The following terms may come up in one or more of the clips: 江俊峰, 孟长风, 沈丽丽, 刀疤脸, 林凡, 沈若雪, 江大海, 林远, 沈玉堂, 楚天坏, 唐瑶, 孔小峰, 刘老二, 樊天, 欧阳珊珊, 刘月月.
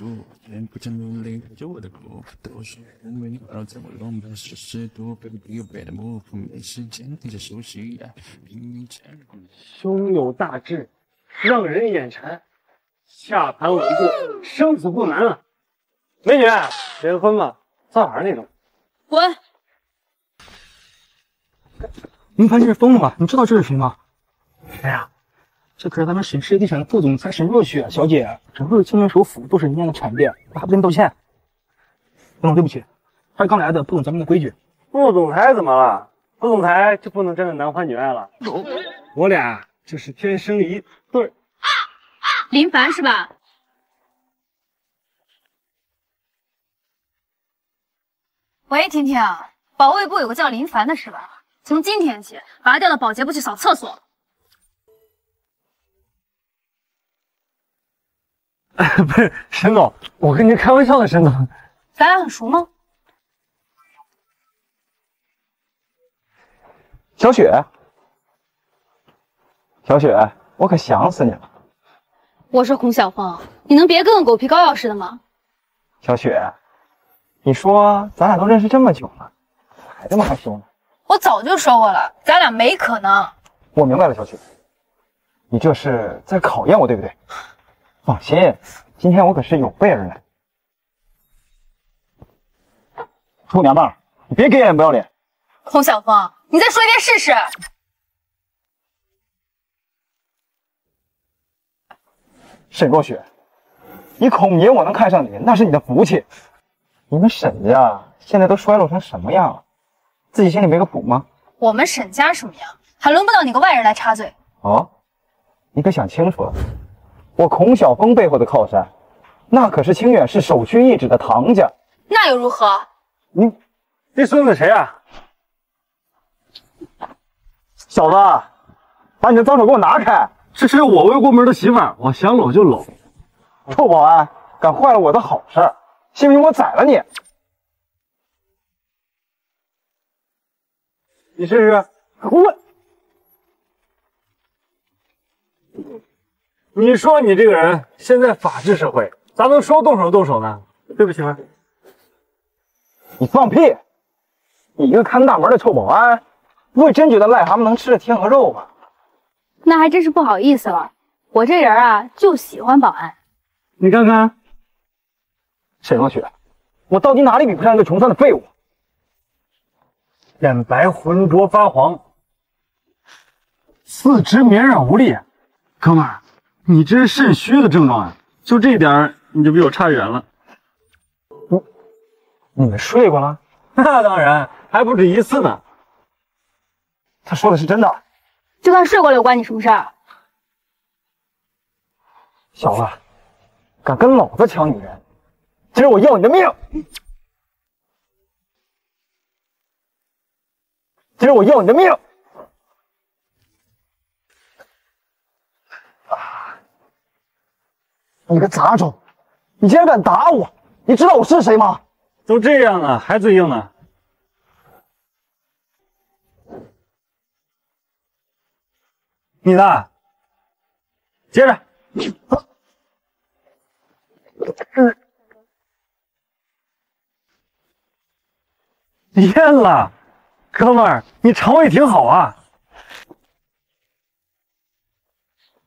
数，人不见努力就我的苦，都是因为你老在我浪漫时时多，被你又被的模糊，没时间听着熟悉呀，明明见过。胸有大志，让人眼馋，下盘为过，生死不难啊！美女，结婚吧，造反那种。滚！您潘这是疯了吧？你知道这是谁吗？谁呀？ 这可是咱们沈氏地产的副总裁沈若雪小姐，整个清源首府都是人家的产业，还不跟你道歉？副总，对不起，他是刚来的，不懂咱们的规矩。副总裁怎么了？副总裁就不能真的男欢女爱了？我俩就是天生一对。林凡是吧？喂，婷婷，保卫部有个叫林凡的是吧？从今天起，拔掉了保洁部去扫厕所。 不是沈总，我跟您开玩笑的，沈总。咱俩很熟吗？小雪，小雪，我可想死你了。我说孔小凤，你能别跟个狗皮膏药似的吗？小雪，你说咱俩都认识这么久了，还这么害羞呢？我早就说过了，咱俩没可能。我明白了，小雪，你这是在考验我，对不对？ 放心，今天我可是有备而来。臭娘们儿，你别给脸不要脸！孔小峰，你再说一遍试试。沈若雪，你孔爷我能看上你，那是你的福气。你们沈家现在都衰落成什么样了？自己心里没个谱吗？我们沈家什么样，还轮不到你个外人来插嘴。哦，你可想清楚了。 我孔晓峰背后的靠山，那可是清远市首屈一指的唐家。那又如何？你这孙子谁啊？小子，把你的脏手给我拿开！这是我未过门的媳妇儿，我想搂就搂。臭保安，敢坏了我的好事，信不信我宰了你？你试试，滚！ 你说你这个人，现在法治社会，咋能说动手动手呢？对不起吗？你放屁！你一个看大门的臭保安，不会真觉得癞蛤蟆能吃着天鹅肉吧？那还真是不好意思了，我这人啊就喜欢保安。你看看，沈若雪，我到底哪里比不上一个穷酸的废物？脸白浑浊发黄，四肢绵软无力，哥们儿。 你这是肾虚的症状啊！就这点你就比我差远了。你们睡过了？那当然，还不止一次呢。他说的是真的。就算睡过了，又关你什么事儿？小子，敢跟老子抢女人，今儿我要你的命！今儿我要你的命！ 你个杂种，你竟然敢打我！你知道我是谁吗？都这样了，还嘴硬呢。你的，接着。咽了，哥们儿，你肠胃挺好啊。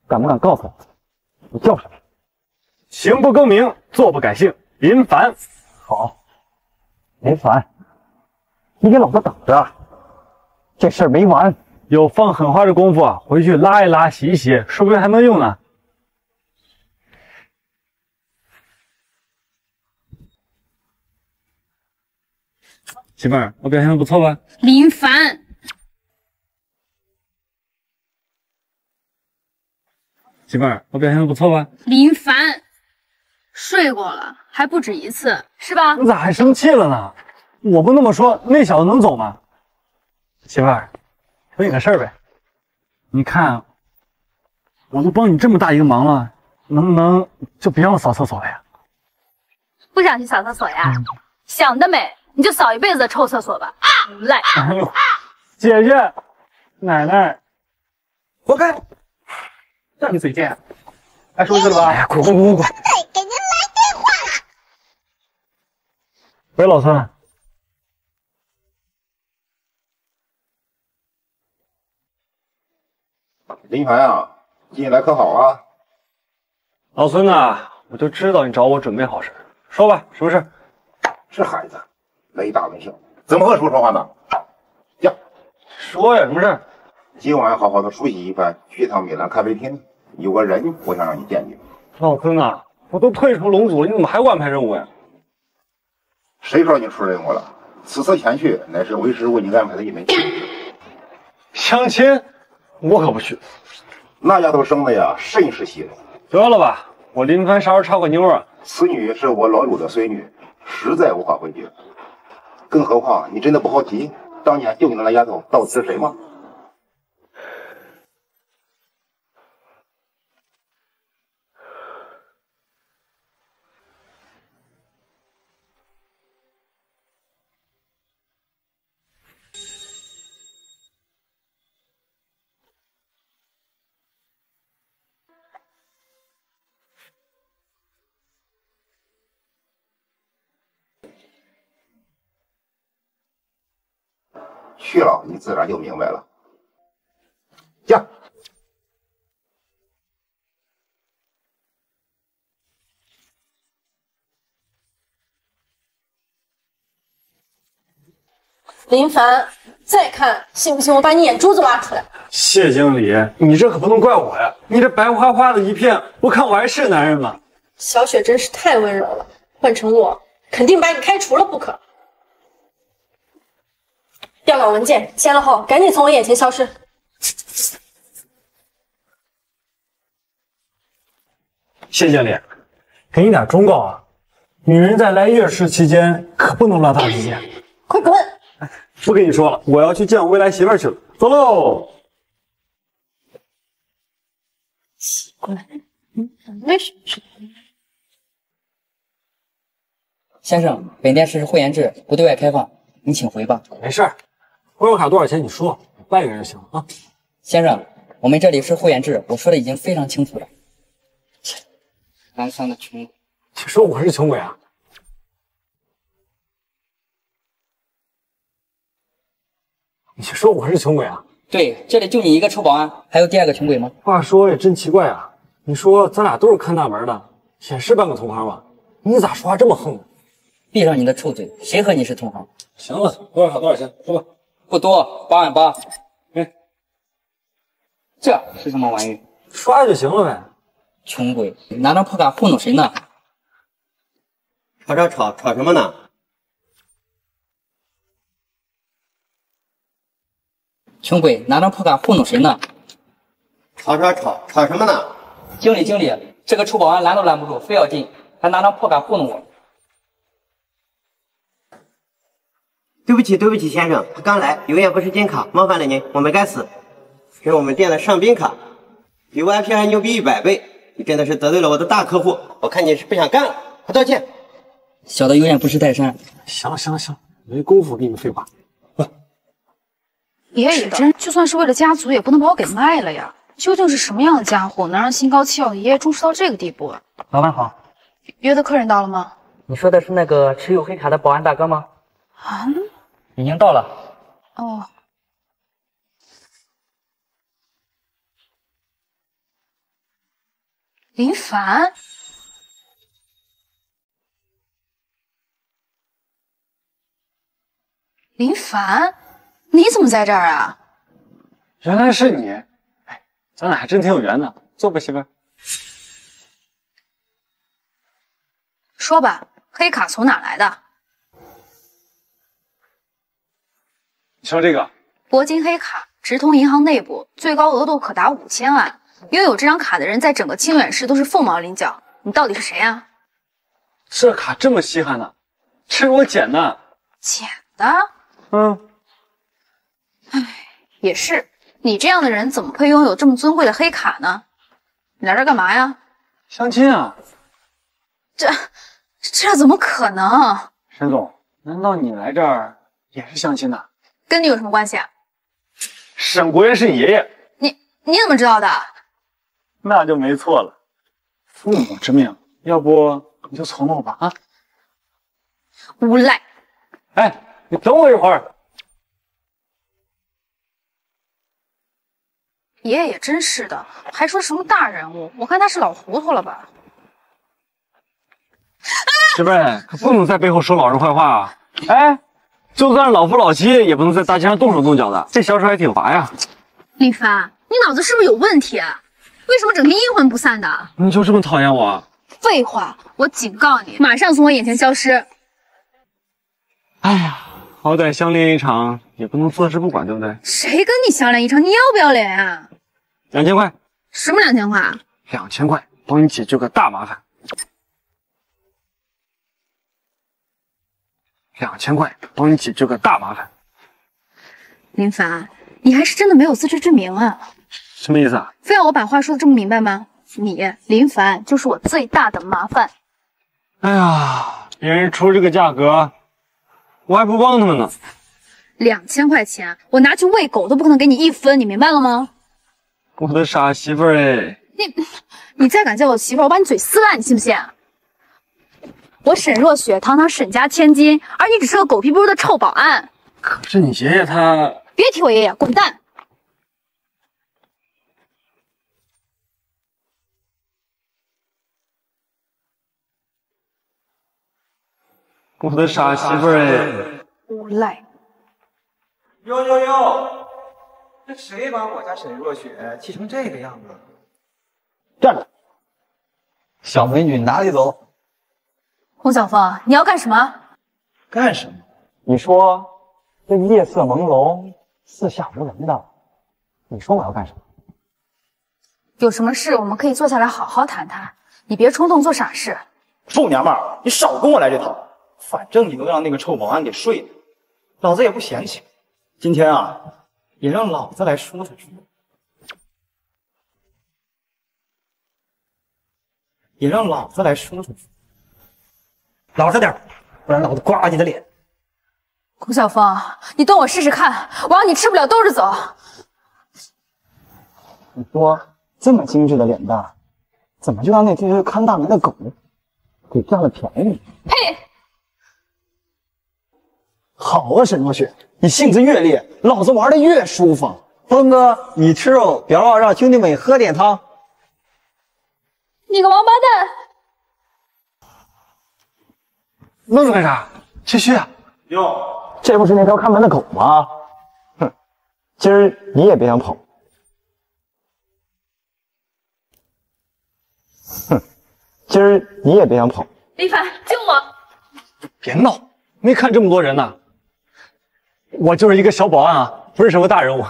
敢不敢告诉我，你叫什么？ 行不更名，坐不改姓，林凡。好，林凡，你给老子等着，这事儿没完。有放狠话的功夫啊，回去拉一拉，洗一洗，说不定还能用呢。媳妇儿，我表现的不错吧？林凡，媳妇儿，我表现的不错吧？林凡。 睡过了，还不止一次，是吧？你咋还生气了呢？我不那么说，那小子能走吗？媳妇儿，问你个事儿呗，你看，我都帮你这么大一个忙了，能不能就别让我扫厕所了呀？不想去扫厕所呀？嗯、想得美！你就扫一辈子的臭厕所吧，无赖！哎呦，姐姐，奶奶，活该，让你嘴贱，还说去了吧？哎呀，滚滚滚滚滚！ 给您来电话了。喂，老三。 林凡啊，近来可好啊？老孙啊，我就知道你找我准备好事，说吧，什么事？这孩子没大没小，怎么和叔说话呢？呀，说呀，什么事？今晚好好的梳洗一番，去趟米兰咖啡厅，有个人我想让你见见。老孙啊，我都退出龙组了，你怎么还给我安排任务呀？谁说你出任务了？此次前去乃是为师为你安排的一枚相亲。 我可不去，那丫头生的呀，甚是稀罕。得了吧，我林凡啥时候插过妞啊？此女是我老主的孙女，实在无法回绝。更何况你真的不好奇，当年救你的那丫头到底是谁吗？去了，你自然就明白了。呀，林凡，再看，信不信我把你眼珠子挖出来？谢经理，你这可不能怪我呀！你这白花花的一片，我看我还是男人吗？小雪真是太温柔了，换成我，肯定把你开除了不可。 调岗文件签了后，赶紧从我眼前消失。谢经理，给你点忠告啊，女人在来月事期间可不能乱发脾气。快滚！不跟你说了，我要去见我未来媳妇去了。走喽。奇怪，为什么是？先生，本店实施会员制，不对外开放，你请回吧。没事儿。 会员卡多少钱？你说，我办一个就行啊。先生，我们这里是会员制，我说的已经非常清楚了。切，南方的穷鬼，你说我是穷鬼啊？你说我是穷鬼啊？对，这里就你一个臭保安，还有第二个穷鬼吗？话说也真奇怪啊，你说咱俩都是看大门的，也是半个同行吧？你咋说话这么横呢？闭上你的臭嘴，谁和你是同行？行了，会员卡多少钱？说吧。 不多，8万8。哎，这是什么玩意？刷就行了呗。穷鬼，你拿张破卡糊弄谁呢？吵什么呢？穷鬼，拿张破卡糊弄谁呢？吵什么呢？经理，这个臭保安拦都拦不住，非要进，还拿张破卡糊弄我。 对不起，先生，他刚来，有眼不识金卡，麻烦了您，我们该死。给我们店的上宾卡，比 VIP 还牛逼100倍，你真的是得罪了我的大客户，我看你是不想干了，快道歉。小的有眼不识泰山。行，没工夫跟你们废话。别理他，就算是为了家族，也不能把我给卖了呀！究竟是什么样的家伙，能让心高气傲的爷爷重视到这个地步啊？老板好，约的客人到了吗？你说的是那个持有黑卡的保安大哥吗？啊。 已经到了。哦，林凡，你怎么在这儿啊？原来是你，哎，咱俩还真挺有缘的。坐吧，媳妇。说吧，黑卡从哪来的？ 你说这个铂金黑卡直通银行内部，最高额度可达5000万。拥有这张卡的人在整个清远市都是凤毛麟角。你到底是谁啊？这卡这么稀罕呢？这是我捡的。捡的？嗯。哎，也是，你这样的人怎么会拥有这么尊贵的黑卡呢？你来这干嘛呀？相亲啊。这怎么可能？沈总，难道你来这儿也是相亲的？ 跟你有什么关系啊？沈国元是你爷爷，你怎么知道的？那就没错了，父母之命，要不你就从了我吧啊！无赖！哎，你等我一会儿。爷爷也真是的，还说什么大人物，我看他是老糊涂了吧？媳妇儿，可不能在背后说老人坏话啊！哎，就算老夫老妻，也不能在大街上动手动脚的。这小手还挺滑呀。李凡，你脑子是不是有问题啊？为什么整天阴魂不散的？你就这么讨厌我？ 废话，我警告你，马上从我眼前消失！哎呀，好歹相恋一场，也不能坐视不管，对不对？谁跟你相恋一场？你要不要脸啊？2000块！什么2000块？2000块，帮你解决个大麻烦。2000块，帮你解决个大麻烦。林凡，你还是真的没有自知之明啊！什么意思啊？非要我把话说的这么明白吗？ 你林凡就是我最大的麻烦。哎呀，别人出这个价格，我还不帮他们呢。2000块钱，我拿去喂狗都不可能给你一分，你明白了吗？我的傻媳妇儿哎！你再敢叫我媳妇儿，我把你嘴撕烂，你信不信？我沈若雪堂堂沈家千金，而你只是个狗屁不如的臭保安。可是你爷爷他……别提我爷爷，滚蛋！ 我的傻媳妇儿哎！无赖！哟哟哟！这谁把我家沈若雪气成这个样子？站住！小美女哪里走？胡小凤，你要干什么？干什么？你说这夜色朦胧，四下无人的，你说我要干什么？有什么事我们可以坐下来好好谈谈，你别冲动做傻事。臭娘们儿，你少跟我来这套！ 反正你都让那个臭保安给睡了，老子也不嫌弃。今天啊，也让老子来舒坦舒坦，也让老子来舒坦舒坦。老实点，不然老子刮你的脸！顾小峰，你动我试试看，我让你吃不了兜着走。你说这么精致的脸蛋，怎么就让那只看大门的狗给占了便宜？呸！ 好啊，沈若雪，你性子越烈，老子玩的越舒服。峰哥，你吃肉，别忘让兄弟们喝点汤。你个王八蛋！愣着干啥？继续啊！哟，这不是那条看门的狗吗？哼，今儿你也别想跑。哼，今儿你也别想跑。林凡，救我！别闹，没看这么多人呢。 我就是一个小保安啊，不是什么大人物。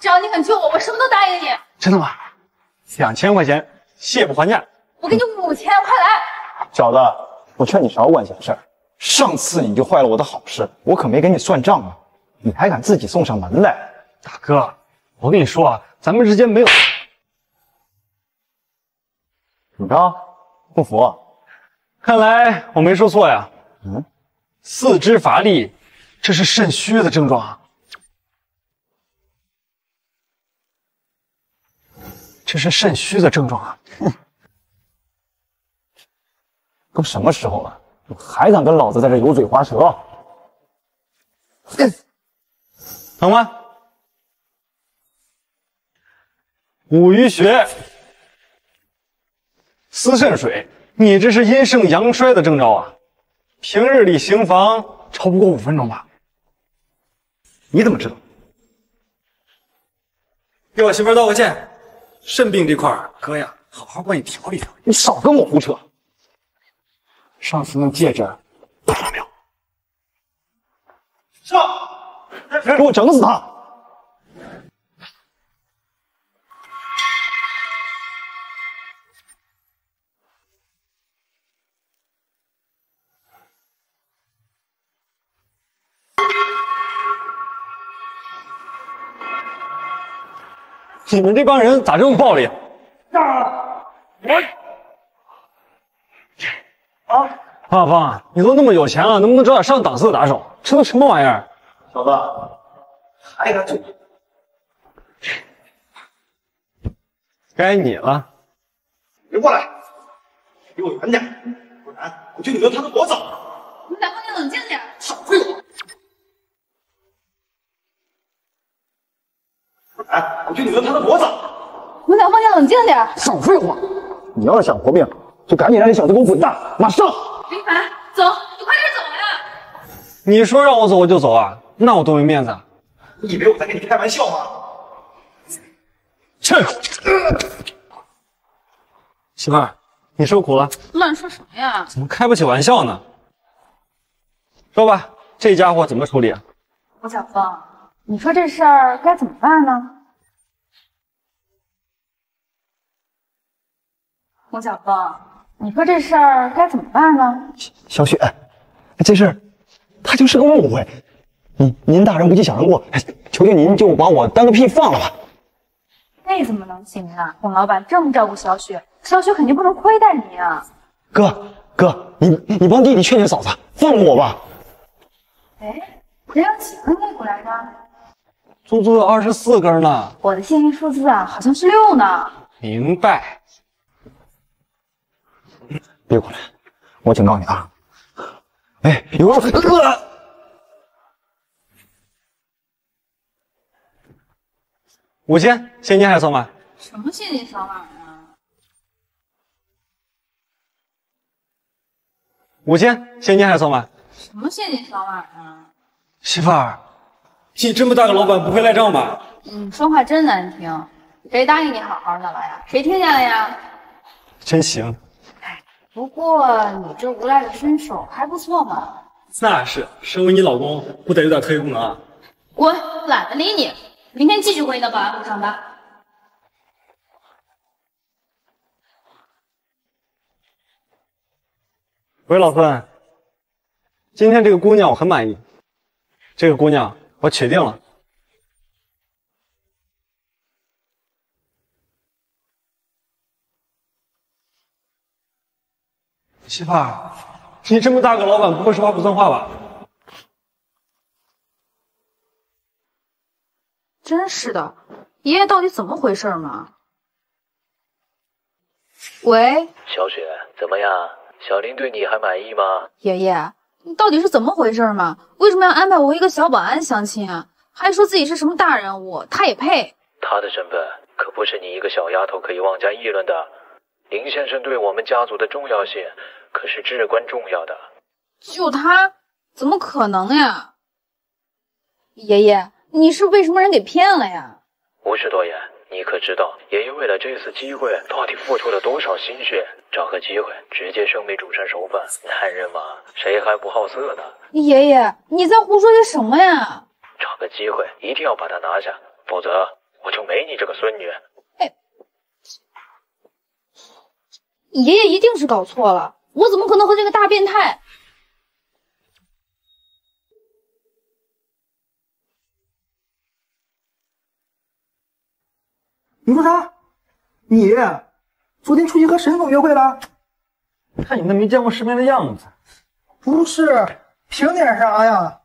只要你肯救我，我什么都答应你。真的吗？2000块钱，谢不还价。我给你5000，快来！小子，我劝你少管闲事儿。上次你就坏了我的好事，我可没给你算账啊！你还敢自己送上门来？大哥，我跟你说啊，咱们之间没有……怎么着？不服？看来我没说错呀。嗯，四肢乏力。 这是肾虚的症状啊！这是肾虚的症状啊！都什么时候了，你还敢跟老子在这油嘴滑舌？疼吗？五鱼穴、司肾水，你这是阴盛阳衰的征兆啊！平日里行房超不过5分钟吧。 你怎么知道？给我媳妇道个歉，肾病这块儿，哥呀，好好帮你调理调理。你少跟我胡扯！上次那戒指戴了没有？上！给我整死他！你们这帮人咋这么暴力？啊！阿芳，你都那么有钱了，能不能找点上档次的打手？这都什么玩意儿？小子，还敢嘴？该你了！别过来，离我远点，不然我就得留他的脖子。你们俩不能冷静点，少亏我。哎，我去你们他的脖子。你俩放下，冷静点，少废话。你要是想活命，就赶紧让这小子给我滚蛋，马上。林凡，走，你快点走呀！你说让我走我就走啊？那我多没面子啊！你以为我在跟你开玩笑吗？去。媳妇儿，你受苦了。乱说什么呀？怎么开不起玩笑呢？说吧，这家伙怎么处理啊？吴晓峰，你说这事儿该怎么办呢？吴晓峰，你说这事儿该怎么办呢？小雪，这事儿它就是个误会。您大人不计小人过，求求您就把我当个屁放了吧。那怎么能行啊？董老板这么照顾小雪，小雪肯定不能亏待你啊！哥，你帮弟弟劝劝嫂子，放过我吧。哎，人有几根肋骨来着？足有24根呢。我的幸运数字啊，好像是6呢。明白。别过来，我警告你啊！哎，有人！5000，现金还是扫码？什么现金扫码啊？5000，现金还是扫码？什么现金扫码啊？媳妇儿，你这么大个老板不会赖账吧？你说话真难听，谁答应你好好的了呀？谁听见了呀？真行。哎，不过你这无赖的身手还不错嘛。那是，身为你老公，不得有点特异功能啊？滚，懒得理你。明天继续回你的保安部上班。喂，老孙，今天这个姑娘我很满意，这个姑娘我娶定了。媳妇儿，你这么大个老板，不会说话不算话吧？真是的，爷爷到底怎么回事嘛？喂，小雪，怎么样？小林对你还满意吗？爷爷，你到底是怎么回事嘛？为什么要安排我和一个小保安相亲啊？还说自己是什么大人物，他也配？他的身份可不是你一个小丫头可以妄加议论的。林先生对我们家族的重要性可是至关重要的。就他？怎么可能呀？爷爷。你是被什么人给骗了呀？无需多言，你可知道爷爷为了这次机会到底付出了多少心血？找个机会直接生米煮成熟饭，男人嘛，谁还不好色呢？爷爷，你在胡说些什么呀？找个机会一定要把他拿下，否则我就没你这个孙女。哎，爷爷一定是搞错了，我怎么可能和这个大变态？你说啥？你昨天出去和沈总约会了？看你那没见过世面的样子。不是，凭点啥呀？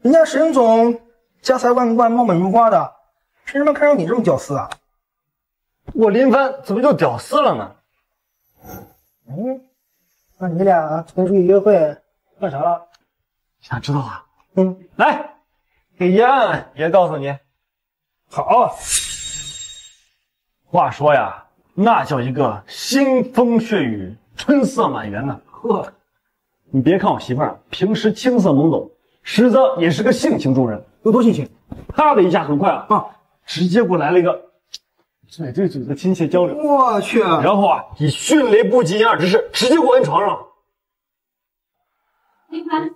人家沈总家财万贯、貌美如花的，凭什么看上你这种屌丝啊？我林帆怎么就屌丝了呢？嗯，那你俩昨天出去约会干啥了？想知道啊？嗯，来，给爷按按，爷告诉你。好。话说呀，那叫一个腥风血雨，春色满园呐！呵，你别看我媳妇儿平时青涩懵懂，实则也是个性情中人。有多性情？啪的一下，很快啊，直接给我来了一个嘴对嘴的亲切交流。我去！然后啊，以迅雷不及掩耳之势，直接给我摁床上。林凡，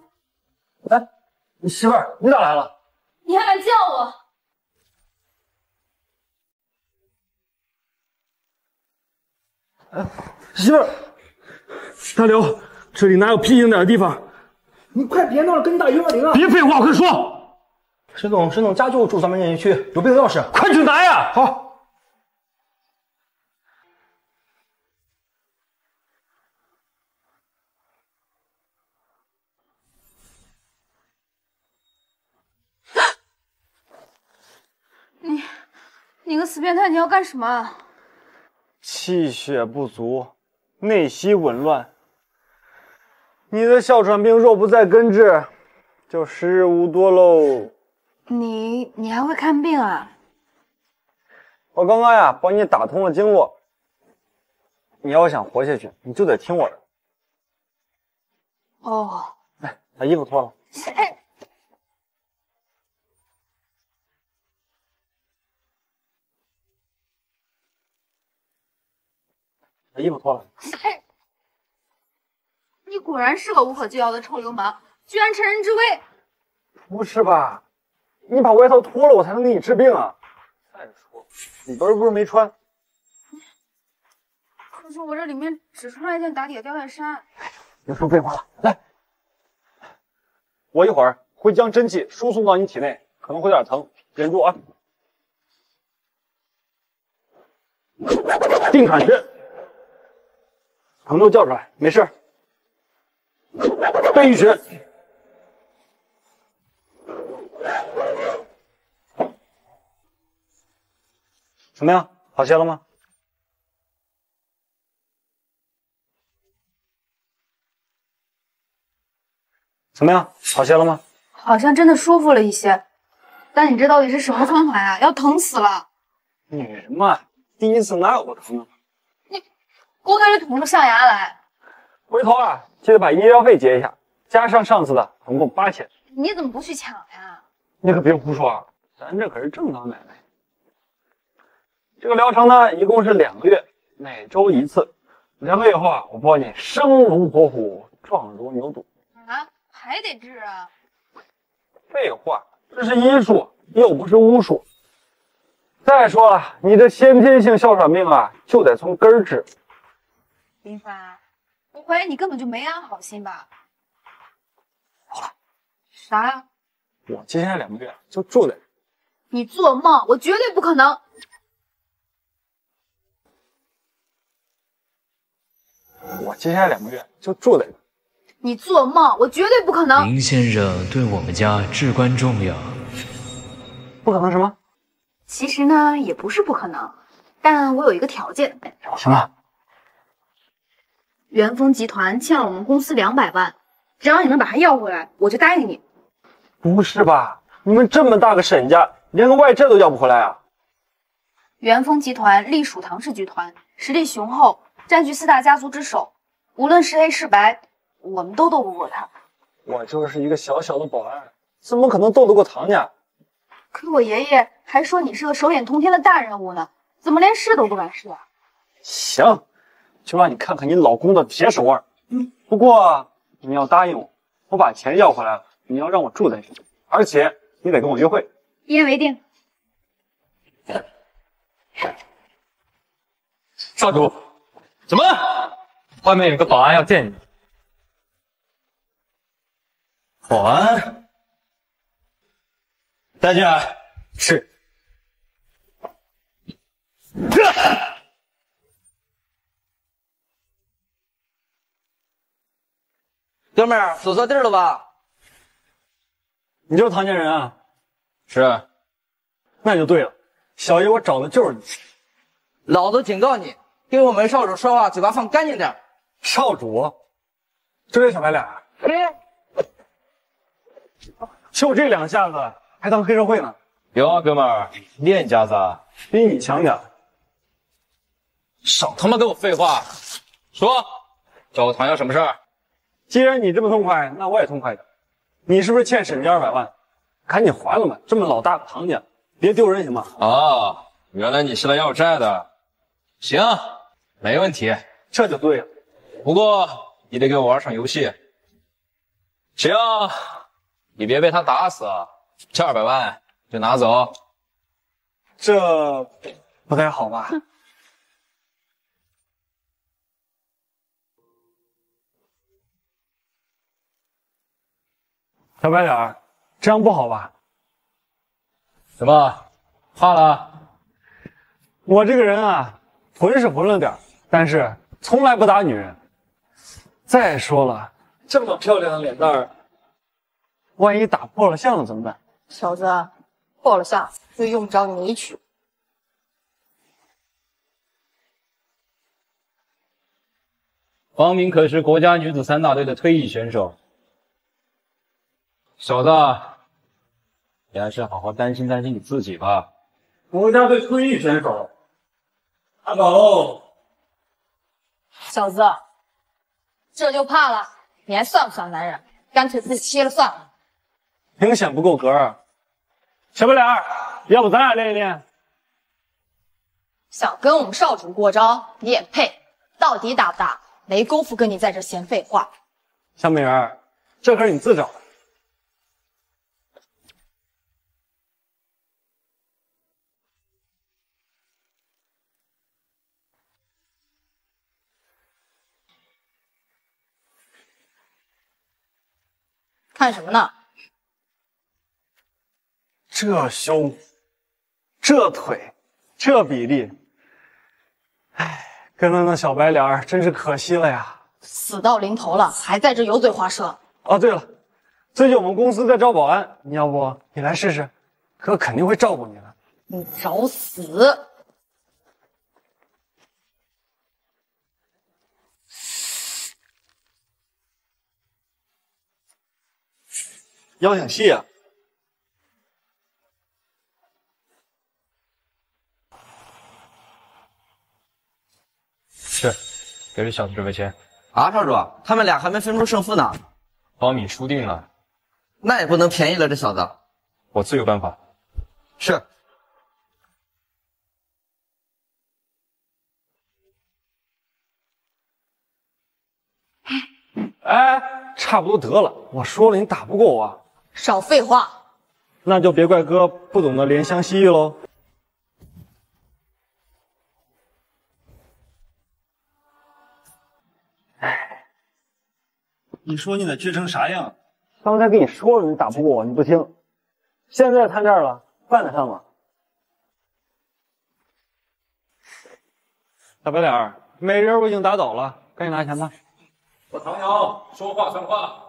哎，你媳妇儿，你咋来了？你还敢叫我？哎，媳妇儿，大刘，这里哪有僻静点的地方？你快别闹了，跟你打120啊！别废话，快说！沈总家就住咱们园区，有备用钥匙，快去拿呀！好。你个死变态，你要干什么啊？气血不足，内息紊乱，你的哮喘病若不再根治，就时日无多喽。你还会看病啊？我刚刚呀，帮你打通了经络。你要想活下去，你就得听我的。哦，来，把衣服脱了。把衣服脱了。你果然是个无可救药的臭流氓，居然趁人之危！不是吧？你把外套脱了，我才能给你治病啊！再说，里边不是没穿。可是我这里面只穿了一件打底的吊带衫。别说废话了，来，我一会儿会将真气输送到你体内，可能会有点疼，忍住啊！定喘穴。 疼都叫出来，没事。背俞穴，怎么样？好些了吗？怎么样？好些了吗？好像真的舒服了一些，但你这到底是什么方法呀？要疼死了！女人嘛，第一次哪有不疼啊？ 我感觉疼出象牙来，回头啊，记得把医疗费结一下，加上上次的，总共8000。你怎么不去抢呀？你可别胡说啊，咱这可是正当买卖。这个疗程呢，一共是2个月，每周一次。2个月后啊，我保你生龙活虎，壮如牛犊。啊，还得治啊？废话，这是医术，又不是巫术。再说了，你这先天性哮喘病啊，就得从根儿治。 林凡，我怀疑你根本就没安好心吧？好了，啥呀？我接下来2个月就住在这。你做梦！我绝对不可能。我接下来2个月就住在这。你做梦！我绝对不可能。林先生对我们家至关重要。不可能什么？其实呢，也不是不可能，但我有一个条件。什么？ 元丰集团欠了我们公司200万，只要你能把它要回来，我就答应你。不是吧？你们这么大个沈家，连个外债都要不回来啊？元丰集团隶属唐氏集团，实力雄厚，占据4大家族之首。无论是黑是白，我们都斗不过他。我就是一个小小的保安，怎么可能斗得过唐家？可我爷爷还说你是个手眼通天的大人物呢，怎么连试都不敢试啊？行。 就让你看看你老公的铁手腕。嗯，不过你要答应我，我把钱要回来了，你要让我住在这里，而且你得跟我约会。一言为定。少主，怎么？外面有个保安要见你。保安？带进来。是。哥们儿，走错地儿了吧？你就是唐家人啊？是，那就对了。小爷我找的就是你。老子警告你，跟我们少主说话嘴巴放干净点。少主，就这小白脸？就这2下子，还当黑社会呢？有啊，哥们儿，练家子比你强点。少他妈跟我废话，说找我唐家什么事儿？ 既然你这么痛快，那我也痛快点。你是不是欠沈家200万？赶紧还了吧！这么老大个堂家，别丢人行吗？哦，原来你是来要债的。行，没问题，这就对了。不过你得给我玩场游戏。只要你别被他打死，这200万就拿走。这不太好吧？小白脸，这样不好吧？怎么，怕了？我这个人啊，混是混了点，但是从来不打女人。再说了，这么漂亮的脸蛋儿，万一打破了相了怎么办？小子，破了相就用不着你娶。王敏可是国家女子散打队的退役选手。小子，你还是好好担心担心你自己吧。国家队退役选手，阿狗。小子，这就怕了？你还算不算男人？干脆自己切了算了。明显不够格。小白脸，要不咱俩练一练？ 想跟我们少主过招，你也配？到底打不打？没工夫跟你在这闲废话。小美人，这可是你自找的。看什么呢？这胸，这腿，这比例。 哎，跟了那小白脸真是可惜了呀！死到临头了，还在这油嘴滑舌。哦，对了，最近我们公司在招保安，你要不你来试试？哥肯定会照顾你的。你找死！邀请戏啊！ 是，给这小子准备钱啊！少主，他们俩还没分出胜负呢。帮你输定了，那也不能便宜了这小子。我自有办法。是。哎，差不多得了，我说了你打不过我。少废话。那就别怪哥不懂得怜香惜玉喽。 你说你得倔成啥样？刚才跟你说了，你打不过我，你不听。现在摊这儿了，办得上吗？大白脸，美人我已经打倒了，赶紧拿钱吧。我唐瑶说话算话。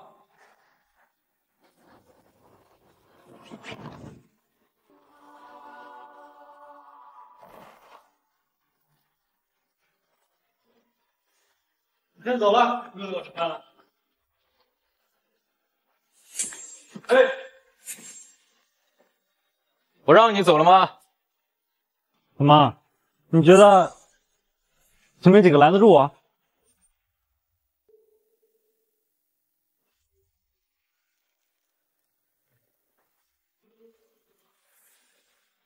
你先走了，不用给我吃饭了。 哎，我让你走了吗？怎么，你觉得你们几个拦得住我？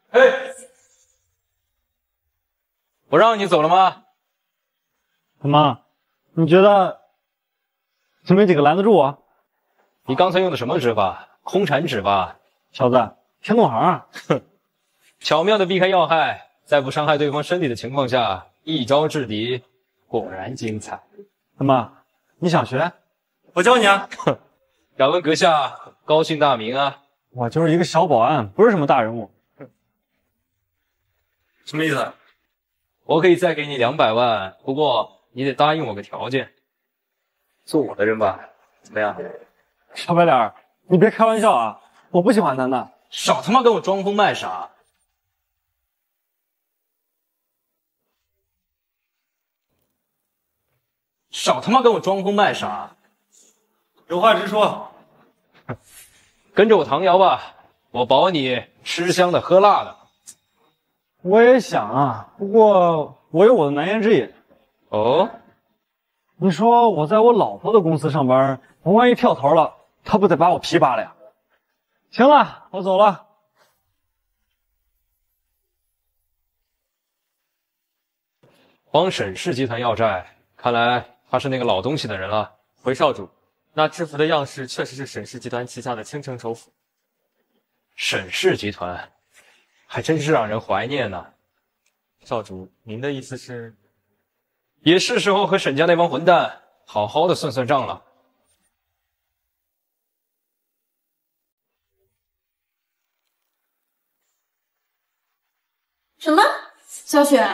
哎，我让你走了吗？怎么，你觉得你们几个拦得住我？ 你刚才用的什么指法？空缠指吧，小子，天纵横啊！哼，巧妙的避开要害，在不伤害对方身体的情况下，一招制敌，果然精彩。怎么，你想学？我教你啊！哼，敢问阁下高姓大名啊？我就是一个小保安，不是什么大人物。哼，什么意思？我可以再给你200万，不过你得答应我个条件，做我的人吧？怎么样？ 小白脸，你别开玩笑啊！我不喜欢男的，少他妈跟我装疯卖傻！少他妈跟我装疯卖傻！有话直说，跟着我唐瑶吧，我保你吃香的喝辣的。我也想啊，不过我有我的难言之隐。哦，你说我在我老婆的公司上班，我万一跳槽了。 他不得把我皮扒了呀！行了，我走了。帮沈氏集团要债，看来他是那个老东西的人了。回少主，那制服的样式确实是沈氏集团旗下的青城首府。沈氏集团，还真是让人怀念呢。少主，您的意思是，也是时候和沈家那帮混蛋好好的算算账了。 什么？小雪，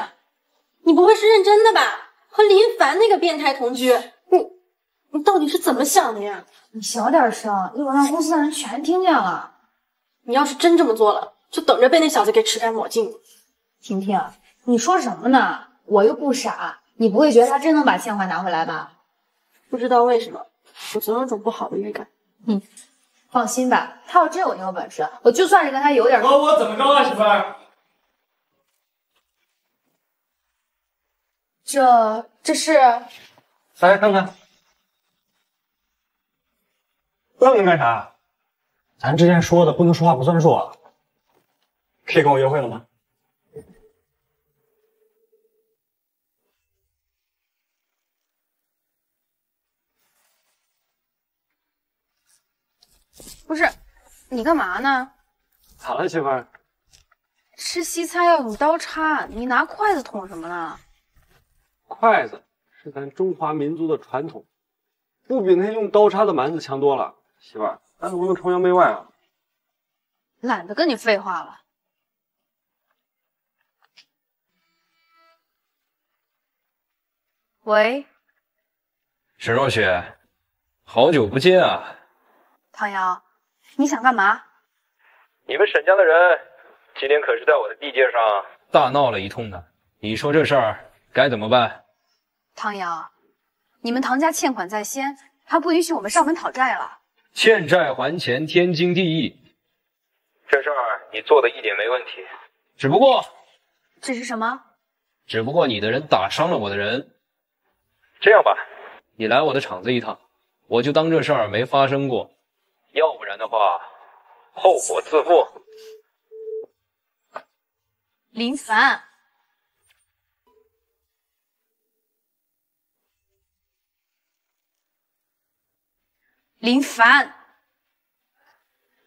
你不会是认真的吧？和林凡那个变态同居，你到底是怎么想的呀？你小点声，一会儿让公司的人全听见了。你要是真这么做了，就等着被那小子给吃干抹净。婷婷，你说什么呢？我又不傻，你不会觉得他真能把钱还拿回来吧？不知道为什么，我总有种不好的预感。嗯，放心吧，他要真有那个本事，我就算是跟他有点……我怎么着啊，媳妇儿？这是？来看看，愣着干啥？咱之前说的不能说话不算数啊！可以跟我约会了吗？ 不是，你干嘛呢？咋了，媳妇儿？吃西餐要用刀叉，你拿筷子捅什么呢？筷子是咱中华民族的传统，不比那些用刀叉的蛮子强多了。媳妇儿，咱不能崇洋媚外啊！懒得跟你废话了。喂，沈若雪，好久不见啊！唐瑶。 你想干嘛？你们沈家的人今天可是在我的地界上大闹了一通呢。你说这事儿该怎么办？唐瑶，你们唐家欠款在先，还不允许我们上门讨债了。欠债还钱，天经地义。这事儿你做的一点没问题，只不过……只是什么？只不过你的人打伤了我的人。这样吧，你来我的厂子一趟，我就当这事儿没发生过。 要不然的话，后果自负。林凡，林凡，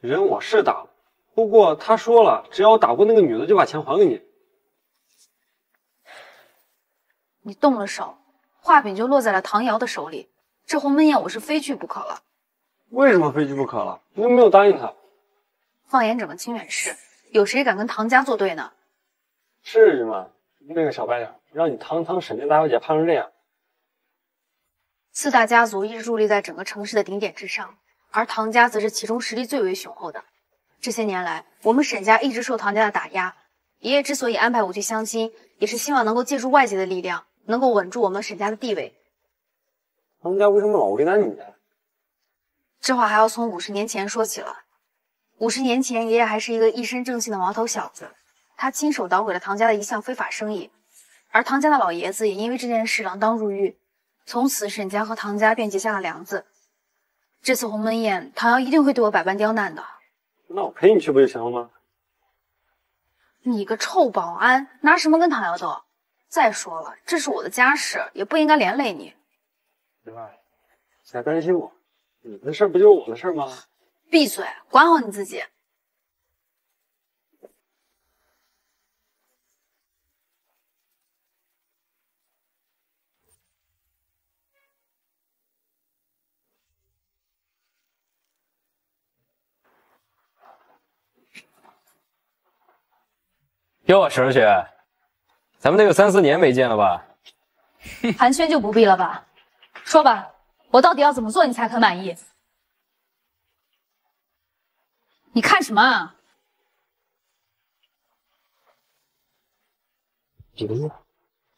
人我是打了，不过他说了，只要我打过那个女的，就把钱还给你。你动了手，画饼就落在了唐瑶的手里。这鸿门宴，我是非去不可了。 为什么非去不可了？你又没有答应他。放眼整个清远市，有谁敢跟唐家作对呢？至于吗？那个小白脸，让你堂沈家大小姐盼成这样。四大家族一直伫立在整个城市的顶点之上，而唐家则是其中实力最为雄厚的。这些年来，我们沈家一直受唐家的打压。爷爷之所以安排我去相亲，也是希望能够借助外界的力量，能够稳住我们沈家的地位。唐家为什么老为难你呢？ 这话还要从50年前说起了。50年前，爷爷还是一个一身正气的毛头小子，他亲手捣毁了唐家的一项非法生意，而唐家的老爷子也因为这件事锒铛入狱。从此，沈家和唐家便结下了梁子。这次鸿门宴，唐瑶一定会对我百般刁难的。那我陪你去不就行了吗？你个臭保安，拿什么跟唐瑶斗？再说了，这是我的家事，也不应该连累你。另外，你还担心我？ 你的事不就是我的事吗？闭嘴，管好你自己。哟，啊，沈若雪，咱们得有3、4年没见了吧？寒暄就不必了吧，说吧。 我到底要怎么做你才肯满意？你看什么啊？别呀！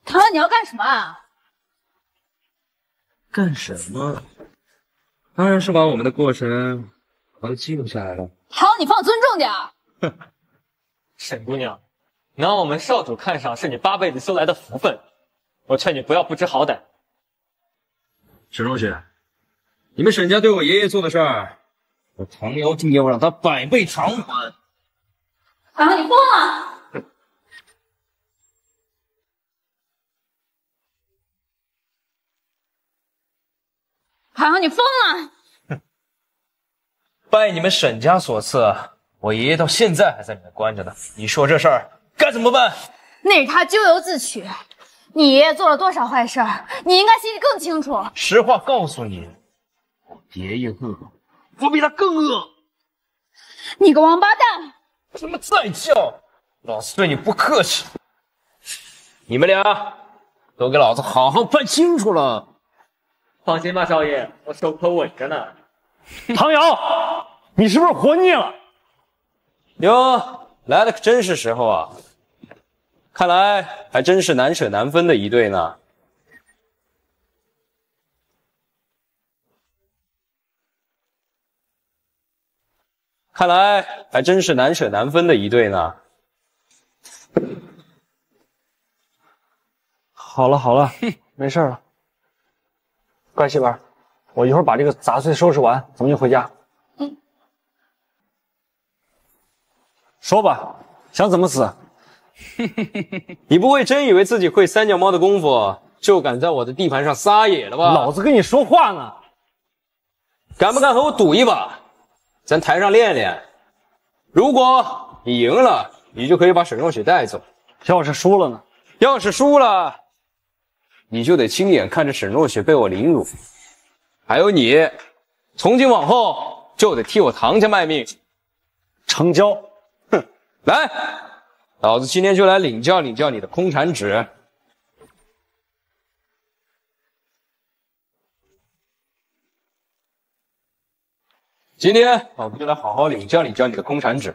唐唐，你要干什么啊？干什么？当然是把我们的过程都记录下来了。唐，你放尊重点。哼，沈姑娘，拿我们少主看上是你8辈子修来的福分，我劝你不要不知好歹。 沈若雪，你们沈家对我爷爷做的事儿，我唐瑶定要让他百倍偿还。啊，你疯了！啊，你疯了！拜你们沈家所赐，我爷爷到现在还在里面关着呢。你说这事儿该怎么办？那是他咎由自取。 你爷爷做了多少坏事儿？你应该心里更清楚。实话告诉你，我爷爷恶，我比他更恶。你个王八蛋！他妈再叫，老子对你不客气。你们俩都给老子好好办清楚了。放心吧，少爷，我手可稳着呢。唐瑶，你是不是活腻了？哟，来的可真是时候啊！ 看来还真是难舍难分的一对呢。看来还真是难舍难分的一对呢。好了好了，没事了。乖媳妇儿，我一会儿把这个杂碎收拾完，咱们就回家。嗯。说吧，想怎么死？你不会真以为自己会三脚猫的功夫，就敢在我的地盘上撒野了吧？老子跟你说话呢，敢不敢和我赌一把？咱台上练练，如果你赢了，你就可以把沈若雪带走；要是输了呢？要是输了，你就得亲眼看着沈若雪被我凌辱，还有你，从今往后就得替我堂家卖命。成交！哼，来，老子今天就来领教领教你的空缠指。 今天我们就来好好领教领教你的空缠指，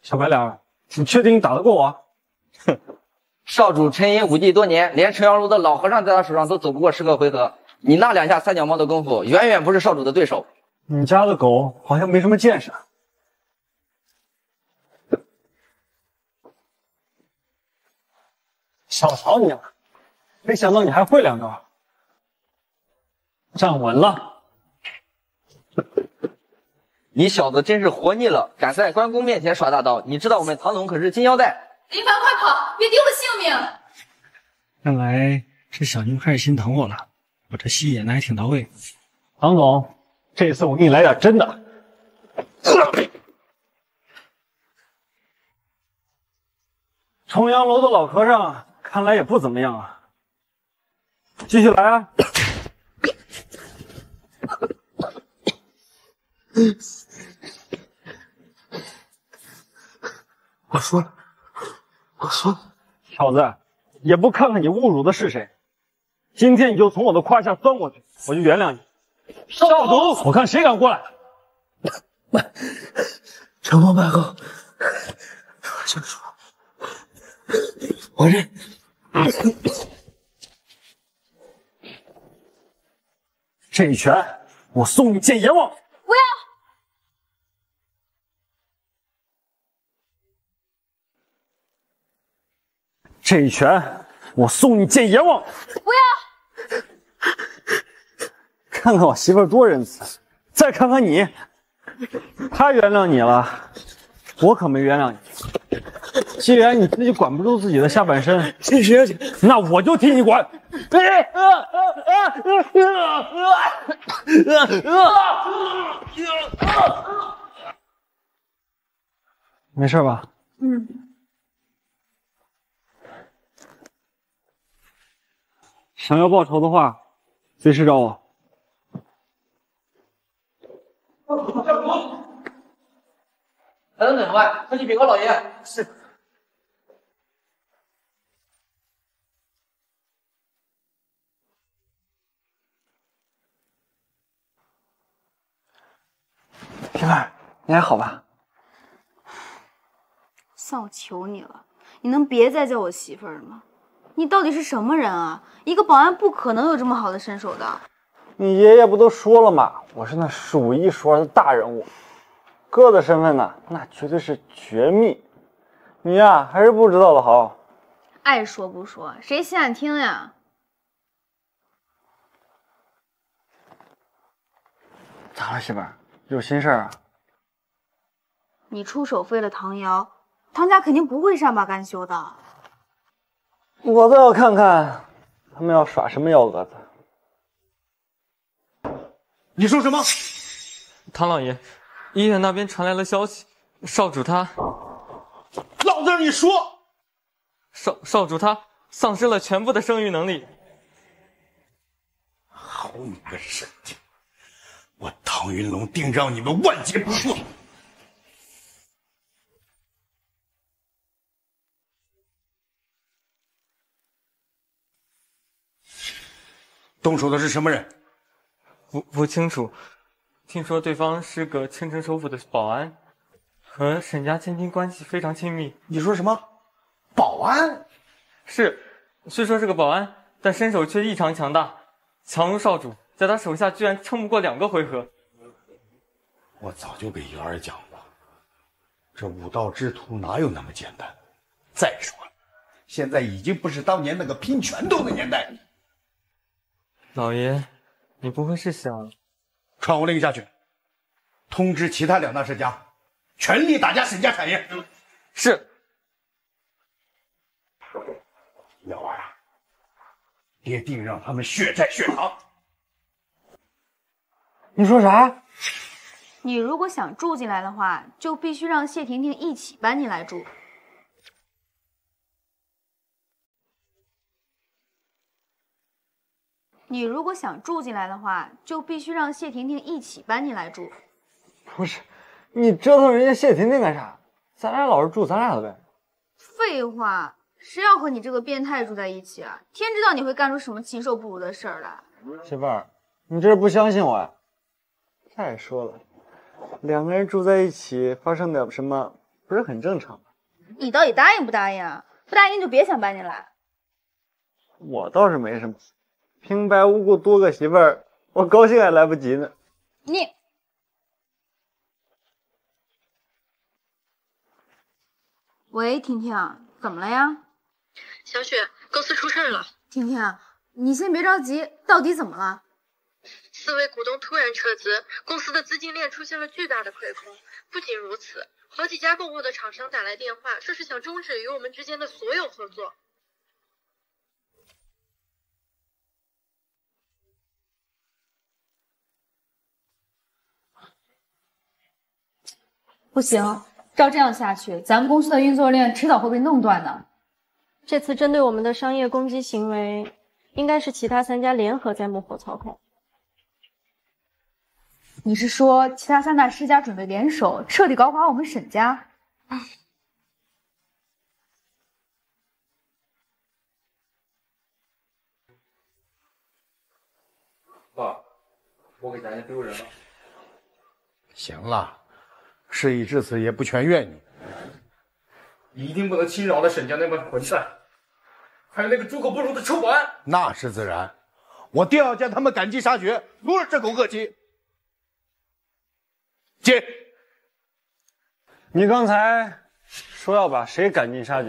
小白脸，你确定你打得过我？哼！少主沉吟武技多年，连陈阳楼的老和尚在他手上都走不过10个回合，你那两下三脚猫的功夫，远远不是少主的对手。你家的狗好像没什么见识。小瞧你了，没想到你还会两招。站稳了。 你小子真是活腻了，敢在关公面前耍大刀！你知道我们唐总可是金腰带。林凡，快跑，别丢了性命！看来这小妞开始心疼我了，我这戏演的还挺到位。唐总，这次我给你来点真的。重阳楼的老和尚看来也不怎么样啊，继续来啊！我说了，小子，也不看看你侮辱的是谁，今天你就从我的胯下钻过去，我就原谅你。少主，我看谁敢过来！乘风败后，我就说，我这……这一拳，我送你见阎王！不要！ 这一拳，我送你见阎王！不要！看看我媳妇多仁慈，再看看你，她原谅你了，我可没原谅你。既然你自己管不住自己的下半身，行，那我就替你管。没事吧？嗯。 想要报仇的话，随时找我。等等，喂，快去禀告老爷。是。平儿，你还好吧？算我求你了，你能别再叫我媳妇儿了吗？ 你到底是什么人啊？一个保安不可能有这么好的身手的。你爷爷不都说了吗？我是那数一数二的大人物，哥的身份呢，那绝对是绝密。你呀，还是不知道的好。爱说不说，谁稀罕听呀？咋了，媳妇儿？有心事啊？你出手废了唐瑶，唐家肯定不会善罢甘休的。 我倒要看看他们要耍什么幺蛾子！你说什么？唐老爷，医院那边传来了消息，少主他……老子让你说！少主他丧失了全部的生育能力。好你个神经！我唐云龙定让你们万劫不复！ 动手的是什么人？不清楚，听说对方是个青城首府的保安，和沈家千金关系非常亲密。你说什么？保安？是，虽说是个保安，但身手却异常强大，强如少主，在他手下居然撑不过2个回合。我早就给云儿讲过，这武道之徒哪有那么简单？再说了，现在已经不是当年那个拼拳头的年代了。老爷，你不会是想传我令下去，通知其他两大世家，全力打压沈家产业？是。 鸟儿啊，爹定让他们血债血偿。你说啥？你如果想住进来的话，就必须让谢婷婷一起搬进来住。你如果想住进来的话，就必须让谢婷婷一起搬进来住。不是，你折腾人家谢婷婷干啥？咱俩老是住咱俩的呗。废话。 谁要和你这个变态住在一起啊？天知道你会干出什么禽兽不如的事儿来！媳妇儿，你这是不相信我呀？再说了，两个人住在一起发生点什么不是很正常吗？你到底答应不答应啊？不答应就别想搬进来。我倒是没什么，平白无故多个媳妇儿，我高兴还来不及呢。你。 喂，婷婷，怎么了呀？ 小雪，公司出事了。婷婷，你先别着急，到底怎么了？4位股东突然撤资，公司的资金链出现了巨大的亏空。不仅如此，好几家购物的厂商打来电话，说是想终止与我们之间的所有合作。不行，照这样下去，咱们公司的运作链迟早会被弄断的。 这次针对我们的商业攻击行为，应该是其他3家联合在幕后操控。你是说其他3大世家准备联手，彻底搞垮我们沈家？爸，我给咱家丢人了。行了，事已至此，也不全怨你。你一定不能侵扰了沈家那帮混蛋！ 还有那个猪狗不如的臭保安，那是自然，我定要将他们赶尽杀绝，除了这狗恶鸡。接，你刚才说要把谁赶尽杀绝？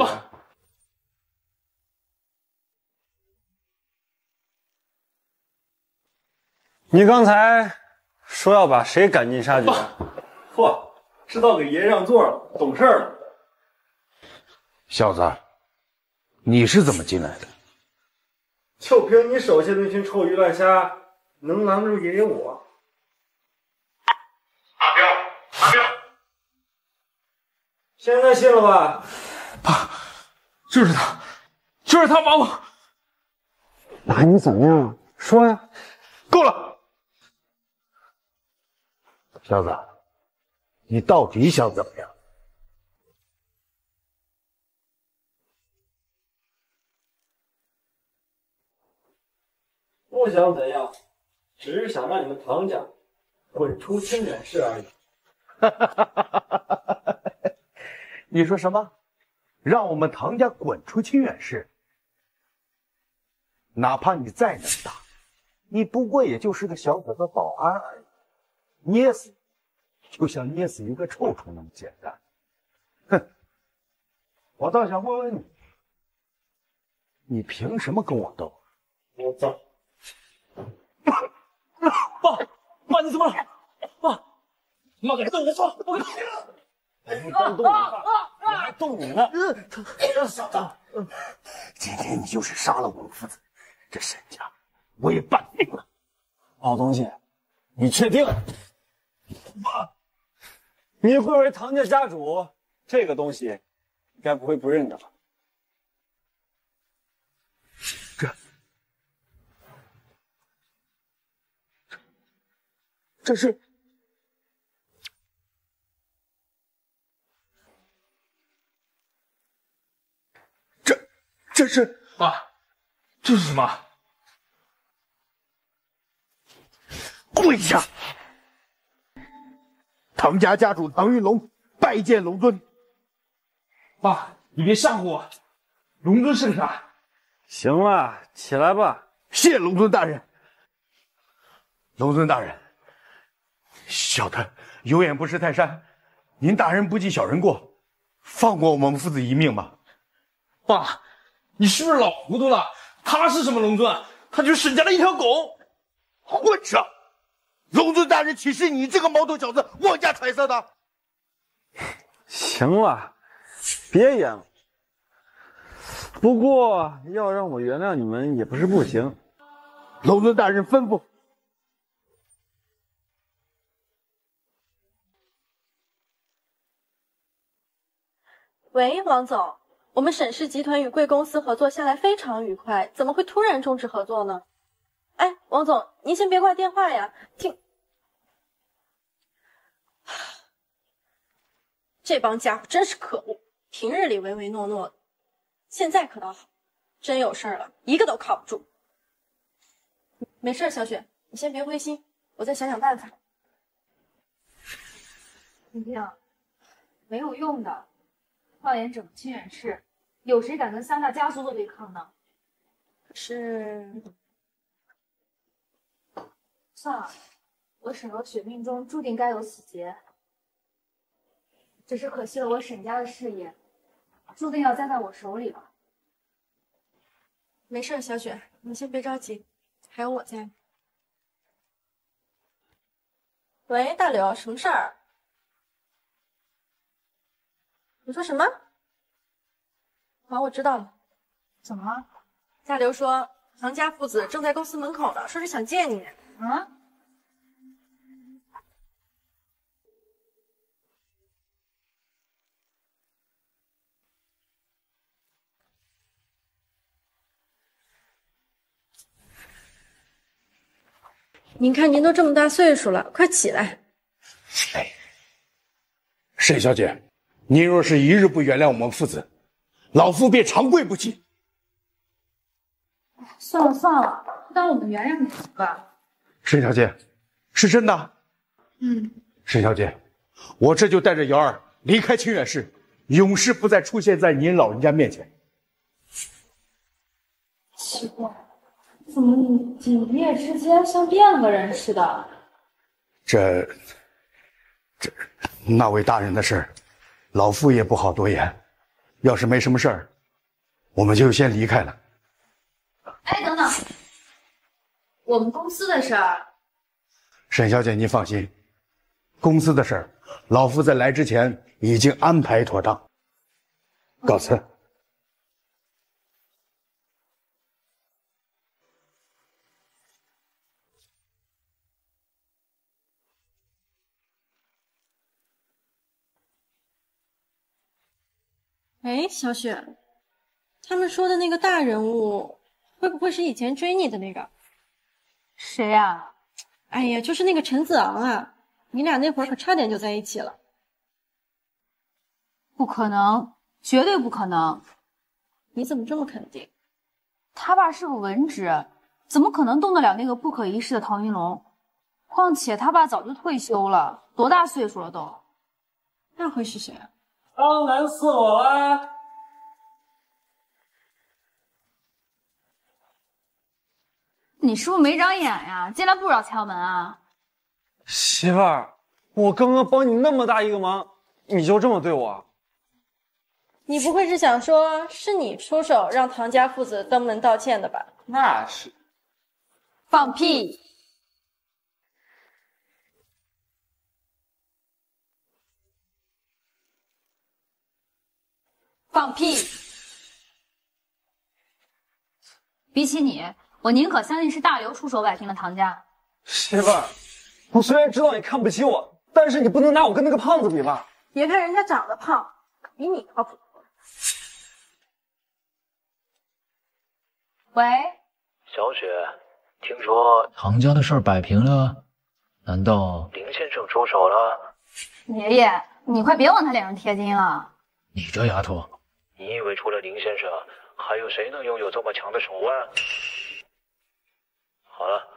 你刚才说要把谁赶尽杀绝？嚯，知道给爷让座了，懂事了。小子。 你是怎么进来的？就凭你手下那群臭鱼烂虾，能拦住爷爷我？阿彪，阿彪，现在信了吧？爸，就是他，就是他把我……把你怎么样了？说呀！够了，小子，你到底想怎么样？ 不想怎样，只是想让你们唐家滚出清远市而已。哈哈哈哈哈！你说什么？让我们唐家滚出清远市？哪怕你再能打，你不过也就是个小小的保安而已，捏死就像捏死一个臭虫那么简单。哼！我倒想问问你，你凭什么跟我斗？我走。 爸，爸，你怎么了？爸，妈敢动我，爸，我跟你动你，我还动你呢！小子，今天你就是杀了我们父子，这沈家我也办定了。老东西，你确定？爸，你会为唐家家主这个东西，该不会不认得吧？这是这是妈，这是什么？跪下！唐家家主唐云龙拜见龙尊。爸，你别吓唬我。龙尊是个啥？行了，起来吧。谢龙尊大人。龙尊大人。 小的有眼不识泰山，您大人不计小人过，放过我们父子一命吧。爸，你是不是老糊涂了？他是什么龙尊？他就是沈家的一条狗，混账！龙尊大人岂是你这个毛头小子妄加揣测的？行了，别演了。不过要让我原谅你们也不是不行。龙尊大人吩咐。 喂，王总，我们沈氏集团与贵公司合作下来非常愉快，怎么会突然终止合作呢？哎，王总，您先别挂电话呀，这帮家伙真是可恶，平日里唯唯诺诺的，现在可倒好，真有事儿了，一个都靠不住。没事，小雪，你先别灰心，我再想想办法。婷婷，没有用的。 放眼整个清远市，有谁敢跟三大家族做对抗呢？可是，算了，我沈柔雪命中注定该有死结，只是可惜了我沈家的事业，注定要栽在我手里了。没事，小雪，你先别着急，还有我在。喂，大刘，什么事儿？ 你说什么？好，我知道了。怎么了？大刘说，唐家父子正在公司门口呢，说是想见你。啊？您看，您都这么大岁数了，快起来。哎，沈小姐。 您若是一日不原谅我们父子，老夫便长跪不起。算了算了，当我们原谅你吧。沈小姐，是真的。嗯。沈小姐，我这就带着瑶儿离开清远市，永世不再出现在您老人家面前。奇怪，怎么你几夜之间像变个人似的？这那位大人的事儿。 老夫也不好多言，要是没什么事儿，我们就先离开了。哎，等等，我们公司的事儿，沈小姐您放心，公司的事儿，老夫在来之前已经安排妥当。告辞。嗯、哎，小雪，他们说的那个大人物，会不会是以前追你的那个？谁呀？哎呀，就是那个陈子昂啊！你俩那会儿可差点就在一起了。不可能，绝对不可能！你怎么这么肯定？他爸是个文职，怎么可能动得了那个不可一世的唐云龙？况且他爸早就退休了，多大岁数了都？那会是谁啊？ 当然是我啦！你是不是没长眼呀？进来不知道敲门啊！媳妇儿，我刚刚帮你那么大一个忙，你就这么对我？你不会是想说是你出手让唐家父子登门道歉的吧？那是。放屁！ 放屁！比起你，我宁可相信是大刘出手摆平了唐家。媳妇儿，我虽然知道你看不起我，但是你不能拿我跟那个胖子比吧？别看人家长得胖，比你靠谱。喂，小雪，听说唐家的事儿摆平了，难道林先生出手了？爷爷，你快别往他脸上贴金了。你这丫头！ 你以为除了林先生，还有谁能拥有这么强的手腕？好了，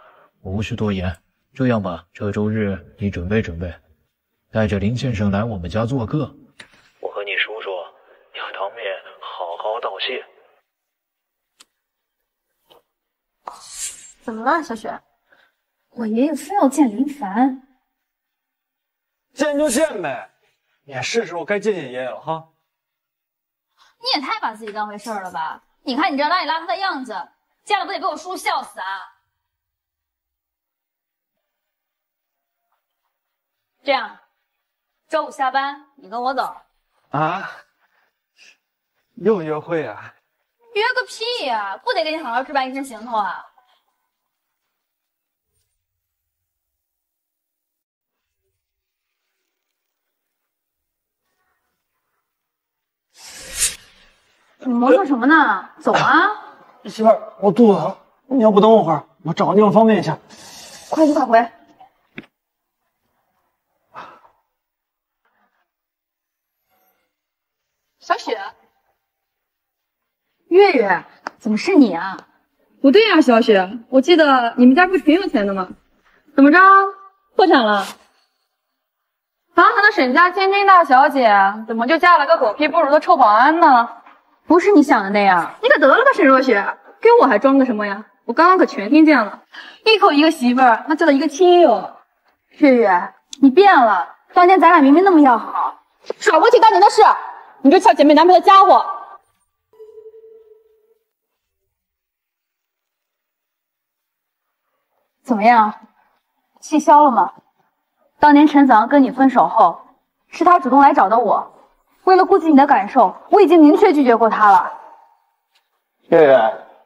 我无需多言。这样吧，这周日你准备准备，带着林先生来我们家做客。我和你叔叔要当面好好道谢。怎么了，小雪？我爷爷非要见林凡。见就见呗，也是时候该见见爷爷了哈。你也太把自己当回事了吧？你看你这邋里邋遢的样子，家里不得被我叔笑死啊？这样，周五下班你跟我走。啊？又约会啊？约个屁呀！不得给你好好置办一身行头啊！ 你磨蹭什么呢？走啊！媳妇儿，我肚子疼，你要不等我会儿，我找个地方方便一下。快去快回！小雪，月月，怎么是你啊？不对呀、啊，小雪，我记得你们家不是挺有钱的吗？怎么着，破产了？堂堂的沈家千金大小姐，怎么就嫁了个狗屁不如的臭保安呢？ 不是你想的那样，你可得了吧，沈若雪，跟我还装个什么呀？我刚刚可全听见了，一口一个媳妇儿，那叫做一个亲哟。月月，你变了，当年咱俩明明那么要好，少跟我提当年的事，你这俏姐妹难配的家伙。怎么样，气消了吗？当年陈子昂跟你分手后，是他主动来找的我。 为了顾及你的感受，我已经明确拒绝过他了。月月，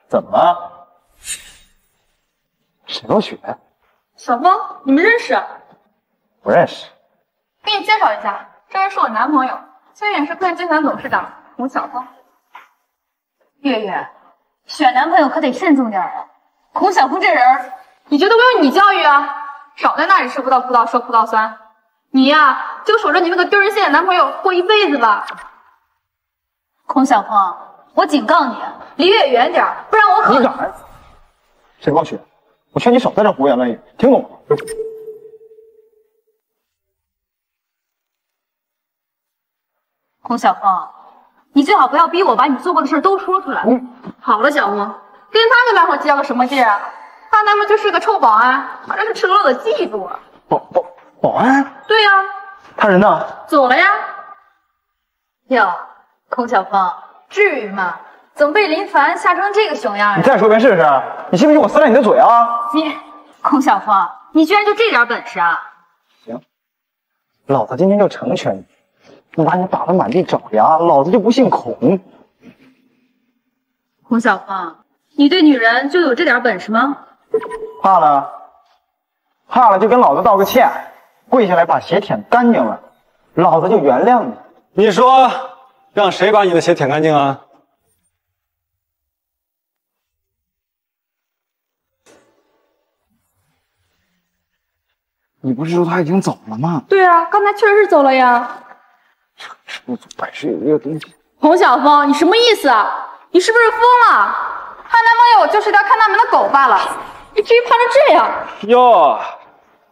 怎么了？沈若雪，小峰，你们认识？不认识。给你介绍一下，这位是我男朋友，最近也是科研集团董事长洪小峰。月月，选男朋友可得慎重点啊！洪小峰这人，你觉得不用你教育啊？少在那里吃葡萄葡萄说葡萄酸。 你呀，就守着你那个丢人现眼男朋友过一辈子吧，孔小峰，我警告你，离月远点，不然我可……你敢？沈光雪，我劝你少在这胡言乱语，听懂吗？孔小峰，你最好不要逼我把你做过的事都说出来。好了，小莫，跟他那家伙较个什么劲啊？他那么就是个臭保安，让他赤裸裸的记住我。保安？对呀、啊，他人呢？走了呀。哟，孔小峰，至于吗？怎么被林凡吓成这个熊样？你再说一遍试试！你信不信我撕烂你的嘴啊？你，孔小峰，你居然就这点本事啊！行，老子今天就成全你，拿你打得满地找牙，老子就不姓孔。孔小峰，你对女人就有这点本事吗？怕了？怕了就跟老子道个歉。 跪下来把鞋舔干净了，老子就原谅你。你说让谁把你的鞋舔干净啊？你不是说他已经走了吗？对啊，刚才确实是走了呀。这摆设有这个东西。洪小峰，你什么意思啊？你是不是疯了？她男朋友就是条看大门的狗罢了，你至于怕成这样？哟，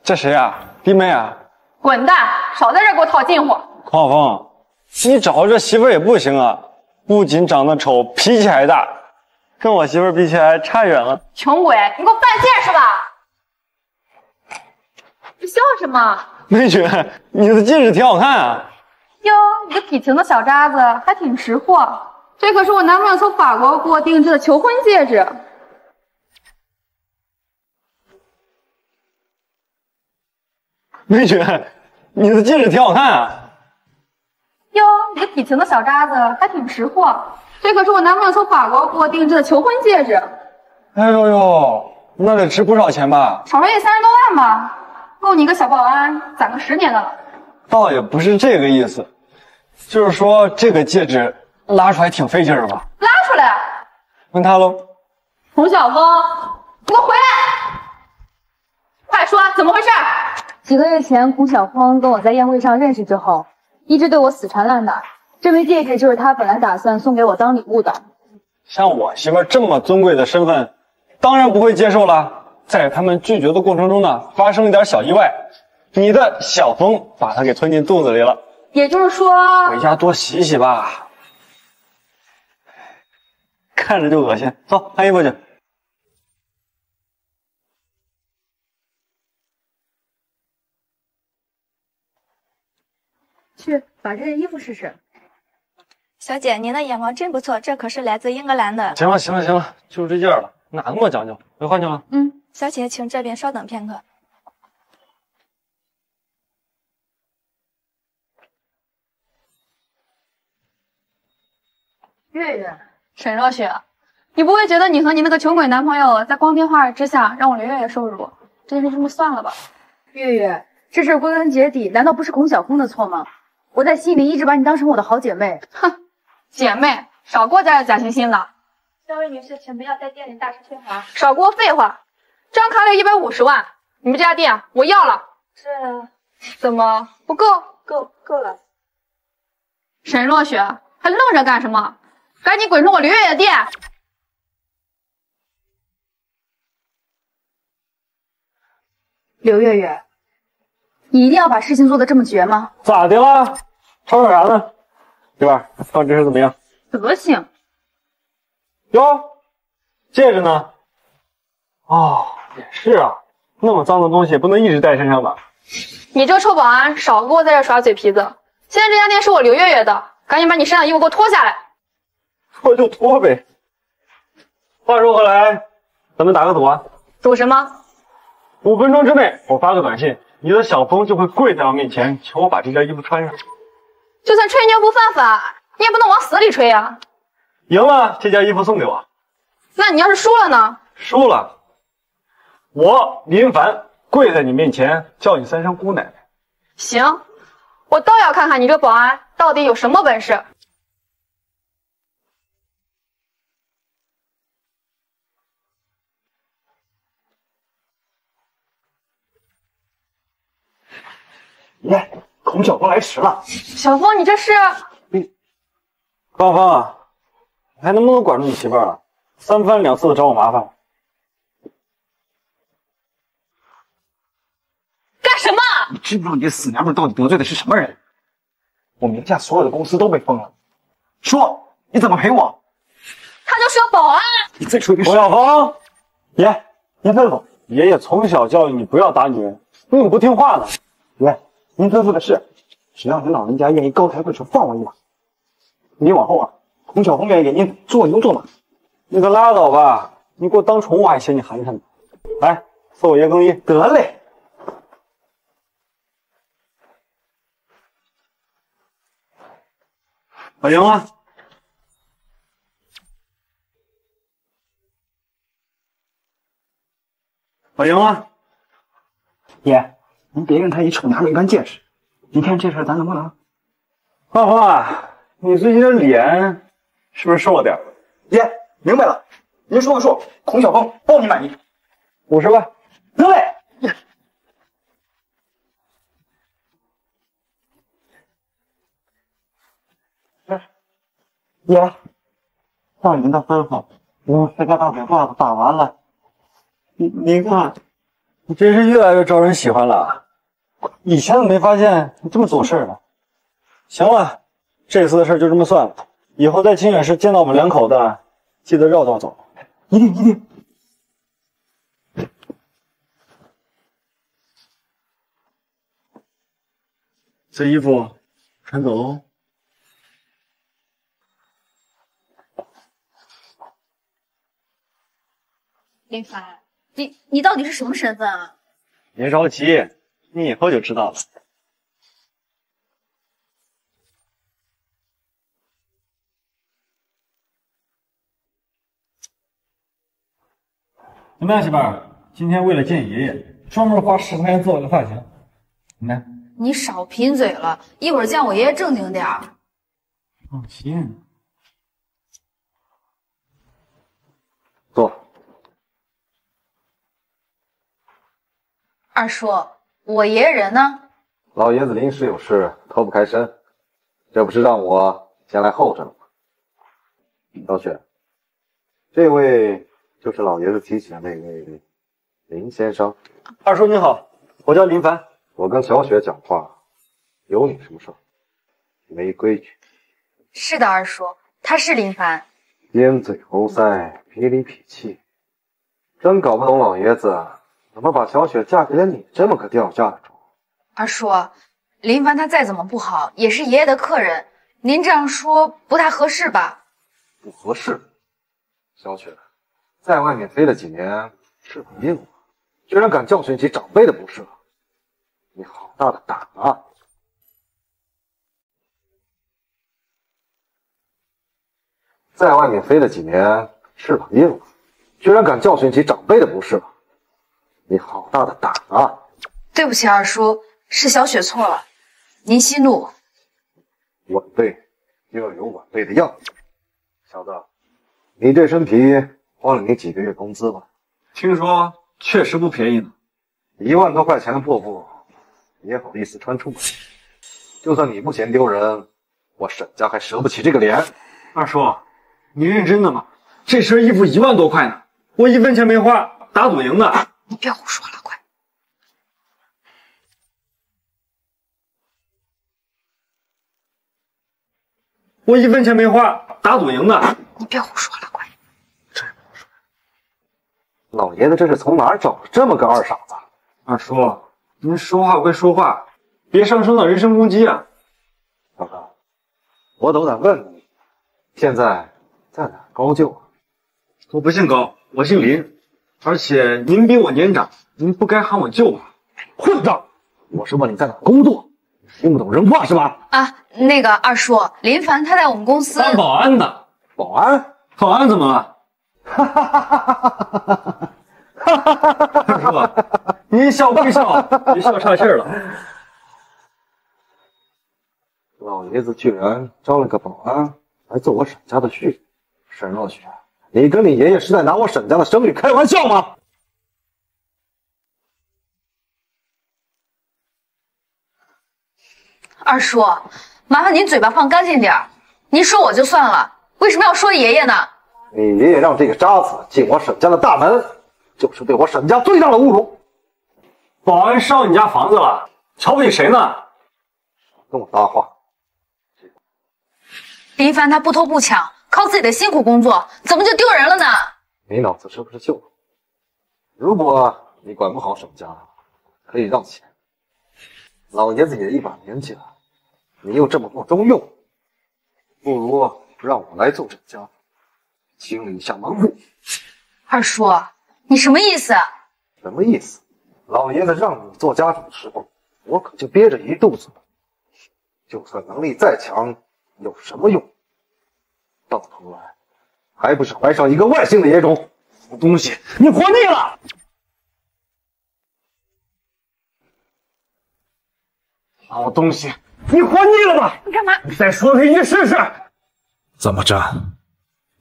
这谁啊？ 弟妹啊，滚蛋！少在这给我套近乎。孔晓峰，你找这媳妇也不行啊，不仅长得丑，脾气还大，跟我媳妇比起来差远了。穷鬼，你给我犯贱是吧？你笑什么？梅雪，你的戒指挺好看啊。哟，你个痞情的小渣子，还挺识货。这可是我男朋友从法国给我定制的求婚戒指。 梅雪，你的戒指挺好看啊！哟，你个痞情的小渣子，还挺识货。这可是我男朋友从法国给我定制的求婚戒指。哎呦呦，那得值不少钱吧？少说也30多万吧，够你一个小保安攒个10年的了。倒也不是这个意思，就是说这个戒指拉出来挺费劲儿吧？拉出来？问他喽。洪小峰，你给我回来！快说怎么回事？ 几个月前，孔晓峰跟我在宴会上认识之后，一直对我死缠烂打。这枚戒指就是他本来打算送给我当礼物的。像我媳妇这么尊贵的身份，当然不会接受了。在他们拒绝的过程中呢，发生了一点小意外，你的小峰把他给吞进肚子里了。也就是说，回家多洗洗吧，看着就恶心。走，换衣服去。去把这件衣服试试。小姐，您的眼光真不错，这可是来自英格兰的。行了行了行了，就这件了，哪那么讲究？我换去了。嗯，小姐，请这边稍等片刻。 月月，沈若雪，你不会觉得你和你那个穷鬼男朋友在光天化日之下让我刘月月受辱，这件事就算了吧？月月，这事归根结底，难道不是孔晓峰的错吗？我在心里一直把你当成我的好姐妹。哼，姐妹，少给我加油假惺惺了。三位女士，请不要在店里大声喧哗。少给我废话。这张卡里150万，你们这家店我要了。这怎么不够？够了。沈若雪，还愣着干什么？ 赶紧滚出我刘月月店！刘月月，你一定要把事情做得这么绝吗？咋的了？吵吵啥呢？媳妇儿，看这事怎么样？德行。哟，戒指呢？哦，也是啊，那么脏的东西也不能一直带身上吧？你这个臭保安，少给我在这耍嘴皮子！现在这家店是我刘月月的，赶紧把你身上衣服给我脱下来！ 脱就脱呗。话说回来，咱们打个赌啊！赌什么？5分钟之内，我发个短信，你的小峰就会跪在我面前，求我把这件衣服穿上。就算吹牛不犯法，你也不能往死里吹啊！赢了，这件衣服送给我。那你要是输了呢？输了，我林凡跪在你面前叫你3声姑奶奶。行，我倒要看看你这保安到底有什么本事。 来，孔小峰来迟了。小峰，你这是……你，高芳啊，你还能不能管住你媳妇儿了？3番2次的找我麻烦。干什么？你知不知道你这死娘们到底得罪的是什么人？我名下所有的公司都被封了。说，你怎么赔我？他就是个保安。你再说一遍。孔小峰，爷吩咐，爷爷从小教育你不要打女人，你怎么不听话呢？爷。 您吩咐的是，只要您老人家愿意高抬贵手放我一马，您往后啊，孔小红愿意给您做牛做马。你可拉倒吧，你给我当宠物还嫌你寒碜呢。来，送我爷更衣。得嘞。我赢了。我赢了。爷。 您别跟他以丑娘们一般见识，你看这事儿咱能不能？花花，你最近的脸是不是瘦了点？爷，明白了，您说个数，孔小峰包你满意，50万，得嘞。爷，照您的吩咐，我这个大嘴巴子打完了，您看，你真是越来越招人喜欢了。 以前怎么没发现你这么懂事呢？行了，这次的事就这么算了。以后在清远市见到我们两口子，记得绕道走。一定一定。这衣服穿走喽。林凡，你到底是什么身份啊？别着急。 你以后就知道了。怎么样，媳妇儿？今天为了见爷爷，专门花10块钱做了个发型。你看，你少贫嘴了，一会儿见我爷爷正经点儿。放心。坐。二叔。 我爷爷人呢？老爷子临时有事，脱不开身，这不是让我先来候着了吗？老雪，这位就是老爷子提起的那位林先生。二叔您好，我叫林凡。我跟小雪讲话，有你什么事？没规矩。是的，二叔，他是林凡。鹰嘴猴腮，痞里痞气，真搞不懂老爷子。 怎么把小雪嫁给了你这么个掉价的主？二叔，林凡他再怎么不好，也是爷爷的客人，您这样说不太合适吧？不合适？小雪，在外面飞了几年，吃苦命嘛，居然敢教训起长辈的不是，你好大的胆啊！ 在外面飞了几年，翅膀硬了，居然敢教训起长辈的不是了。你好大的胆啊！对不起，二叔，是小雪错了，您息怒。晚辈又要有晚辈的样子。小子，你这身皮花了你几个月工资吧？听说确实不便宜呢，1万多块钱的破布，你也好意思穿出门？就算你不嫌丢人，我沈家还折不起这个脸。二叔。 你认真的吗？这身衣服1万多块呢，我1分钱没花，打赌赢的。你别胡说了，快！我1分钱没花，打赌赢的。你别胡说了，快！这也不好说。老爷子这是从哪儿找了这么个二傻子？二叔，您说话归说话，别上升到人身攻击啊！老大，我斗胆问你，现在。 在哪高就啊？我不姓高，我姓林，而且您比我年长，您不该喊我舅吧？混账！我是问你在哪工作，听不懂人话是吧？啊，那个二叔，林凡他在我们公司当保安的。保安？保安怎么了？哈哈哈哈哈哈！哈哈哈哈哈！二叔，您笑归笑，别笑岔气了。老爷子居然招了个保安来做我沈家的婿。 沈若雪，你跟你爷爷是在拿我沈家的声誉开玩笑吗？二叔，麻烦您嘴巴放干净点儿。您说我就算了，为什么要说爷爷呢？你爷爷让这个渣子进我沈家的大门，就是对我沈家最大的侮辱。保安烧你家房子了，瞧不起谁呢？跟我搭话。林凡他不偷不抢。 靠自己的辛苦工作，怎么就丢人了呢？你脑子是不是旧了？如果你管不好沈家，可以让贤。老爷子也一把年纪了，你又这么不中用，不如让我来做沈家，清理一下门户。二叔，你什么意思？什么意思？老爷子让你做家主的时候，我可就憋着一肚子。就算能力再强，有什么用？ 到头来，还不是怀上一个外姓的野种！老东西，你活腻了！老东西，你活腻了吧？你干嘛？你再说他一个试试！怎么着？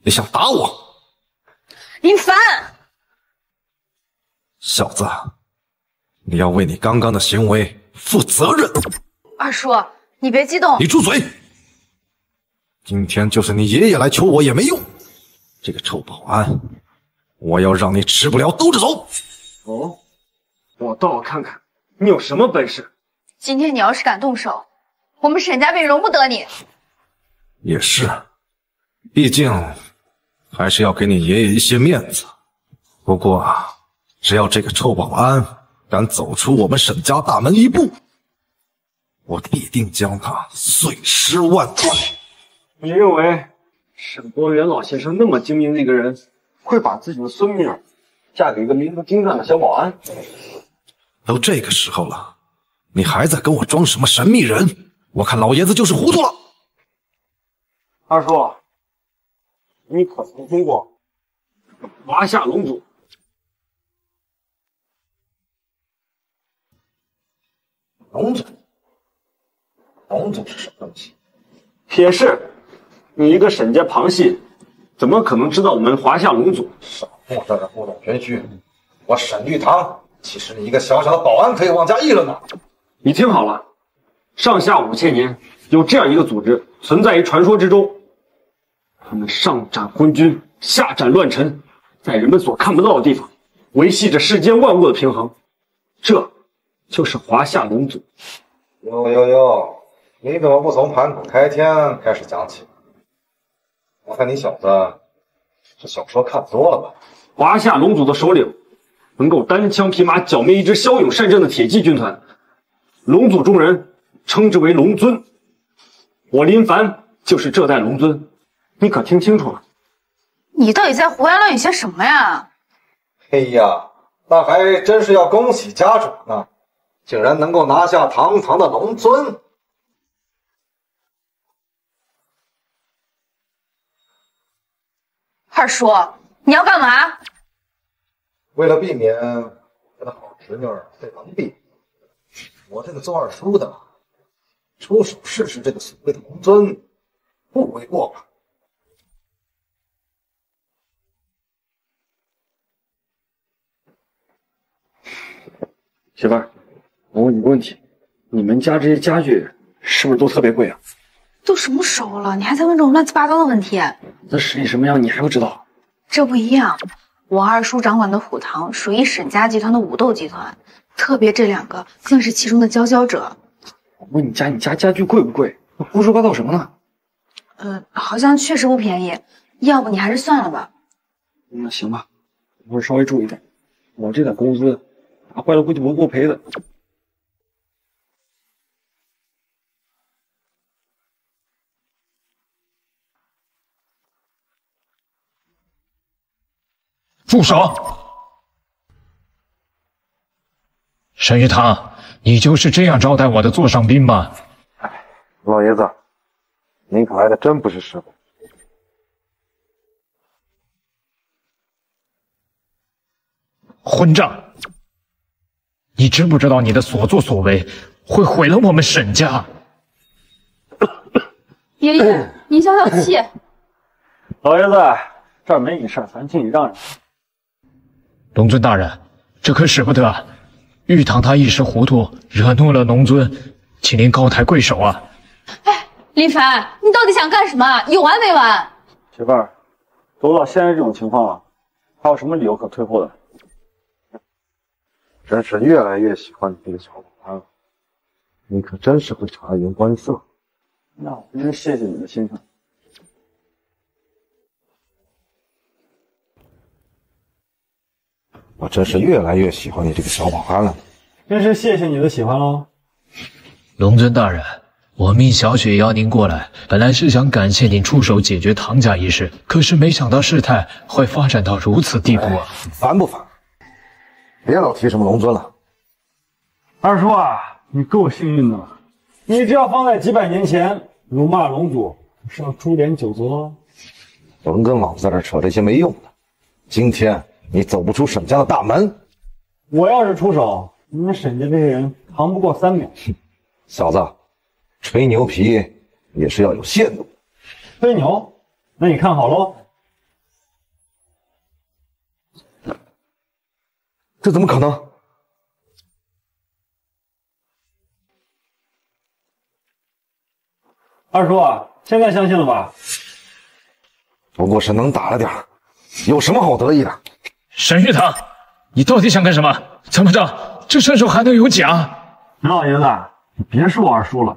你想打我？林凡，小子，你要为你刚刚的行为负责任！二叔，你别激动！你住嘴！ 今天就是你爷爷来求我也没用，这个臭保安，我要让你吃不了兜着走。哦，我倒要看看你有什么本事。今天你要是敢动手，我们沈家便容不得你。也是，毕竟还是要给你爷爷一些面子。不过，只要这个臭保安敢走出我们沈家大门一步，我必定将他碎尸万段。 你认为沈伯元老先生那么精明的一个人，会把自己的孙女嫁给一个名不经传的小保安？都这个时候了，你还在跟我装什么神秘人？我看老爷子就是糊涂了。二叔，你可曾听过华夏龙族？龙族？龙族是什么东西？铁是。 你一个沈家旁系，怎么可能知道我们华夏龙族？少跟我在这故弄玄虚！我沈玉堂岂是你一个小小的保安可以妄加议论的？你听好了，上下5000年有这样一个组织存在于传说之中，他们上斩昏君，下斩乱臣，在人们所看不到的地方维系着世间万物的平衡，这就是华夏龙族。呦呦呦，你怎么不从盘古开天开始讲起？ 我看你小子这小说看多了吧？华夏龙族的首领能够单枪匹马剿灭一支骁勇善战的铁骑军团，龙族中人称之为龙尊。我林凡就是这代龙尊，你可听清楚了？你到底在胡言乱语些什么呀？哎呀，那还真是要恭喜家主呢，竟然能够拿下堂堂的龙尊。 二叔，你要干嘛？为了避免我的好侄女被蒙蔽，我这个做二叔的出手试试这个所谓的龙尊，不为过吧？媳妇儿，我问你个问题，你们家这些家具是不是都特别贵啊？ 都什么时候了，你还在问这种乱七八糟的问题？那沈家什么样，你还不知道？这不一样，我二叔掌管的虎堂属于沈家集团的武斗集团，特别这两个更是其中的佼佼者。我问你家家具贵不贵？胡说八道什么呢？好像确实不便宜，要不你还是算了吧。那行吧，我会稍微注意点。我这点工资，打坏了估计不够赔的。 住手！沈玉堂，你就是这样招待我的座上宾吧？哎，老爷子，您可来的真不是时候。混账！你知不知道你的所作所为会毁了我们沈家？爷爷，您消消气。老爷子，这儿没你事儿，咱进去让让。 龙尊大人，这可使不得！玉堂他一时糊涂，惹怒了龙尊，请您高抬贵手啊！哎，林凡，你到底想干什么？有完没完？媳妇儿，都到现在这种情况了，还有什么理由可退后的？真是越来越喜欢你这个小老太太，你可真是会察言观色。那我真是谢谢你的欣赏。 我真是越来越喜欢你这个小保安了，真是谢谢你的喜欢喽，龙尊大人，我命小雪邀您过来，本来是想感谢您出手解决唐家一事，可是没想到事态会发展到如此地步啊！烦不烦？别老提什么龙尊了。二叔啊，你够幸运的了，你只要放在几百年前，辱骂龙族是要株连九族哦。甭跟老子在这扯这些没用的，今天。 你走不出沈家的大门！我要是出手，你们沈家这些人扛不过3秒。小子，吹牛皮也是要有限度。吹牛？那你看好喽！这怎么可能？二叔啊，现在相信了吧？不过是能打了点儿，有什么好得意的？ 沈玉堂，你到底想干什么？怎么着，这身手还能有假？沈老爷子，你别说我二叔了，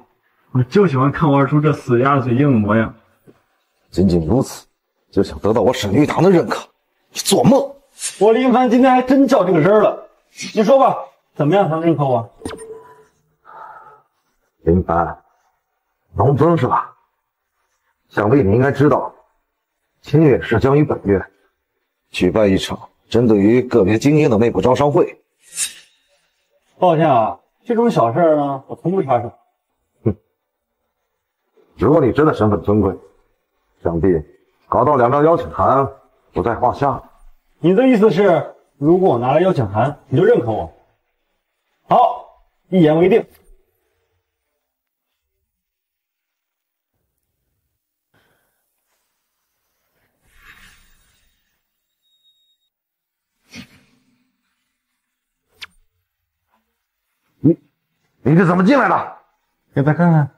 我就喜欢看我二叔这死鸭子嘴硬的模样。仅仅如此，就想得到我沈玉堂的认可？你做梦！我林凡今天还真较这个真儿了。你说吧，怎么样才能认可我？林凡，龙尊是吧？想必你应该知道，清月市将于本月举办一场。 针对于个别精英的内部招商会，抱歉啊，这种小事呢，我从不插手。哼，如果你真的身份尊贵，想必搞到2张邀请函不在话下。你的意思是，如果我拿了邀请函，你就认可我？好，一言为定。你这怎么进来的？给他看看。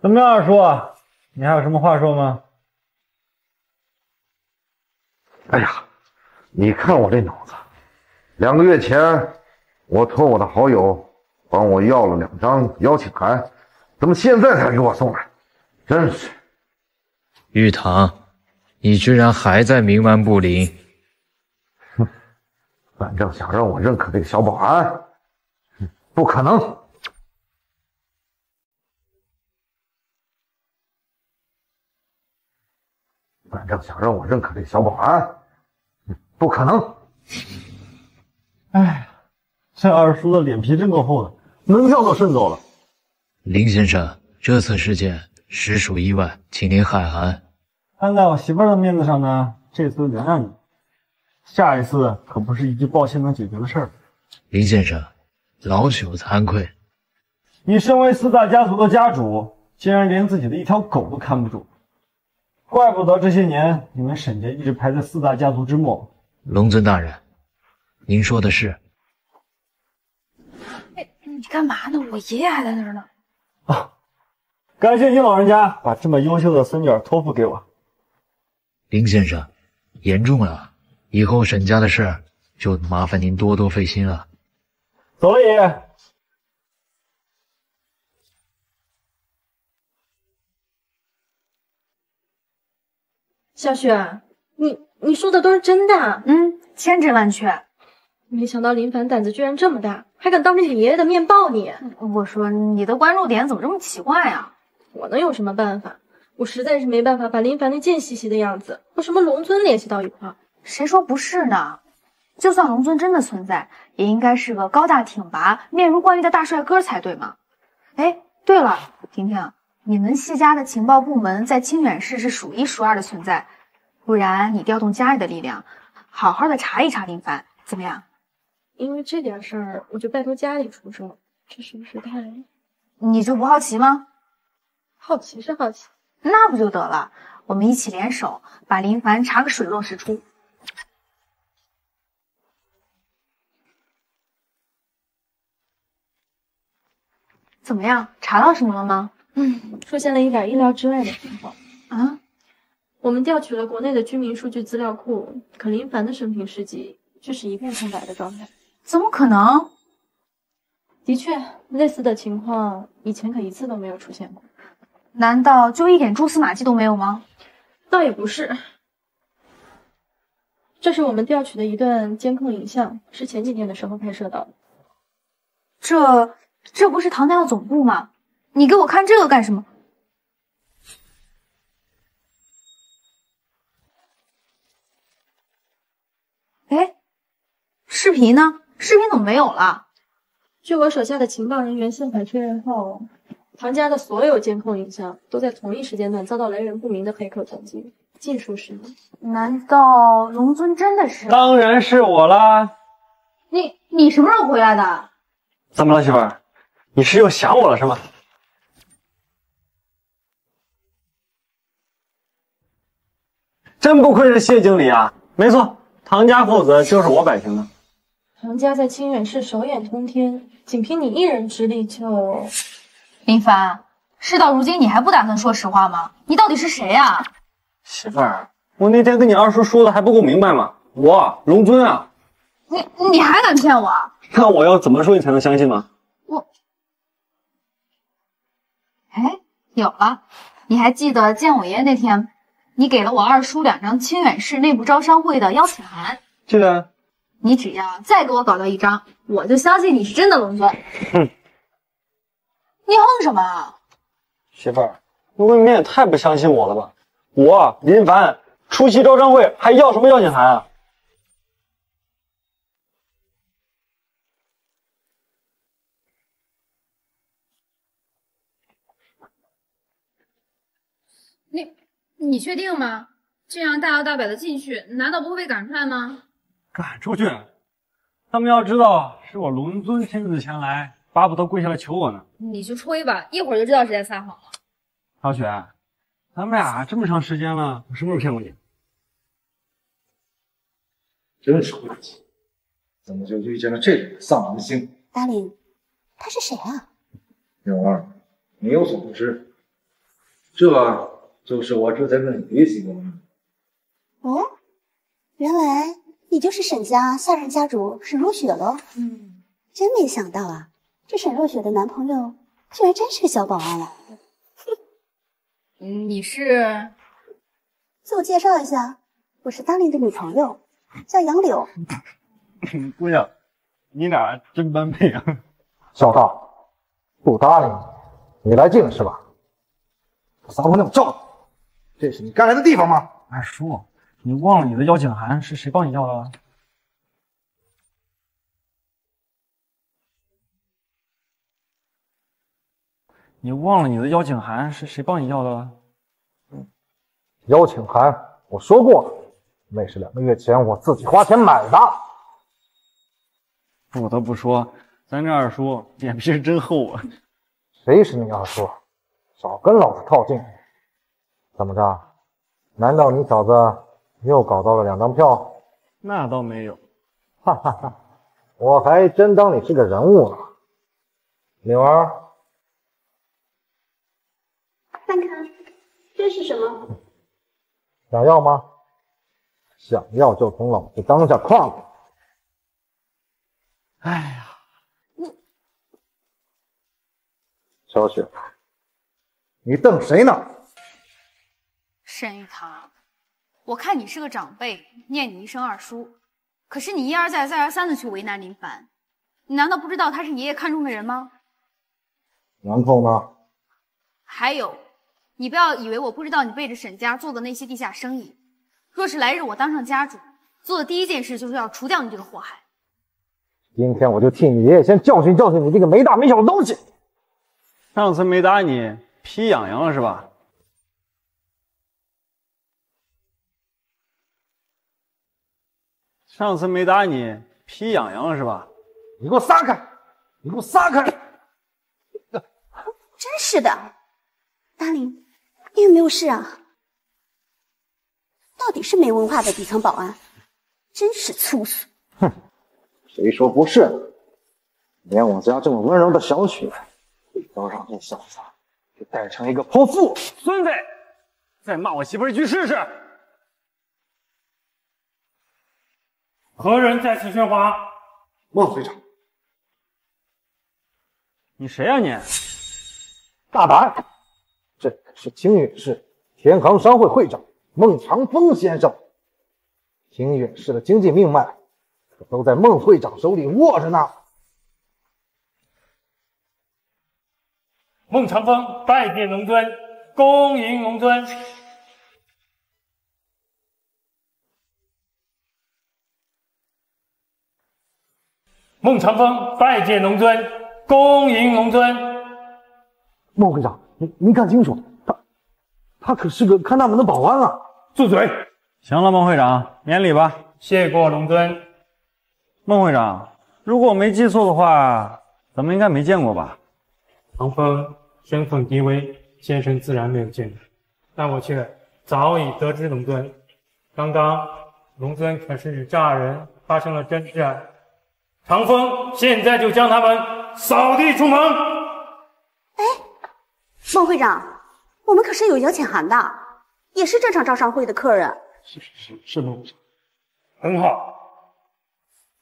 怎么样，二叔？你还有什么话说吗？哎呀，你看我这脑子！2个月前，我托我的好友帮我要了2张邀请函，怎么现在才给我送来？真是！玉堂，你居然还在冥顽不灵！反正想让我认可这个小保安，不可能。 反正想让我认可这小保安，不可能。哎，这二叔的脸皮真够厚的，门票都顺走了。林先生，这次事件实属意外，请您海涵。看在我媳妇儿的面子上呢，这次原谅你。下一次可不是一句抱歉能解决的事儿。林先生，老朽惭愧。你身为四大家族的家主，竟然连自己的一条狗都看不住。 怪不得这些年你们沈家一直排在四大家族之末。龙尊大人，您说的是。哎，你干嘛呢？我爷爷还在那儿呢。啊，感谢您老人家把这么优秀的孙女儿托付给我。林先生，言重了，以后沈家的事就麻烦您多多费心了。走了，爷爷。 小雪，你说的都是真的，千真万确。没想到林凡胆子居然这么大，还敢当着你爷爷的面抱你。我说你的关注点怎么这么奇怪呀？我能有什么办法？我实在是没办法把林凡那贱兮兮的样子和什么龙尊联系到一块儿。谁说不是呢？就算龙尊真的存在，也应该是个高大挺拔、面如冠玉的大帅哥才对嘛。哎，对了，婷婷。 你们西家的情报部门在清远市是数一数二的存在，不然你调动家里的力量，好好的查一查林凡，怎么样？因为这点事儿，我就拜托家里出手，这是不是太……你就不好奇吗？好奇是好奇，那不就得了？我们一起联手，把林凡查个水落石出。怎么样？查到什么了吗？ 出现了一点意料之外的情况啊！我们调取了国内的居民数据资料库，可林凡的生平事迹却是一片空白的状态。怎么可能？的确，类似的情况以前可一次都没有出现过。难道就一点蛛丝马迹都没有吗？倒也不是。这是我们调取的一段监控影像，是前几天的时候拍摄到的。这不是唐家的总部吗？ 你给我看这个干什么？哎，视频呢？视频怎么没有了？据我手下的情报人员现场确认后，唐家的所有监控影像都在同一时间段遭到来源不明的黑客攻击，尽数失踪。难道龙尊真的是？当然是我啦！你什么时候回来的？怎么了，媳妇儿？你是又想我了是吗？ 真不愧是谢经理啊！没错，唐家父子就是我摆平的。唐家在清远市手眼通天，仅凭你一人之力就……林凡，事到如今你还不打算说实话吗？你到底是谁呀？媳妇儿，我那天跟你二叔说的还不够明白吗？我龙尊啊！你还敢骗我？那我要怎么说你才能相信吗？我……哎，有了！你还记得见我爷爷那天？ 你给了我二叔2张清远市内部招商会的邀请函，对啊。你只要再给我搞到1张，我就相信你是真的龙尊。哼！你哼什么啊？媳妇儿，你未免也太不相信我了吧？我林凡出席招商会还要什么邀请函啊？你确定吗？这样大摇大摆的进去，难道不会被赶出来吗？赶出去？他们要知道是我龙尊亲自前来，巴不得跪下来求我呢。你去吹吧，一会儿就知道谁在撒谎了。小雪，咱们俩这么长时间了，我什么时候骗过你？真是晦气，怎么就遇见了这种丧门星？达林，他是谁啊？蓉儿，你有所不知，这…… 就是我之前跟你提起过的。哦，原来你就是沈家下任家主沈若雪喽。嗯，真没想到啊，这沈若雪的男朋友居然真是个小保安啊。你是？自我介绍一下，我是当年的女朋友，叫杨柳。姑娘，你俩真般配啊！小道，不搭理你，你来劲了是吧？撒泼那么照你，这是你该来的地方吗？哎，叔，你忘了你的邀请函是谁帮你要的了？ 你忘了你的邀请函是谁帮你要的了？邀请函我说过了，那是2个月前我自己花钱买的。不得不说，咱这二叔脸皮是真厚啊！谁是你二叔？少跟老子套近乎！怎么着？难道你小子又搞到了2张票？那倒没有，哈哈哈！我还真当你是个人物呢，柳儿。 看看这是什么？想要吗？想要就从老子当下跨过。哎呀，你小雪，你瞪谁呢？沈玉堂，我看你是个长辈，念你一声二叔，可是你一而再、再而三的去为难林凡，你难道不知道他是爷爷看中的人吗？然后呢？还有。 你不要以为我不知道你背着沈家做的那些地下生意。若是来日我当上家主，做的第一件事就是要除掉你这个祸害。今天我就替你爷爷先教训教训你这个没大没小的东西。上次没打你，皮痒痒了是吧？上次没打你，皮痒痒了是吧？你给我撒开！你给我撒开！真是的，达林。 你有没有事啊？到底是没文化的底层保安，真是粗俗！哼，谁说不是？连我家这么温柔的小雪，都让这小子给带成一个泼妇！孙子，再骂我媳妇一句试试！何人在此喧哗？孟会长，你谁啊你？大胆！ 这可是清远市田行商会会长孟长风先生，清远市的经济命脉可都在孟会长手里握着呢。孟长风拜见龙尊，恭迎龙尊。孟长风拜见龙尊，恭迎龙尊。孟会长。 您看清楚，他可是个看大门的保安啊！住嘴！行了，孟会长，免礼吧。谢过龙尊。孟会长，如果我没记错的话，咱们应该没见过吧？长风身份低微，先生自然没有见过，但我却早已得知龙尊。刚刚龙尊可是与诈人发生了争执，长风现在就将他们扫地出门。 孟会长，我们可是有邀请函的，也是这场招商会的客人。是孟会长，很好。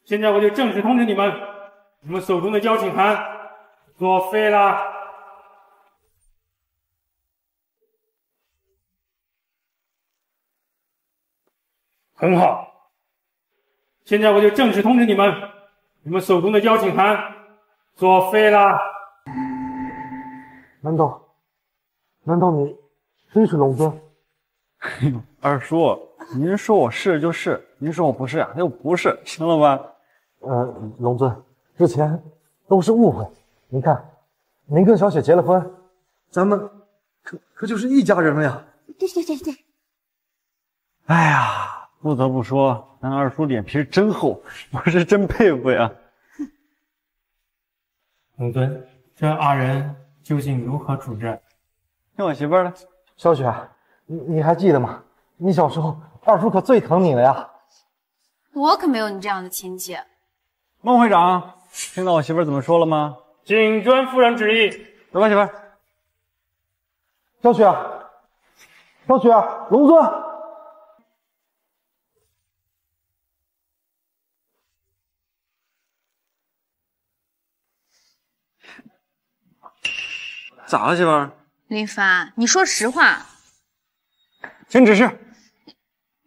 现在我就正式通知你们，你们手中的邀请函作废了。很好。现在我就正式通知你们，你们手中的邀请函作废了。难道？ 难道你真是龙尊？哎呦，二叔，您说我是就是，您说我不是，那就不是，行了吧？龙尊，之前都是误会。您看，您跟小雪结了婚，咱们可就是一家人了呀。对。哎呀，不得不说，咱二叔脸皮真厚，我是真佩服呀。龙尊，这2人究竟如何处置？ 听我媳妇儿的，小雪，你还记得吗？你小时候，二叔可最疼你了呀。我可没有你这样的亲戚。孟会长，听到我媳妇儿怎么说了吗？谨遵夫人旨意。走吧，媳妇儿。小雪，小雪，龙尊。咋了，媳妇儿？ 林凡，你说实话。请指示。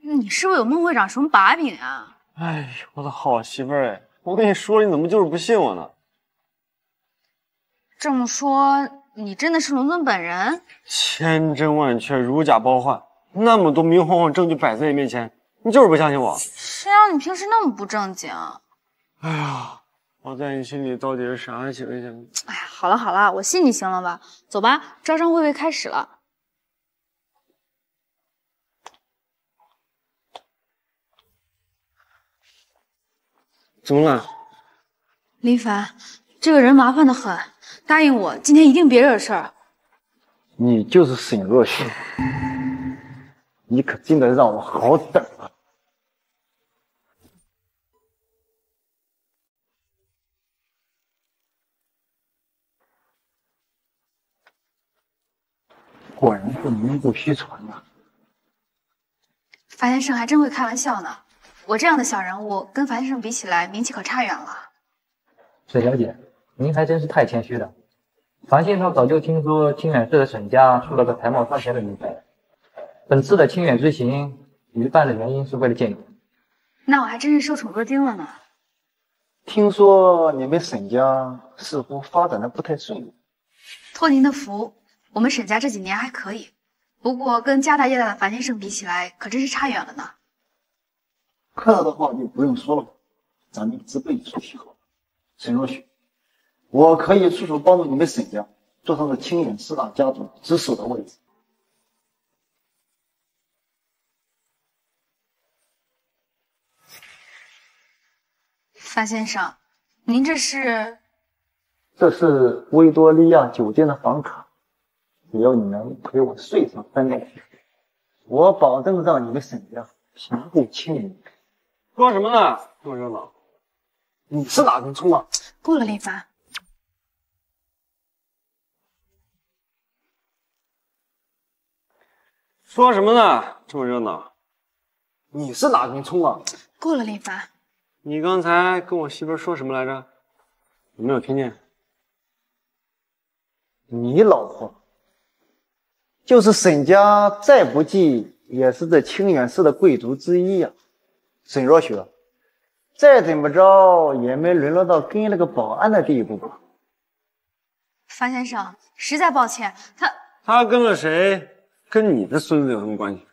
你是不是有孟会长什么把柄啊？哎，我的好媳妇儿哎，我跟你说，你怎么就是不信我呢？这么说，你真的是伦敦本人？千真万确，如假包换。那么多明晃晃证据摆在你面前，你就是不相信我。谁让你平时那么不正经？哎呀，我在你心里到底是啥形象？哎呀，好了好了，我信你行了吧？走吧，招商会不会开始了？ 怎么了，林凡？这个人麻烦的很，答应我，今天一定别惹事儿。你就是沈若曦，你可真的让我好等啊！果然是名不虚传呐！樊先生还真会开玩笑呢。 我这样的小人物跟樊先生比起来，名气可差远了。沈小姐，您还真是太谦虚了。樊先生早就听说清远市的沈家出了个才貌双全的人才，本次的清远之行举办的原因是为了见你。那我还真是受宠若惊了呢。听说你们沈家似乎发展的不太顺利。托您的福，我们沈家这几年还可以，不过跟家大业大的樊先生比起来，可真是差远了呢。 客套的话就不用说了吧，咱们直奔主题好了。沈若雪，我可以出手帮助你们沈家坐上了清远四大家族之首的位置。樊先生，您这是？这是维多利亚酒店的房卡，只要你能陪我睡上3个月，我保证让你们沈家平步青云。 说什么呢？这么热闹，你是哪根葱啊？够了，林凡。说什么呢？这么热闹，你是哪根葱啊？够了，林凡。你刚才跟我媳妇说什么来着？有没有听见？你老婆，就是沈家再不济也是这清远市的贵族之一呀、啊。 沈若雪，再怎么着也没沦落到跟那个保安的地步吧？樊先生，实在抱歉，他跟了谁，跟你的孙子有什么关系？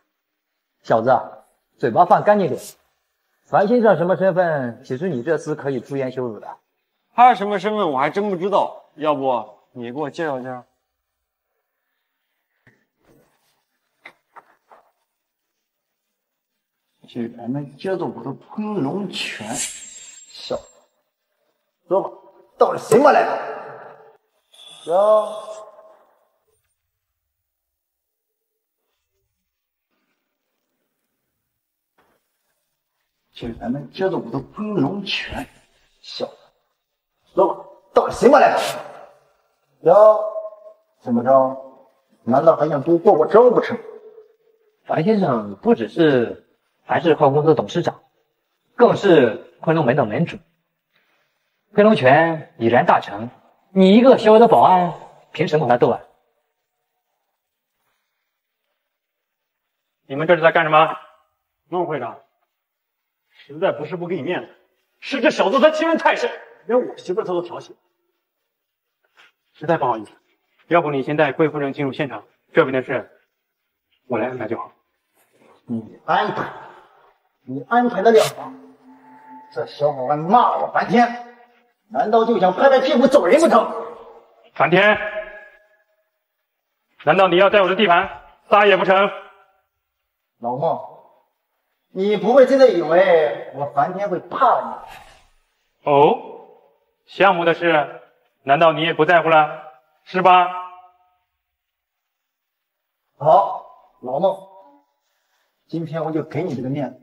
小子，嘴巴放干净点。樊先生什么身份？岂是你这厮可以出言羞辱的？他什么身份我还真不知道，要不你给我介绍介绍？ 居然能接住我的昆仑拳，小子，说吧，到底谁骂来的？哟，居然能接住我的昆仑拳，小子，说吧，到底谁骂来的？哟，怎么着？难道还想多过过招不成？樊先生不只是。 还是矿公司董事长，更是昆仑门的门主。昆仑拳已然大成，你一个小小的保安，凭什么和他斗啊？你们这是在干什么？孟会长，实在不是不给你面子，是这小子他欺人太甚，连我媳妇他都调戏。实在不好意思，要不你先带贵夫人进入现场，这边的事我来安排就好。你安排。 你安排得了吗？这小保安骂了我樊天，难道就想拍拍屁股走人不成？樊天，难道你要在我的地盘撒野不成？老孟，你不会真的以为我樊天会怕你？哦，项目的事，难道你也不在乎了，是吧？好，老孟，今天我就给你这个面子。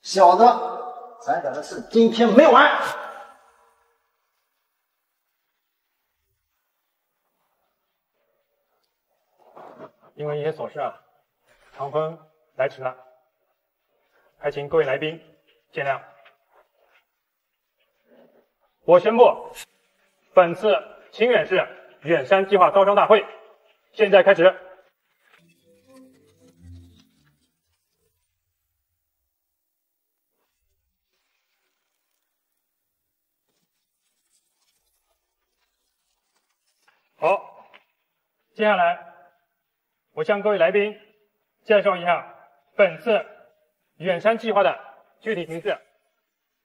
小子，咱俩的事今天没完。因为一些琐事啊，唐风来迟了，还请各位来宾见谅。我宣布，本次清远市远山计划招商大会现在开始。接下来，我向各位来宾介绍一下本次远山计划的具体形式。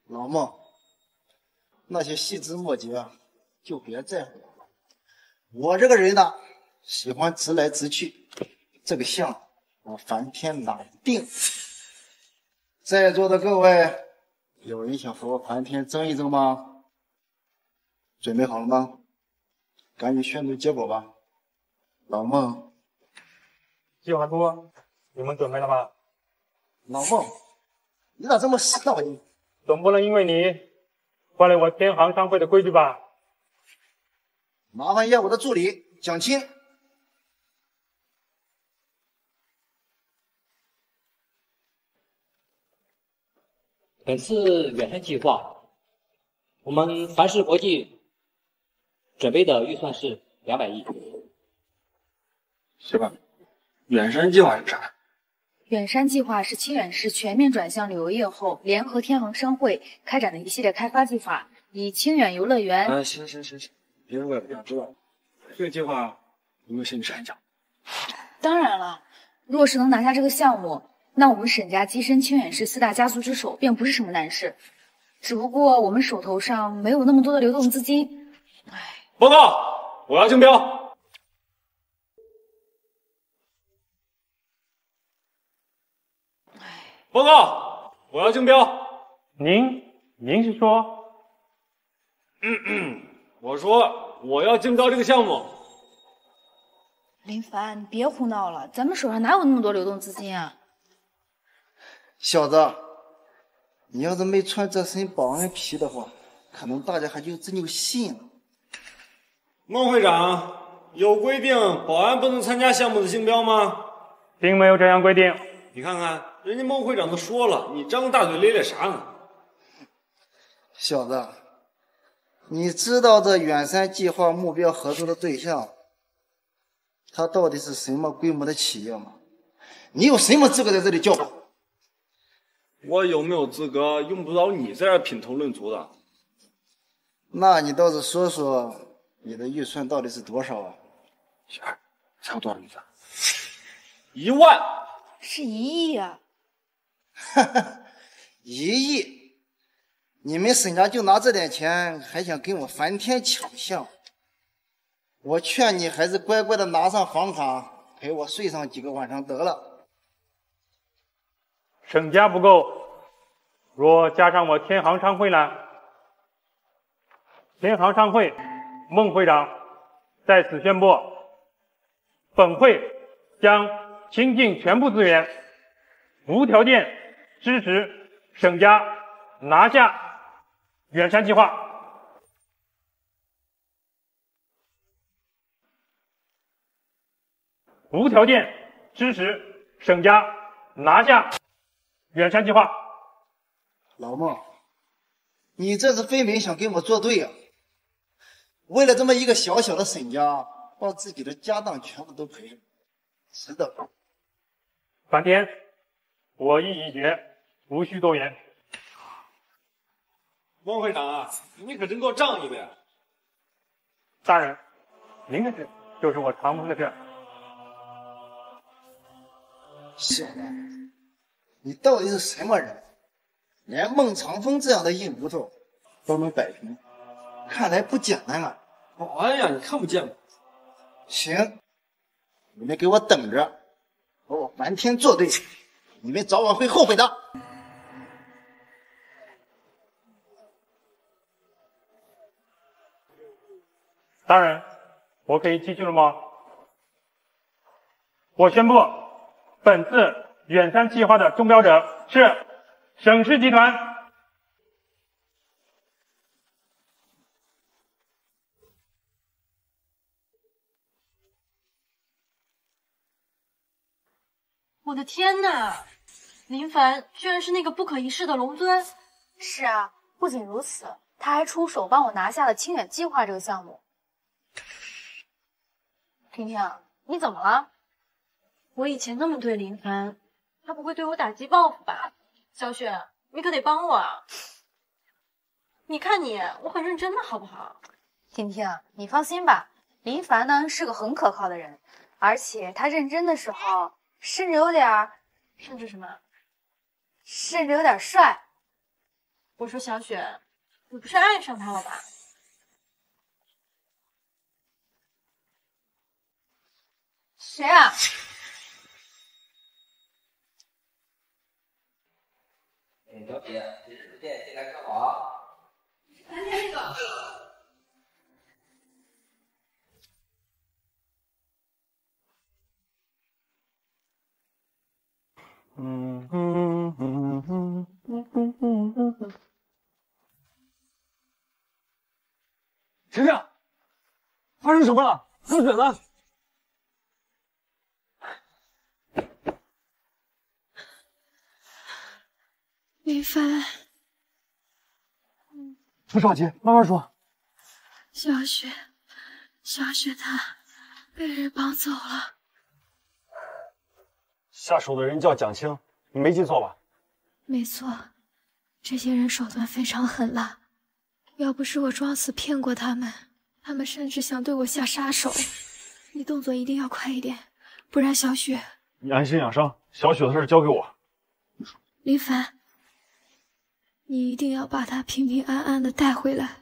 老孟，那些细枝末节就别在乎了。我这个人呢，喜欢直来直去，这个相我梵天难定。在座的各位，有人想和我梵天争一争吗？准备好了吗？赶紧宣读结果吧。 老孟，计划书你们准备了吗？老孟，你咋这么少呢？总不能因为你破了我天行商会的规矩吧？麻烦一下我的助理蒋钦。本次远山计划，我们凡氏国际准备的预算是200亿。 媳妇，远山计划是啥？远山计划是清远市全面转向旅游业后，联合天行商会开展的一系列开发计划，以清远游乐园……啊，行，别问了，我知道。这个计划有没有向你闪讲？当然了，若是能拿下这个项目，那我们沈家跻身清远市4大家族之首，便不是什么难事。只不过我们手头上没有那么多的流动资金。哎，报告，我要竞标。 报告，我要竞标。您是说？我说我要竞标这个项目。林凡，你别胡闹了，咱们手上哪有那么多流动资金啊？小子，你要是没穿这身保安皮的话，可能大家还就真就信了。孟会长，有规定保安不能参加项目的竞标吗？并没有这样规定。你看看。 人家孟会长都说了，你张大嘴咧咧啥呢？小子，你知道这远山计划目标合作的对象，他到底是什么规模的企业吗？你有什么资格在这里叫我？我有没有资格，用不着你在这品头论足的。那你倒是说说，你的预算到底是多少啊？小二，才有多少预算？1万，是1亿啊！ 哈哈，1亿！你们沈家就拿这点钱，还想跟我梵天抢项？我劝你还是乖乖的拿上房卡，陪我睡上几个晚上得了。沈家不够，若加上我天行商会呢？天行商会，孟会长在此宣布，本会将倾尽全部资源，无条件。 支持沈家拿下远山计划。无条件支持沈家拿下远山计划。老孟，你这是分明想跟我作对啊！为了这么一个小小的沈家，把自己的家当全部都赔了，值得吗？梵天，我意已决。 无需多言，孟会长啊，你可真够仗义的呀！大人，您的事就是我长风的事。小子，你到底是什么人？连孟长风这样的硬骨头都能摆平，看来不简单啊！保安呀，你看不见吗？行，你们给我等着，和我梵天作对，你们早晚会后悔的。 当然，我可以继续了吗？我宣布，本次远山计划的中标者是沈氏集团。我的天哪，林凡居然是那个不可一世的龙尊！是啊，不仅如此，他还出手帮我拿下了清远计划这个项目。 婷婷，你怎么了？我以前那么对林凡，他不会对我打击报复吧？小雪，你可得帮我啊！你看你，我很认真的好不好？婷婷，你放心吧，林凡呢是个很可靠的人，而且他认真的时候，甚至有点帅。我说小雪，你不是爱上他了吧？谁啊？ 小姐，这是店进来看好啊！看这个，婷婷，发生什么了？自刎了！林凡，不着急，慢慢说。小雪她被人绑走了。下手的人叫蒋青，你没记错吧？没错，这些人手段非常狠辣，要不是我装死骗过他们，他们甚至想对我下杀手。你动作一定要快一点，不然小雪……你安心养伤，小雪的事交给我。林凡。 你一定要把他平平安安的带回来。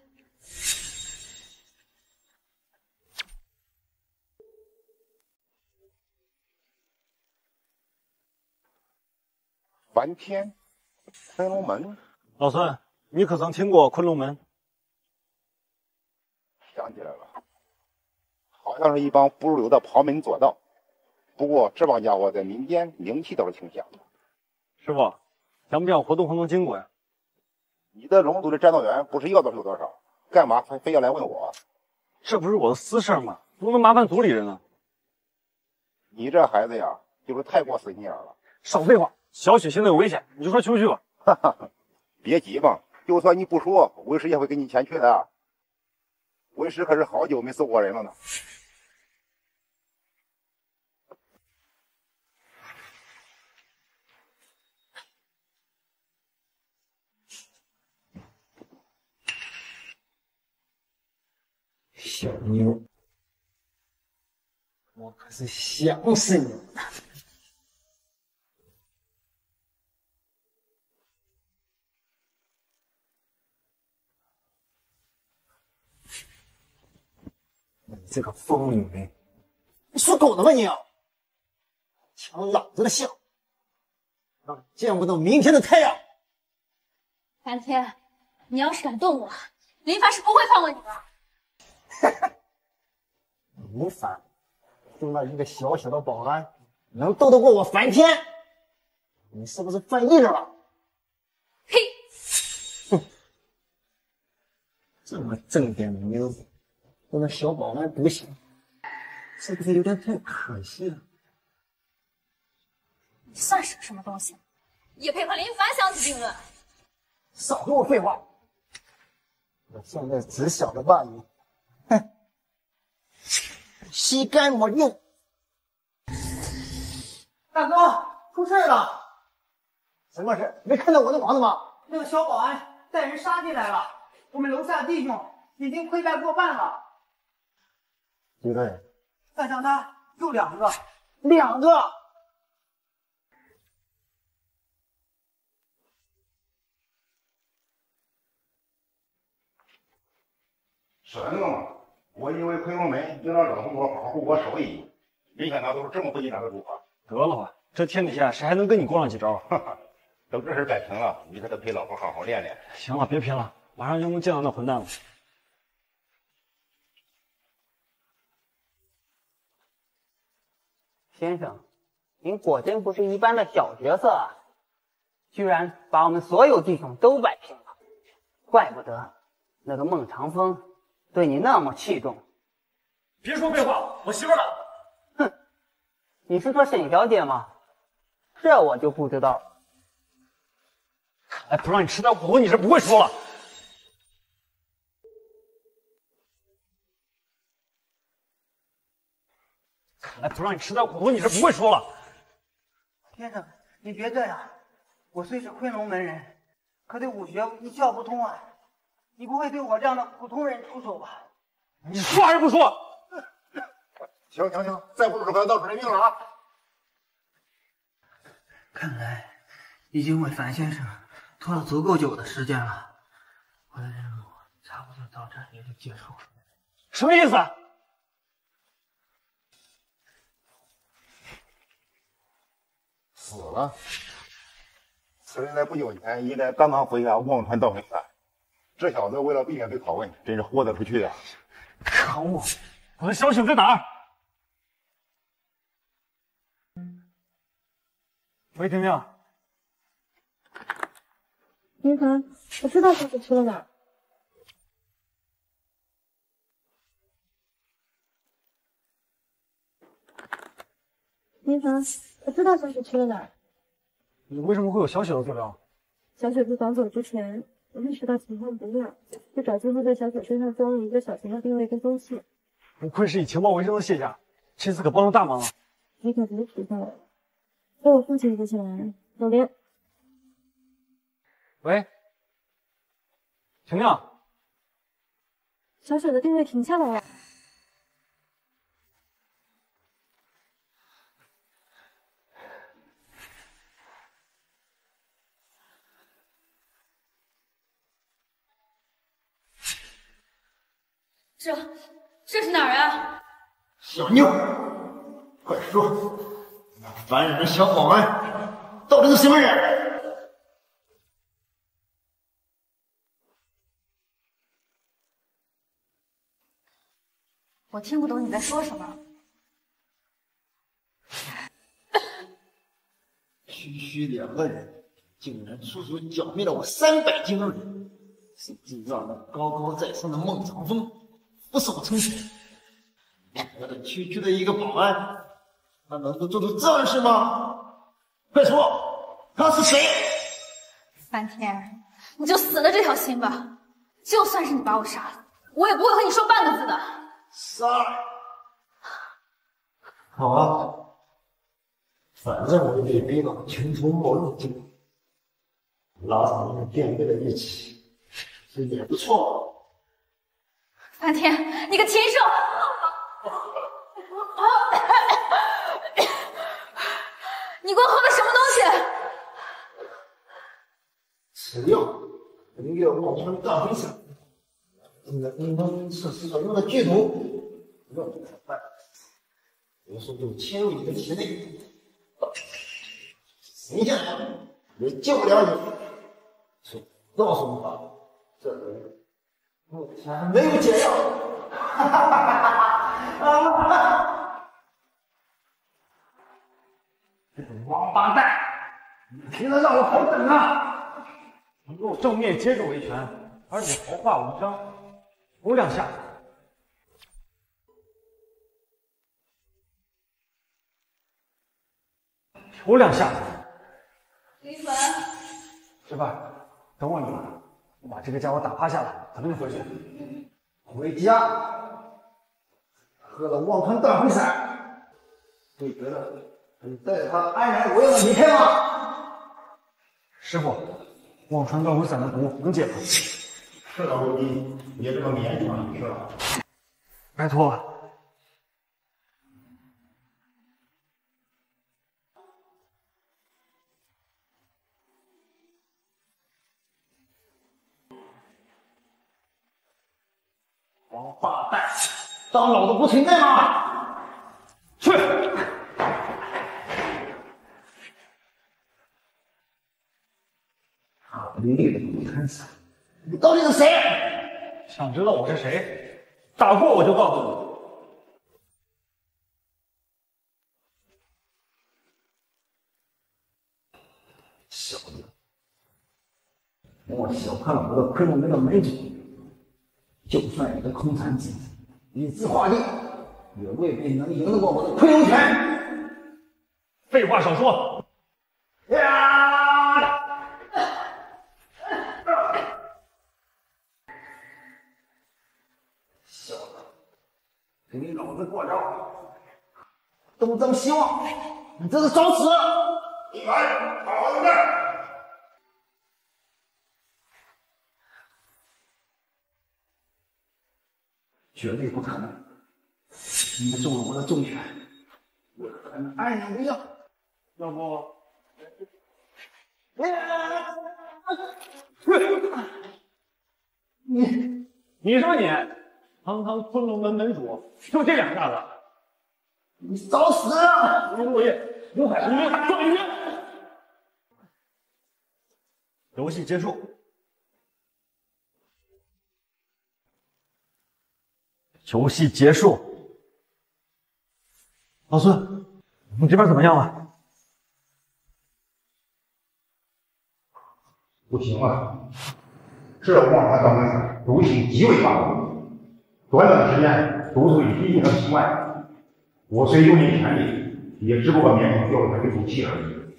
梵天，昆仑门。老孙，你可曾听过昆仑门？想起来了，好像是一帮不入流的旁门左道。不过这帮家伙在民间名气倒是挺响的。师傅，咱们这样活动活动筋骨呀。 你的龙族的战斗员不是要多少有多少，干嘛非要来问我？这不是我的私事吗？怎么能麻烦族里人呢？你这孩子呀，就是太过死心眼了。少废话，小雪现在有危险，你就说去不去吧。哈哈，别急嘛，就算你不说，为师也会给你钱去的。为师可是好久没搜过人了呢。小妞，我可是想死你了！你这个疯女人，你属狗的吧你？抢老子的笑，让你见不到明天的太阳！梵天，你要是敢动我，林凡是不会放过你的。 林凡，就那一个小小的保安，能斗得过我梵天？你是不是犯意着了？呸！哼，这么正点的妞子，当个小保安不行，是不是有点太可惜了？你算是个什么东西？也配和林凡相提并论？少跟我废话！我现在只晓得骂你。 哼，吸干我用。大哥，出事了！什么事？没看到我的忙的吗？那个小保安带人杀进来了，我们楼下弟兄已经溃败过半了。几个人？再上他又两个。什么？ 我以为昆仑门应让冷红国保护我手艺，没想到都是这么不经常的主法。得了吧，这天底下谁还能跟你过上几招？哈哈，等这事摆平了，你可得陪老婆好好练练。行了，别贫了，马上就能见到那混蛋了。先生，您果真不是一般的小角色啊，居然把我们所有弟兄都摆平了，怪不得那个孟长风。 对你那么器重，别说废话，我媳妇呢？哼，你是说沈小姐吗？这我就不知道了。哎，不让你吃点苦头，你是不会输了。哎，不让你吃点苦头，你是不会输了。先生，你别这样，我虽是昆仑门人，可对武学一窍不通啊。 你不会对我这样的普通人出手吧？你说还是不说？行，再不止，快到水命了啊！看来已经为樊先生拖了足够久的时间了，我的任务差不多到这里就结束了。什么意思？死了。此人在不久前一代刚刚回家忘川盗命案，这小子为了避免被拷问，真是豁得出去啊！可恶，我的小雪在哪儿？ 喂，婷婷，云凡，我知道小雪去了哪儿。云凡，我知道小雪去了哪儿。你为什么会有小雪的资料？小雪在赶走之前，我意识到情况不妙，就找机会在小雪身上装了一个小型的定位跟踪器。不愧是以情报为生的谢家，这次可帮了大忙了。你可别提到了。 被我父亲接起来了，左边。喂，婷婷，小雪的定位停下来了。这是哪儿啊？小妞，快说！ 凡人小保安到底是什么人？我听不懂你在说什么。区区两个人，竟然出手剿灭了我300精锐，甚至让那高高在上的孟长风俯首称臣。我的区区的一个保安。 他能够做出这样的事吗？快说，他是谁？梵天，你就死了这条心吧！就算是你把我杀了，我也不会和你说半个字的。杀！好啊，反正我也被逼到穷途末路之中，拉上你们垫背在一起，这也不错。梵天，你个禽兽！ 你给我喝的什么东西？只要能给我冒充大风伞，能测试所用的剧毒，让我怎么办？我说就切入你的体内，谁下来也救不了你。所以告诉你吧，这人目前还没有解药。哈哈哈哈哈！ 王八蛋！你竟然让我好等啊！你给我正面接住我一拳，而且毫发无伤，头两下。头两下。林凡，媳妇，等我一会儿，我把这个家伙打趴下了，咱们就回去。回家，喝了忘川断魂散，你觉得？ 你带他安然无恙的离开吗？师傅，忘川断魂散的毒能解吗？这倒未必，别这么勉强，是吧？拜托了。王八蛋，当老子不存在吗？去！ 你看啥？你到底是谁？想知道我是谁？打过我就告诉你。小子，我小看了我的昆仑门的门主，就算你的空残子以字画地，也未必能赢得过我的昆仑拳。废话少说。呀！ 给你老子过招！东张西望，你这是找死！你来，好好的干！绝对不可能！你中了我的重拳，我安然无恙。要不，你说你堂堂昆仑门门主，就这两个大哥，你找死啊！如落叶，如海，如冰，撞一遍。 游戏结束，游戏结束。老孙，你这边怎么样了？不行了，这妄拿当真材，毒性极为大。短短的时间，毒素已经成习惯。我虽用尽全力，也只不过勉强吊住他一口气而已。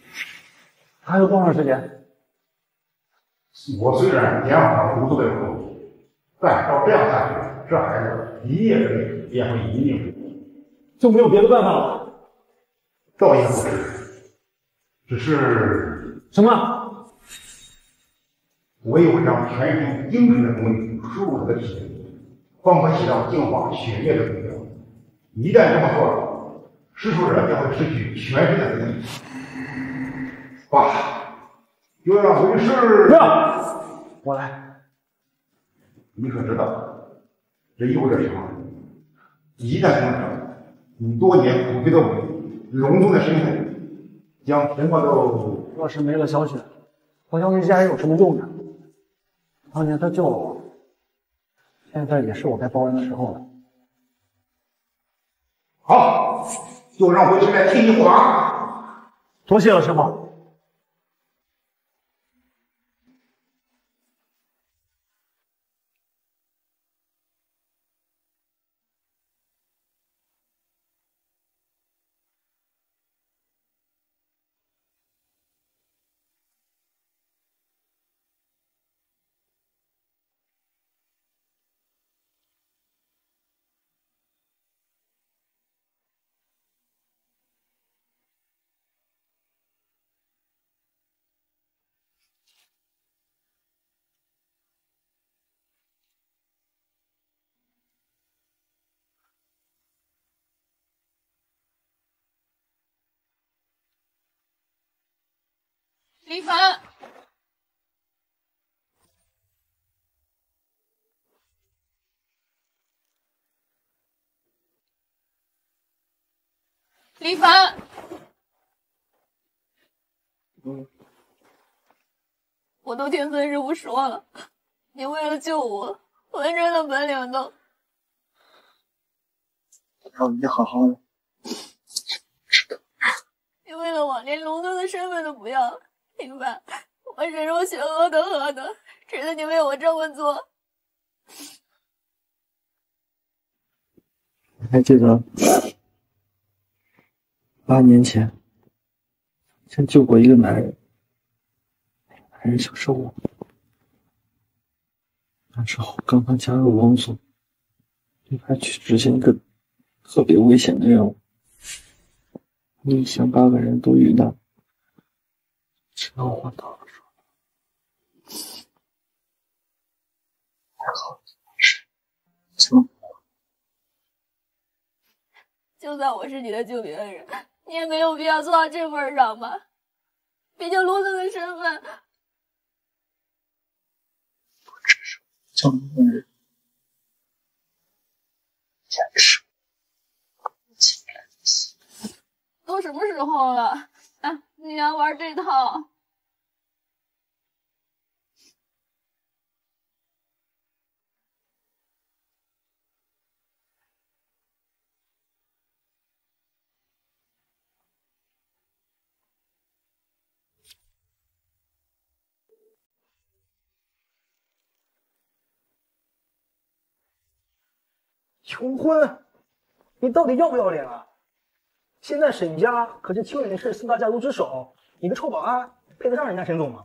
还有多长时间？ 我虽然减缓了毒素的浓度，但照这样下去，这孩子一夜之内便会一命呜呼。就没有别的办法了？倒也不是，只是什么？我有将全身精纯的功力输入他的体内，方可起到净化血液的功效。一旦这么做了，施术者将会失去全身的能力。爸。 又要回事？不要，我来。你可知道，这意味着什么？一旦成长，你多年苦逼的武力，隆重的身份，将什么都……若是没了小雪，我要一家人有什么用呢？当年他救了我，现在也是我该报恩的时候了。好，就让回师妹替你护法。多谢了，师傅。 林凡，林凡，我都听孙师傅说了，你为了救我，浑身的本领都……让你好好的，你为了我，连龙尊的身份都不要。 明白，我忍辱血恶的何德，值得你为我这么做？你还记得8年前曾救过一个男人，那个男人就是我。那时候刚刚加入王组，对他去执行一个特别危险的任务，一行8个人都遇难。 只要我换到了手，还好是救我。就算我是你的救命恩人，你也没有必要做到这份上吧？毕竟卢总的身份，不只是救命恩人，也是亲人。都什么时候了？ 啊！你要玩这套？求婚？你到底要不要脸啊？ 现在沈家可是清远市四大家族之首，你个臭保安配得上人家沈总吗？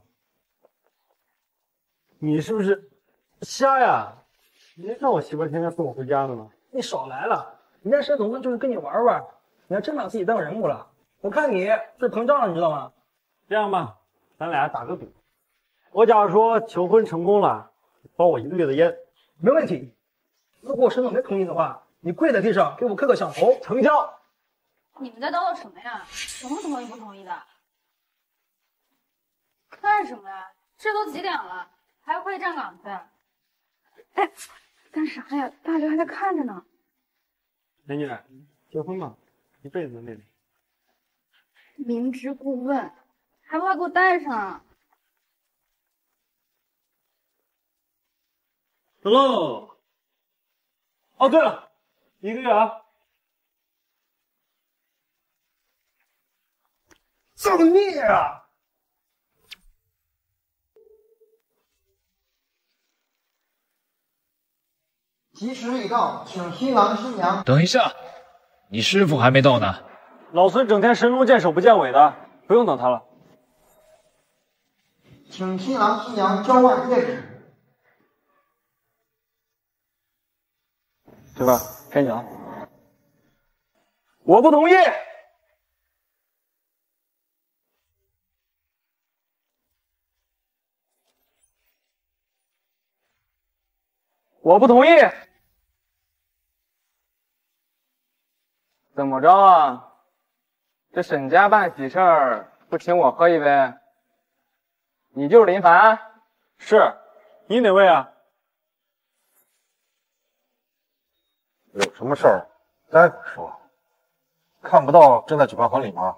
你是不是瞎呀？你让我媳妇天天送我回家的吗？你少来了，人家沈总那就是跟你玩玩，你还真把自己当人物了。我看你是膨胀了，你知道吗？这样吧，咱俩打个赌，我假如说求婚成功了，包我1个月的烟，没问题。如果沈总没同意的话，你跪在地上给我磕个响头，成交。你们在叨叨什么呀？什么同意不同意的？干什么呀？这都几点了，还要快站岗去？哎，干啥呀？大刘还在看着呢。美女，结婚吧，一辈子的那种。明知故问，还不快给我带上？ 走喽！哦，对了，1个月啊！造孽啊！吉时已到，请新郎新娘。等一下，你师傅还没到呢。老孙整天神龙见首不见尾的，不用等他了。请新郎新娘交换戒指。 媳妇，该你了。我不同意。我不同意。怎么着啊？这沈家办喜事儿不请我喝一杯？你就是林凡？是，你哪位啊？ 有什么事儿，待会儿说。看不到正在举办婚礼吗？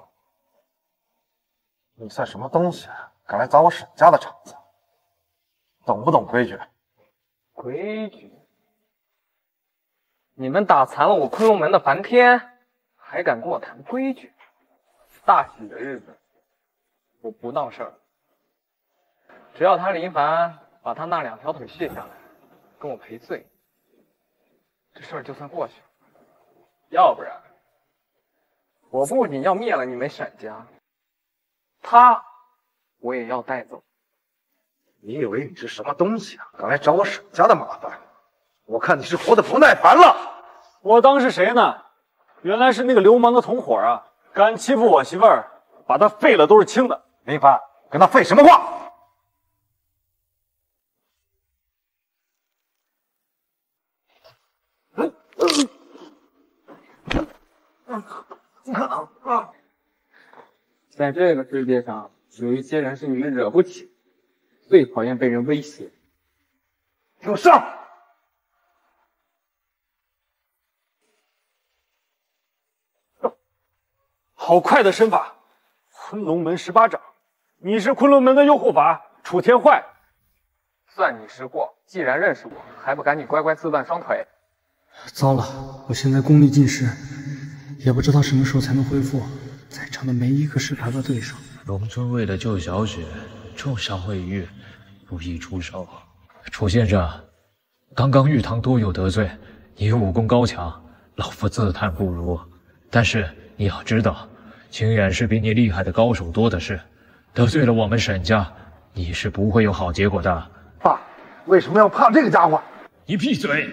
你算什么东西，敢来砸我沈家的场子？懂不懂规矩？规矩？你们打残了我昆仑门的梵天，还敢跟我谈规矩？大喜的日子，我不闹事儿。只要他林凡把他那2条腿卸下来，跟我赔罪。 这事儿就算过去，要不然我不仅要灭了你们沈家，他我也要带走。你以为你是什么东西啊？敢来找我沈家的麻烦？我看你是活得不耐烦了。我当是谁呢？原来是那个流氓的同伙啊！敢欺负我媳妇儿，把他废了都是轻的。林凡，跟他废什么话？ 在这个世界上，有一些人是你们惹不起，最讨厌被人威胁。给我上！好快的身法！昆仑门18掌，你是昆仑门的右护法楚天坏，算你识货。既然认识我，还不赶紧乖乖自断双腿！糟了，我现在功力尽失。 也不知道什么时候才能恢复，在场的没1个是他的对手。荣尊为了救小雪，重伤未愈，不宜出手。楚先生，刚刚玉堂多有得罪，你武功高强，老夫自叹不如。但是你要知道，秦远是比你厉害的高手多的是，得罪了我们沈家，你是不会有好结果的。爸，为什么要怕这个家伙？你闭嘴！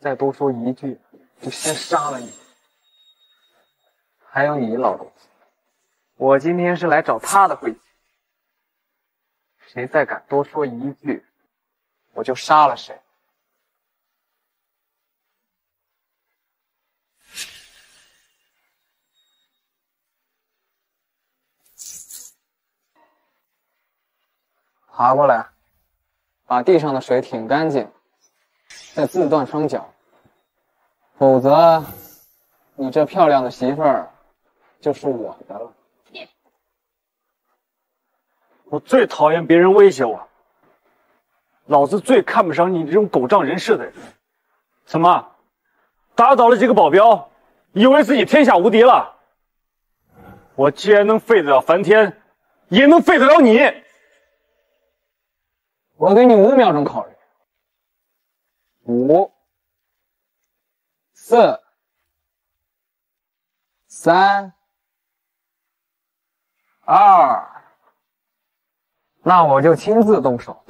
再多说一句，就先杀了你！还有你老东西，我今天是来找他的晦气。谁再敢多说一句，我就杀了谁！爬过来，把地上的水挺干净。 再自断双脚，否则你这漂亮的媳妇儿就是我的了。我最讨厌别人威胁我，老子最看不上你这种狗仗人势的人。怎么，打倒了几个保镖，以为自己天下无敌了？我既然能废得了梵天，也能废得了你。我给你5秒钟考虑。 5、4、3、2，那我就亲自动手。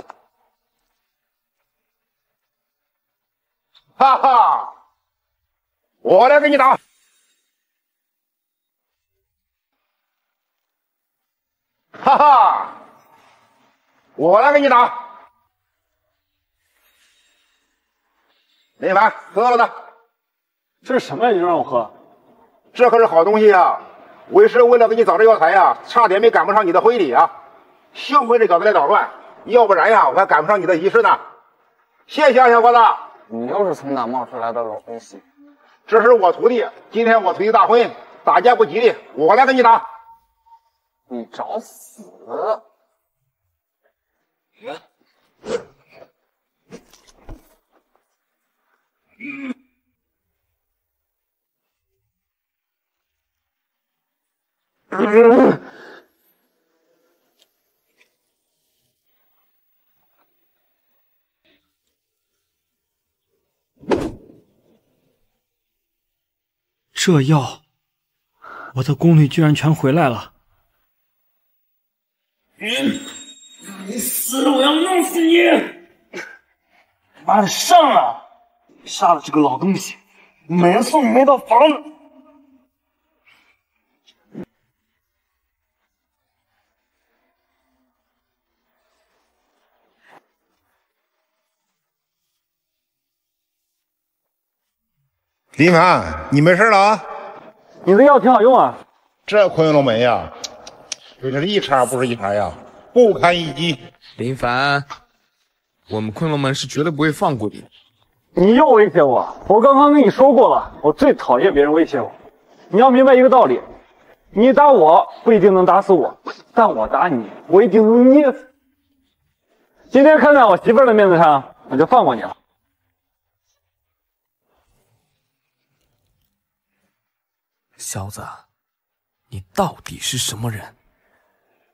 哈哈，我来给你打。哈哈。我来给你打。林凡，喝了呢？这是什么呀？你让我喝？这可是好东西啊！为师为了给你找这药材呀，差点没赶不上你的婚礼啊！幸亏这小子来捣乱，要不然呀，我还赶不上你的仪式呢。谢谢啊，小伙子。你又是从哪冒出来的老东西？这是我徒弟，今天我徒弟大婚，打架不吉利，我来给你打。你找死！ 这药，我的功率居然全回来了！你死了！我要弄死你！妈的，上啊！杀了这个老东西，每人送你一套房子。 林凡，你没事了啊？你的药挺好用啊。这昆仑门呀，真是一茬不是一茬呀，不堪一击。林凡，我们昆仑门是绝对不会放过你的。你又威胁我！我刚刚跟你说过了，我最讨厌别人威胁我。你要明白一个道理：你打我不一定能打死我，但我打你，我一定能捏死。今天看在我媳妇儿的面子上，我就放过你了。 小子，你到底是什么人？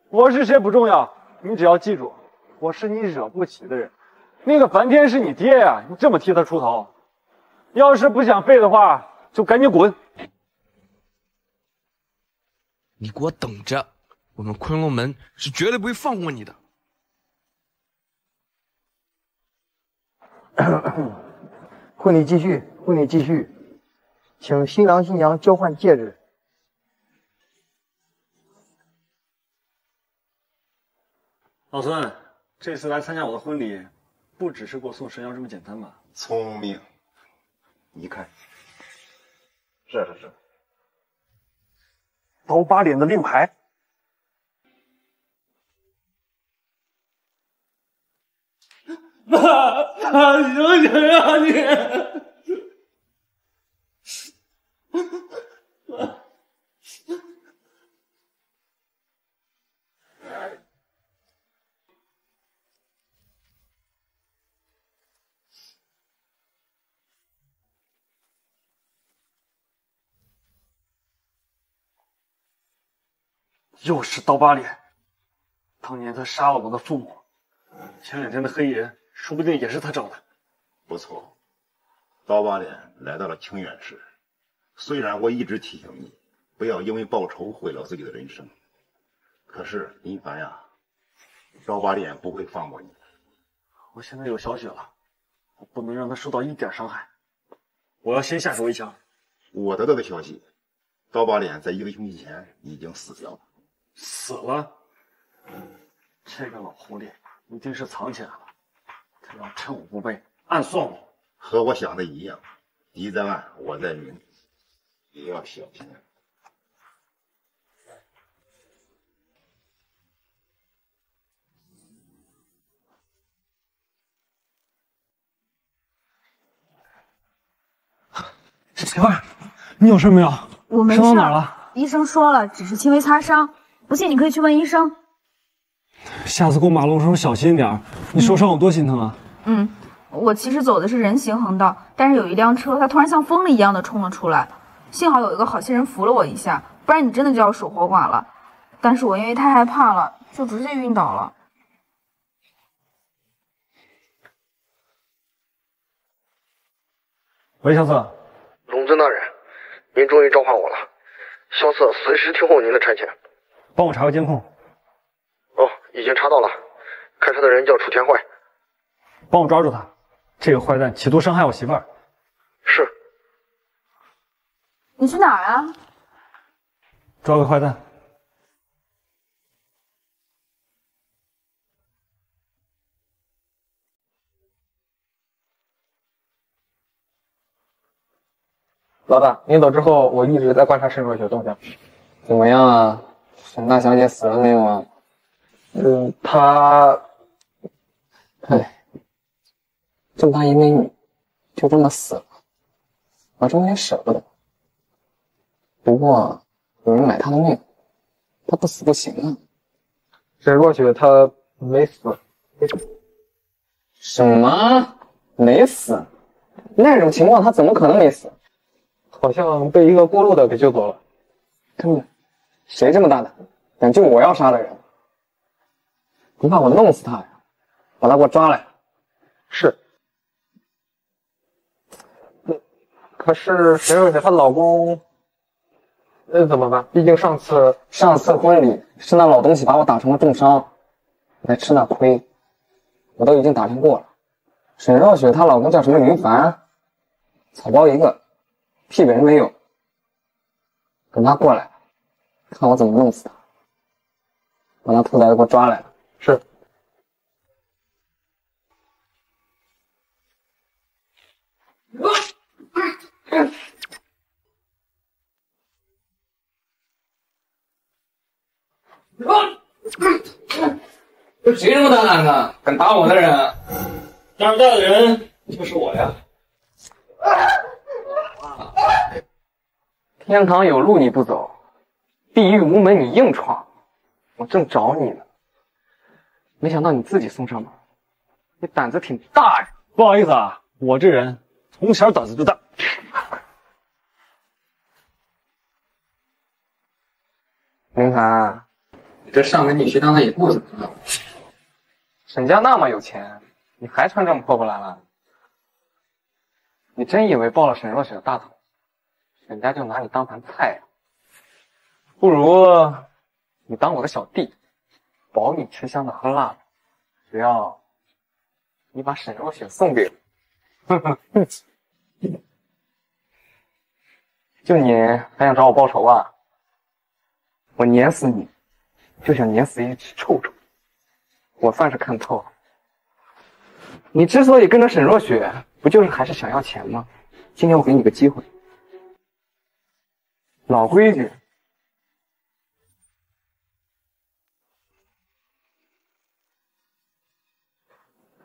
我是谁不重要，你只要记住，我是你惹不起的人。那个梵天是你爹呀，你这么替他出头，要是不想废的话，就赶紧滚！你给我等着，我们昆仑门是绝对不会放过你的。婚礼继续，婚礼继续。 请新郎新娘交换戒指。老孙，这次来参加我的婚礼，不只是给我送神药这么简单吧？聪明，你看，是，刀疤脸的令牌。爸，你能行啊你？ 又是刀疤脸，当年他杀了我的父母，前两天的黑爷说不定也是他找的。不错，刀疤脸来到了清远市。 虽然我一直提醒你，不要因为报仇毁了自己的人生，可是林凡呀，刀疤脸不会放过你。我现在有小雪了，我不能让她受到一点伤害，我要先下手为强。我得到的消息，刀疤脸在一个星期前已经死掉了。死了？这个老狐狸一定是藏起来了，他要趁我不备暗算我。和我想的一样，敌在外，我在明。 也要小心。媳妇儿，你有事没有？我没事。伤到哪了？医生说了，只是轻微擦伤。不信你可以去问医生。下次过马路的时候小心点，你受伤我多心疼啊！嗯，我其实走的是人行横道，但是有一辆车，它突然像疯了一样的冲了出来。 幸好有一个好心人扶了我一下，不然你真的就要守活寡了。但是我因为太害怕了，就直接晕倒了。喂，萧瑟，龙尊大人，您终于召唤我了。萧瑟随时听候您的差遣。帮我查个监控。哦，已经查到了。开车的人叫楚天坏。帮我抓住他，这个坏蛋企图伤害我媳妇儿。是。 你去哪儿啊？抓个坏蛋。老大，你走之后，我一直在观察沈若雪动向，怎么样啊？沈大小姐死了没有啊？她，哎，这么大一美女，就这么死了，我真有点舍不得。不过有人买她的命，她不死不行啊。沈若雪她没死。什么？没死？那种情况她怎么可能没死？ 好像被一个过路的给救走了，根本谁这么大胆，敢救我要杀的人？不怕我弄死他呀？把他给我抓来！是。可是沈若雪她老公，怎么办？毕竟上次婚礼是那老东西把我打成了重伤，来吃那亏，我都已经打听过了。沈若雪她老公叫什么？林凡，草包一个。 屁本事没有，等他过来，看我怎么弄死他，把那兔崽子给我抓来了。是。这谁这么大胆呢？敢打我的人，胆大的人就是我呀。 天堂有路你不走，地狱无门你硬闯，我正找你呢，没想到你自己送上门，你胆子挺大呀！不好意思啊，我这人从小胆子就大。林凡，你这上文女学堂的也不怎么样，沈家那么有钱，你还穿这么破破烂烂？你真以为抱了沈若雪的大腿？ 人家就拿你当盘菜呀、不如你当我的小弟，保你吃香的喝辣的，只要你把沈若雪送给我，就你还想找我报仇啊？我碾死你，就想碾死一只臭虫。我算是看透了，你之所以跟着沈若雪，不就是还是想要钱吗？今天我给你个机会。 老规矩，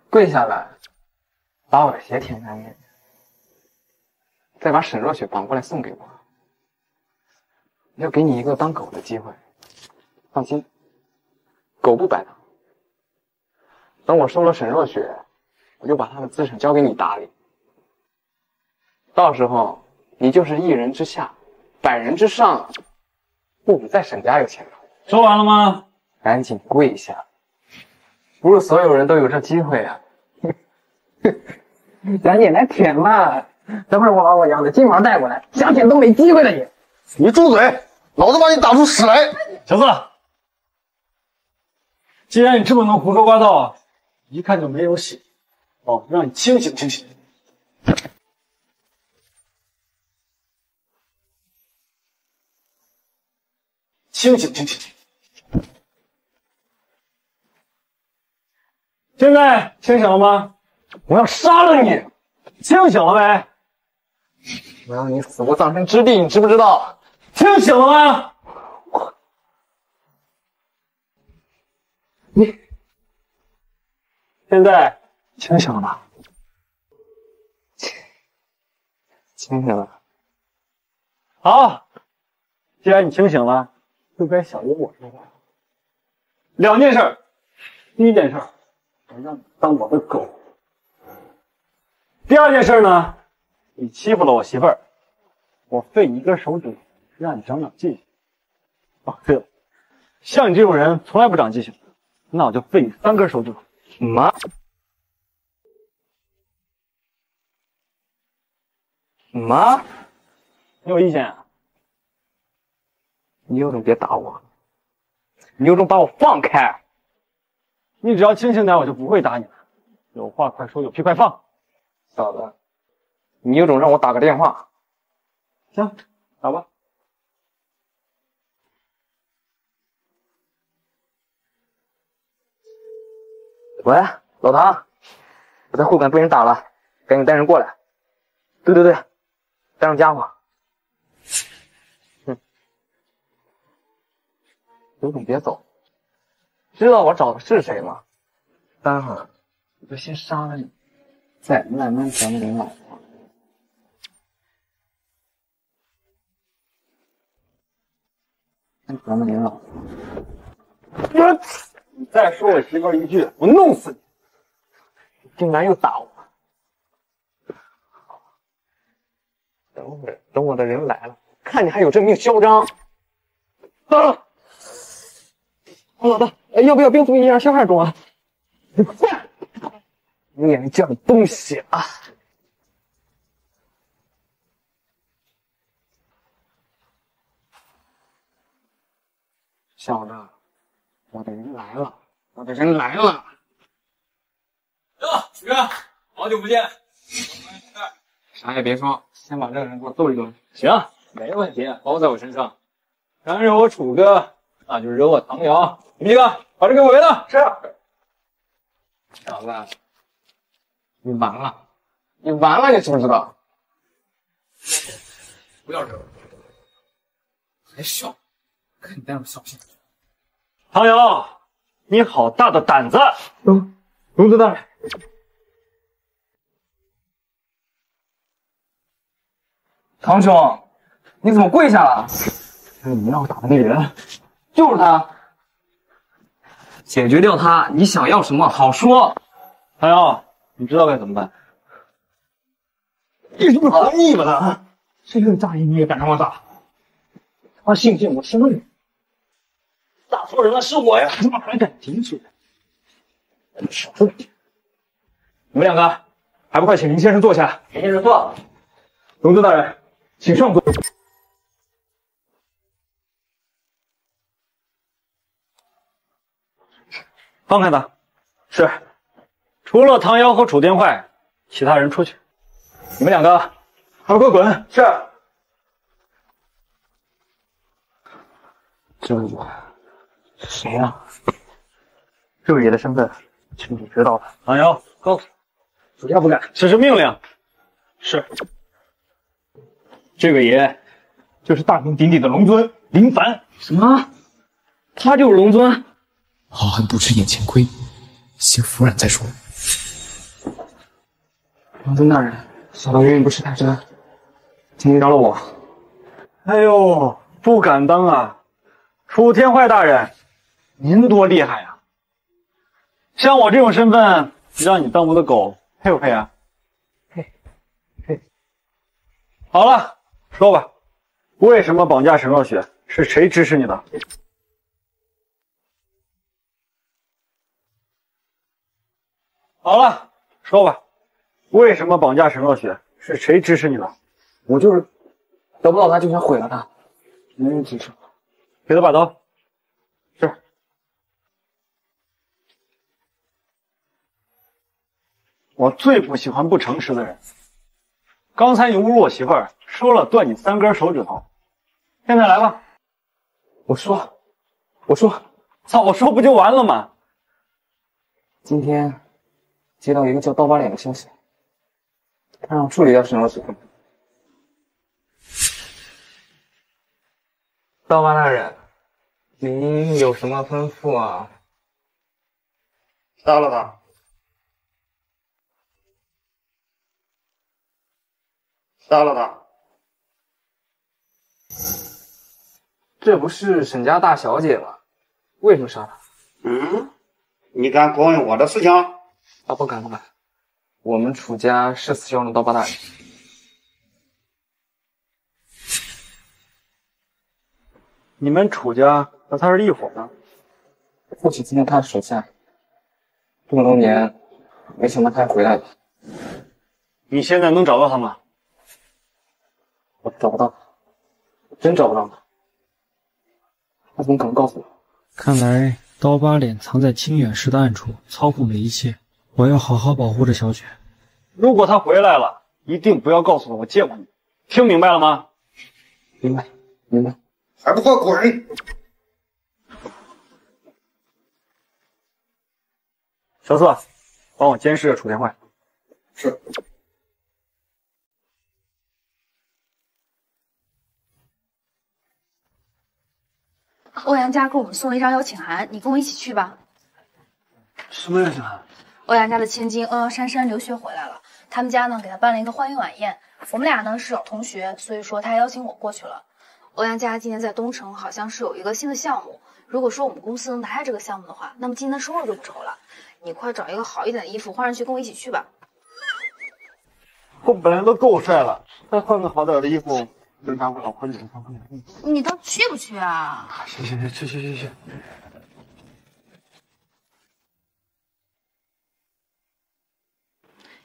跪下来，把我的鞋舔干净，再把沈若雪绑过来送给我，要给你一个当狗的机会。放心，狗不白当。等我收了沈若雪，我就把她的资产交给你打理，到时候你就是一人之下。 百人之上，不比在沈家有钱吧？说完了吗？赶紧跪下！不是所有人都有这机会啊！赶紧来舔吧！等会儿我把我养的金毛带过来，想舔都没机会了你！你住嘴！老子把你打出屎来！小四，既然你这么能胡说八道，一看就没有血，哦，让你清醒清醒。 清醒，清醒！现在清醒了吗？我要杀了你！清醒了没？我要你死无葬身之地，你知不知道？清醒了吗？我，你现在清醒了吗？清醒了。好，既然你清醒了。 就该想着我说话。两件事，第一件事，我让你当我的狗；第二件事呢，你欺负了我媳妇儿，我废你一根手指，让你长长记性。哦，对了，像你这种人从来不长记性，那我就废你三根手指。妈，你有意见啊？ 你有种别打我！你有种把我放开！你只要清醒点，我就不会打你了。有话快说，有屁快放。嫂子，你有种让我打个电话。行，打吧。喂，老唐，我在会馆被人打了，赶紧带人过来。对对对，带上家伙，刘总别走，知道我找的是谁吗？待会儿我就先杀了你，再慢慢整理脑袋。先琢磨您老婆，你再说我媳妇一句，我弄死你！你竟然又打我！等会儿等我的人来了，看你还有这命嚣张！啊！老大，要不要冰敷一下消汗中啊？你快！你眼里这样的东西啊！小子，我的人来了！我的人来了！哟，许哥，好久不见！啥也别说，先把这个人给我揍一顿。行，没问题，包在我身上。敢惹我楚哥，那就惹我唐瑶。你们几个把这给我围了！是。小子，你完了！你完了！你知不知道？不要惹我！还笑？看你待会小心！唐瑶，你好大的胆子！龙子大人。 唐兄，你怎么跪下了？你让我打的那个人，就是他。解决掉他，你想要什么？好说。唐瑶，你知道该怎么办？你是不是好腻巴他？谁敢炸你，你也敢让我打？他信不信我杀你？打错人了，是我呀！他妈还敢顶嘴？少说点！你们两个还不快请林先生坐下！林先生坐。龙子大人。 请上座。放开他！是，除了唐瑶和楚天坏，其他人出去。你们两个，还快滚！是。这谁呀、啊？六爷的身份，请你知道了。唐瑶，告诉我，属下不敢。这是命令。是。 这个爷，就是大名鼎鼎的龙尊林凡。什么？他就是龙尊？好汉不吃眼前亏，先服软再说。龙尊大人，小的愿意不识泰山，请您饶了我。哎呦，不敢当啊！楚天坏大人，您多厉害啊！像我这种身份，让你当我的狗，配不配啊？配，配。好了。 说吧，为什么绑架沈若雪？是谁指使你的？好了，说吧，为什么绑架沈若雪？是谁指使你的？我就是得不到她，就想毁了她，没人指使我。给他把刀。是。我最不喜欢不诚实的人。 刚才你侮辱我媳妇儿，说了断你3根手指头，现在来吧！我说，早说不就完了吗？今天接到一个叫刀疤脸的消息，他让我处理掉沈若雪。刀疤大人，您有什么吩咐啊？杀了他。 杀了他！这不是沈家大小姐吗？为什么杀她？嗯，你敢管我的事情？啊，不敢。我们楚家誓死效忠刀疤大人。你们楚家和他是一伙的？父亲今天他的手下，这么多年，没想到他还回来了。你现在能找到他吗？ 我找不到，真找不到他。他怎么可能告诉我？看来刀疤脸藏在清远市的暗处，操控了一切。我要好好保护这小雪。如果他回来了，一定不要告诉我见过你。听明白了吗？明白，明白。还不快滚！小四，帮我监视楚天坏。是。欧阳家给我们送了一张邀请函，你跟我一起去吧。什么邀请函？欧阳家的千金欧阳珊珊留学回来了，他们家呢给她办了一个欢迎晚宴。我们俩呢是老同学，所以说她邀请我过去了。欧阳家今年在东城好像是有一个新的项目，如果说我们公司能拿下这个项目的话，那么今年的收入就不愁了。你快找一个好一点的衣服换上去，跟我一起去吧。 我本来都够帅了，再换个好点的衣服，能拿我老婆脸上。你倒去不去啊？行，去。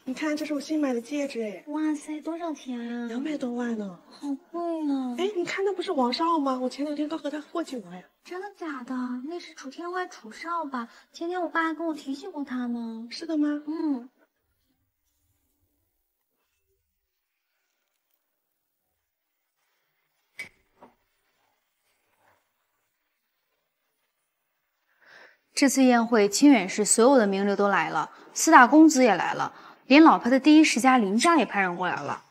你看，这是我新买的戒指哎！哇塞，多少钱啊？200多万呢，好贵啊！哎，你看那不是王少吗？我前两天刚和他过去玩呀。真的假的？那是楚天外楚少吧？前天我爸还跟我提醒过他呢。是的吗？嗯。 这次宴会，清远市所有的名流都来了，四大公子也来了，连老派的第一世家林家也派人过来了。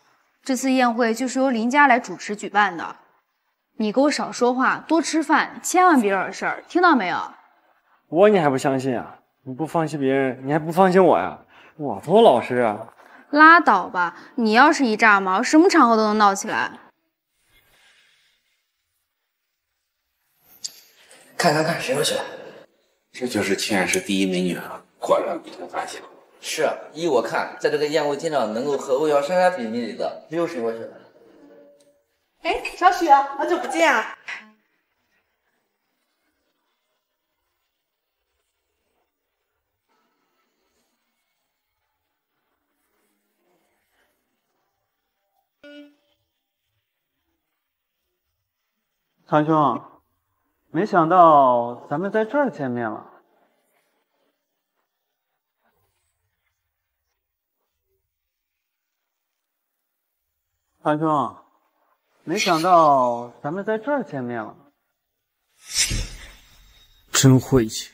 这次宴会就是由林家来主持举办的。你给我少说话，多吃饭，千万别惹事儿，听到没有？我你还不相信啊？你不放心别人，你还不放心我呀？我多老实啊！拉倒吧，你要是一炸毛，什么场合都能闹起来。 看，谁又去了？这就是清远市第一美女啊！果然不同凡响。是啊，依我看，在这个宴会现场能够和欧阳珊珊比美女的，没有谁过去了。哎，小雪，好久不见啊！堂兄。 没想到咱们在这儿见面了。堂兄，没想到咱们在这儿见面了。真晦气！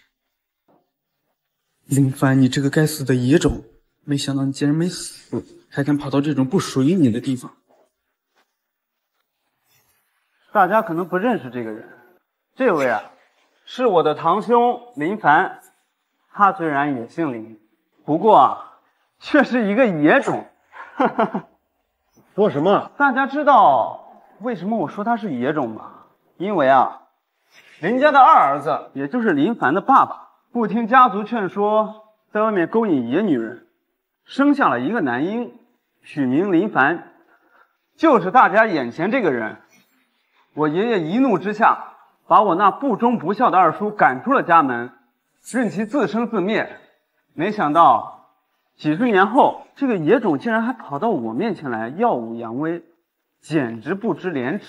林凡，你这个该死的野种！没想到你竟然没死，还敢跑到这种不属于你的地方。大家可能不认识这个人。 这位啊，是我的堂兄林凡，他虽然也姓林，不过啊，却是一个野种。说什么？大家知道为什么我说他是野种吗？因为啊，林家的二儿子，也就是林凡的爸爸，不听家族劝说，在外面勾引野女人，生下了一个男婴，取名林凡，就是大家眼前这个人。我爷爷一怒之下。 把我那不忠不孝的二叔赶出了家门，任其自生自灭。没想到几十年后，这个野种竟然还跑到我面前来耀武扬威，简直不知廉耻！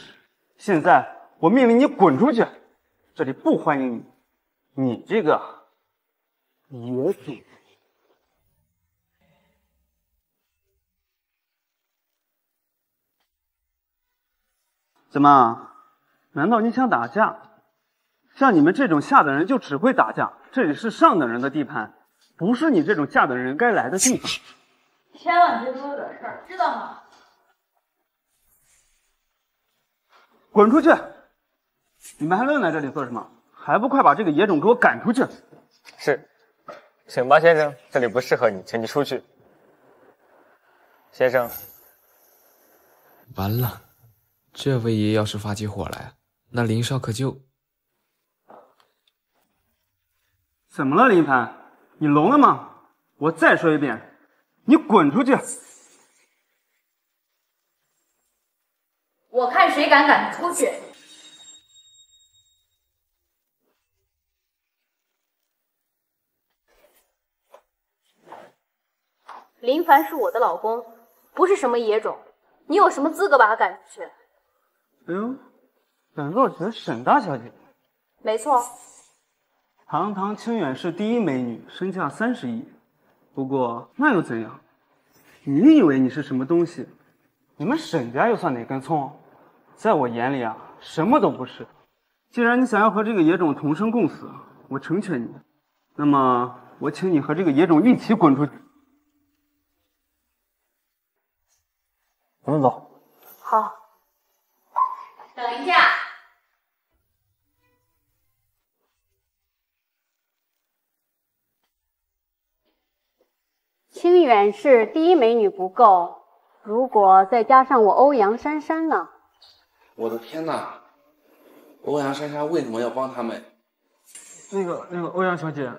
现在我命令你滚出去，这里不欢迎你，你这个野种！怎么？ 难道你想打架？像你们这种下等人就只会打架，这里是上等人的地盘，不是你这种下等人该来的地方。千万别给我惹事儿，知道吗？滚出去！你们还愣在这里做什么？还不快把这个野种给我赶出去！是，沈八先生，这里不适合你，请你出去。先生，完了，这位爷要是发起火来。 那林少可就怎么了？林凡，你聋了吗？我再说一遍，你滚出去！我看谁敢出去！林凡是我的老公，不是什么野种，你有什么资格把他赶出去？哎呦！ 敢落选沈大小姐，没错，堂堂清远市第一美女，身价30亿。不过那又怎样？你以为你是什么东西？你们沈家又算哪根葱？在我眼里啊，什么都不是。既然你想要和这个野种同生共死，我成全你。那么我请你和这个野种一起滚出去。咱们走。好。等一下。清远市第一美女不够，如果再加上我欧阳珊珊呢？我的天哪！欧阳珊珊为什么要帮他们？那个欧阳小姐，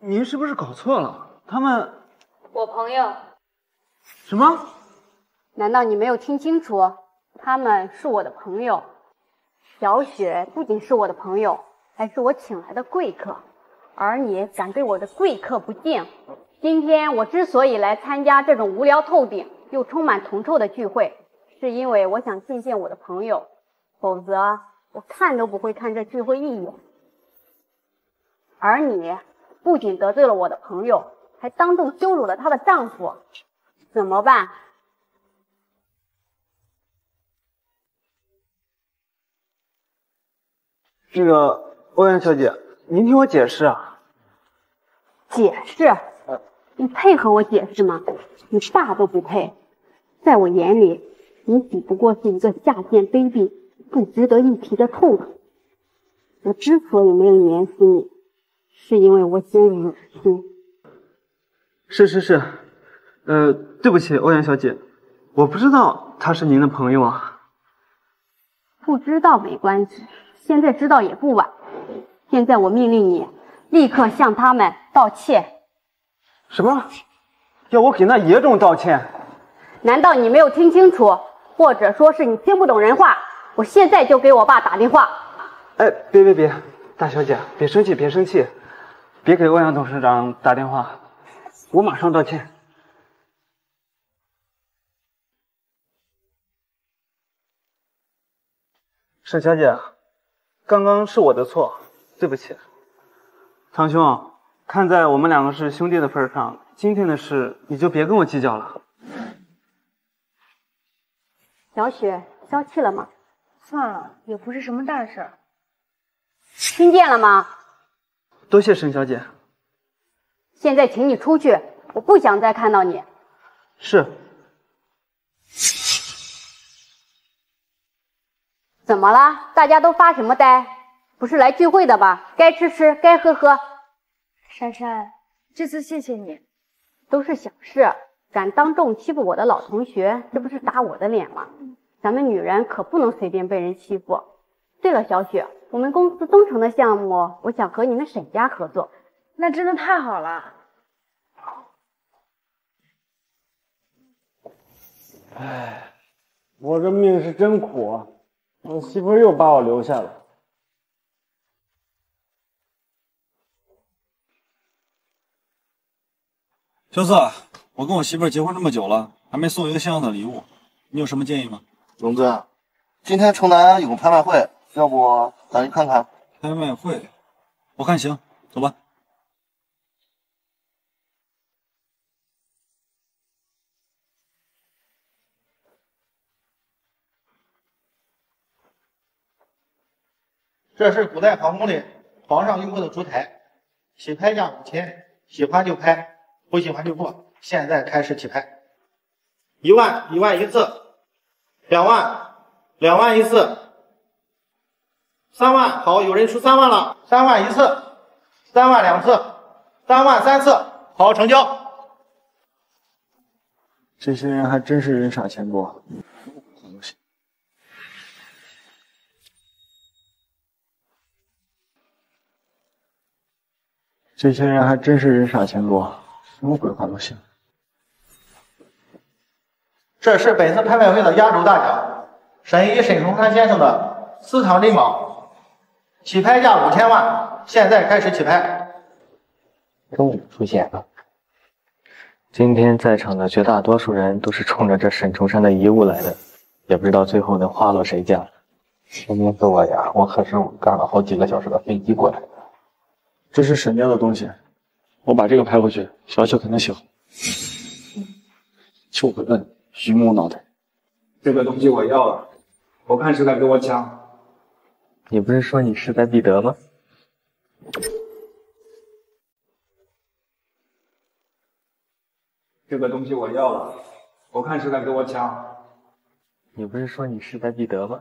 您是不是搞错了？他们……我朋友。什么？难道你没有听清楚？他们是我的朋友。小雪不仅是我的朋友，还是我请来的贵客。 而你敢对我的贵客不敬！今天我之所以来参加这种无聊透顶又充满铜臭的聚会，是因为我想见见我的朋友，否则我看都不会看这聚会一眼。而你不仅得罪了我的朋友，还当众羞辱了她的丈夫，怎么办？这个欧阳小姐。 您听我解释啊！解释？你配合我解释吗？你爸都不配，在我眼里，你只不过是一个下贱卑鄙、不值得一提的兔子。我之所以没有怜惜你，是因为我心里有心。是，对不起，欧阳小姐，我不知道他是您的朋友啊。不知道没关系，现在知道也不晚。 现在我命令你，立刻向他们道歉。什么？要我给那野种道歉？难道你没有听清楚，或者说是你听不懂人话？我现在就给我爸打电话。哎，别，大小姐，别生气，别给欧阳董事长打电话，我马上道歉。沈小姐，刚刚是我的错。 对不起，堂兄，看在我们两个是兄弟的份上，今天的事你就别跟我计较了。小雪，消气了吗？算了，也不是什么大事。听见了吗？多谢沈小姐。现在请你出去，我不想再看到你。是。怎么了？大家都发什么呆？ 不是来聚会的吧？该吃，该喝。珊珊，这次谢谢你，都是小事。敢当众欺负我的老同学，这不是打我的脸吗？咱们女人可不能随便被人欺负。对了，小雪，我们公司东城的项目，我想和你们沈家合作，那真的太好了。哎，我这命是真苦啊！我媳妇又把我留下了。 萧瑟，我跟我媳妇儿结婚这么久了，还没送一个像样的礼物，你有什么建议吗？龙尊，今天城南有个拍卖会，要不咱去看看？拍卖会，我看行，走吧。这是古代皇宫里皇上用过的烛台，起拍价5000，喜欢就拍。 不喜欢就过，现在开始起拍，1万一次，2万一次，3万，好，有人出3万了，3万一次，3万两次，3万三次，好，成交。这些人还真是人傻钱多。什么鬼话都行。这是本次拍卖会的压轴大奖，沈从宽先生的《私藏珍宝》，起拍价5000万，现在开始起拍。终于出现了。今天在场的绝大多数人都是冲着这沈从宽的遗物来的，也不知道最后能花落谁家。今天是我呀，我可是赶了好几个小时的飞机过来的。这是沈家的东西。 我把这个拍回去，小雪肯定喜欢。就个笨，榆木脑袋。这个东西我要了，我看谁敢跟我抢。你不是说你势在必得吗？这个东西我要了，我看谁敢跟我抢。你不是说你势在必得吗？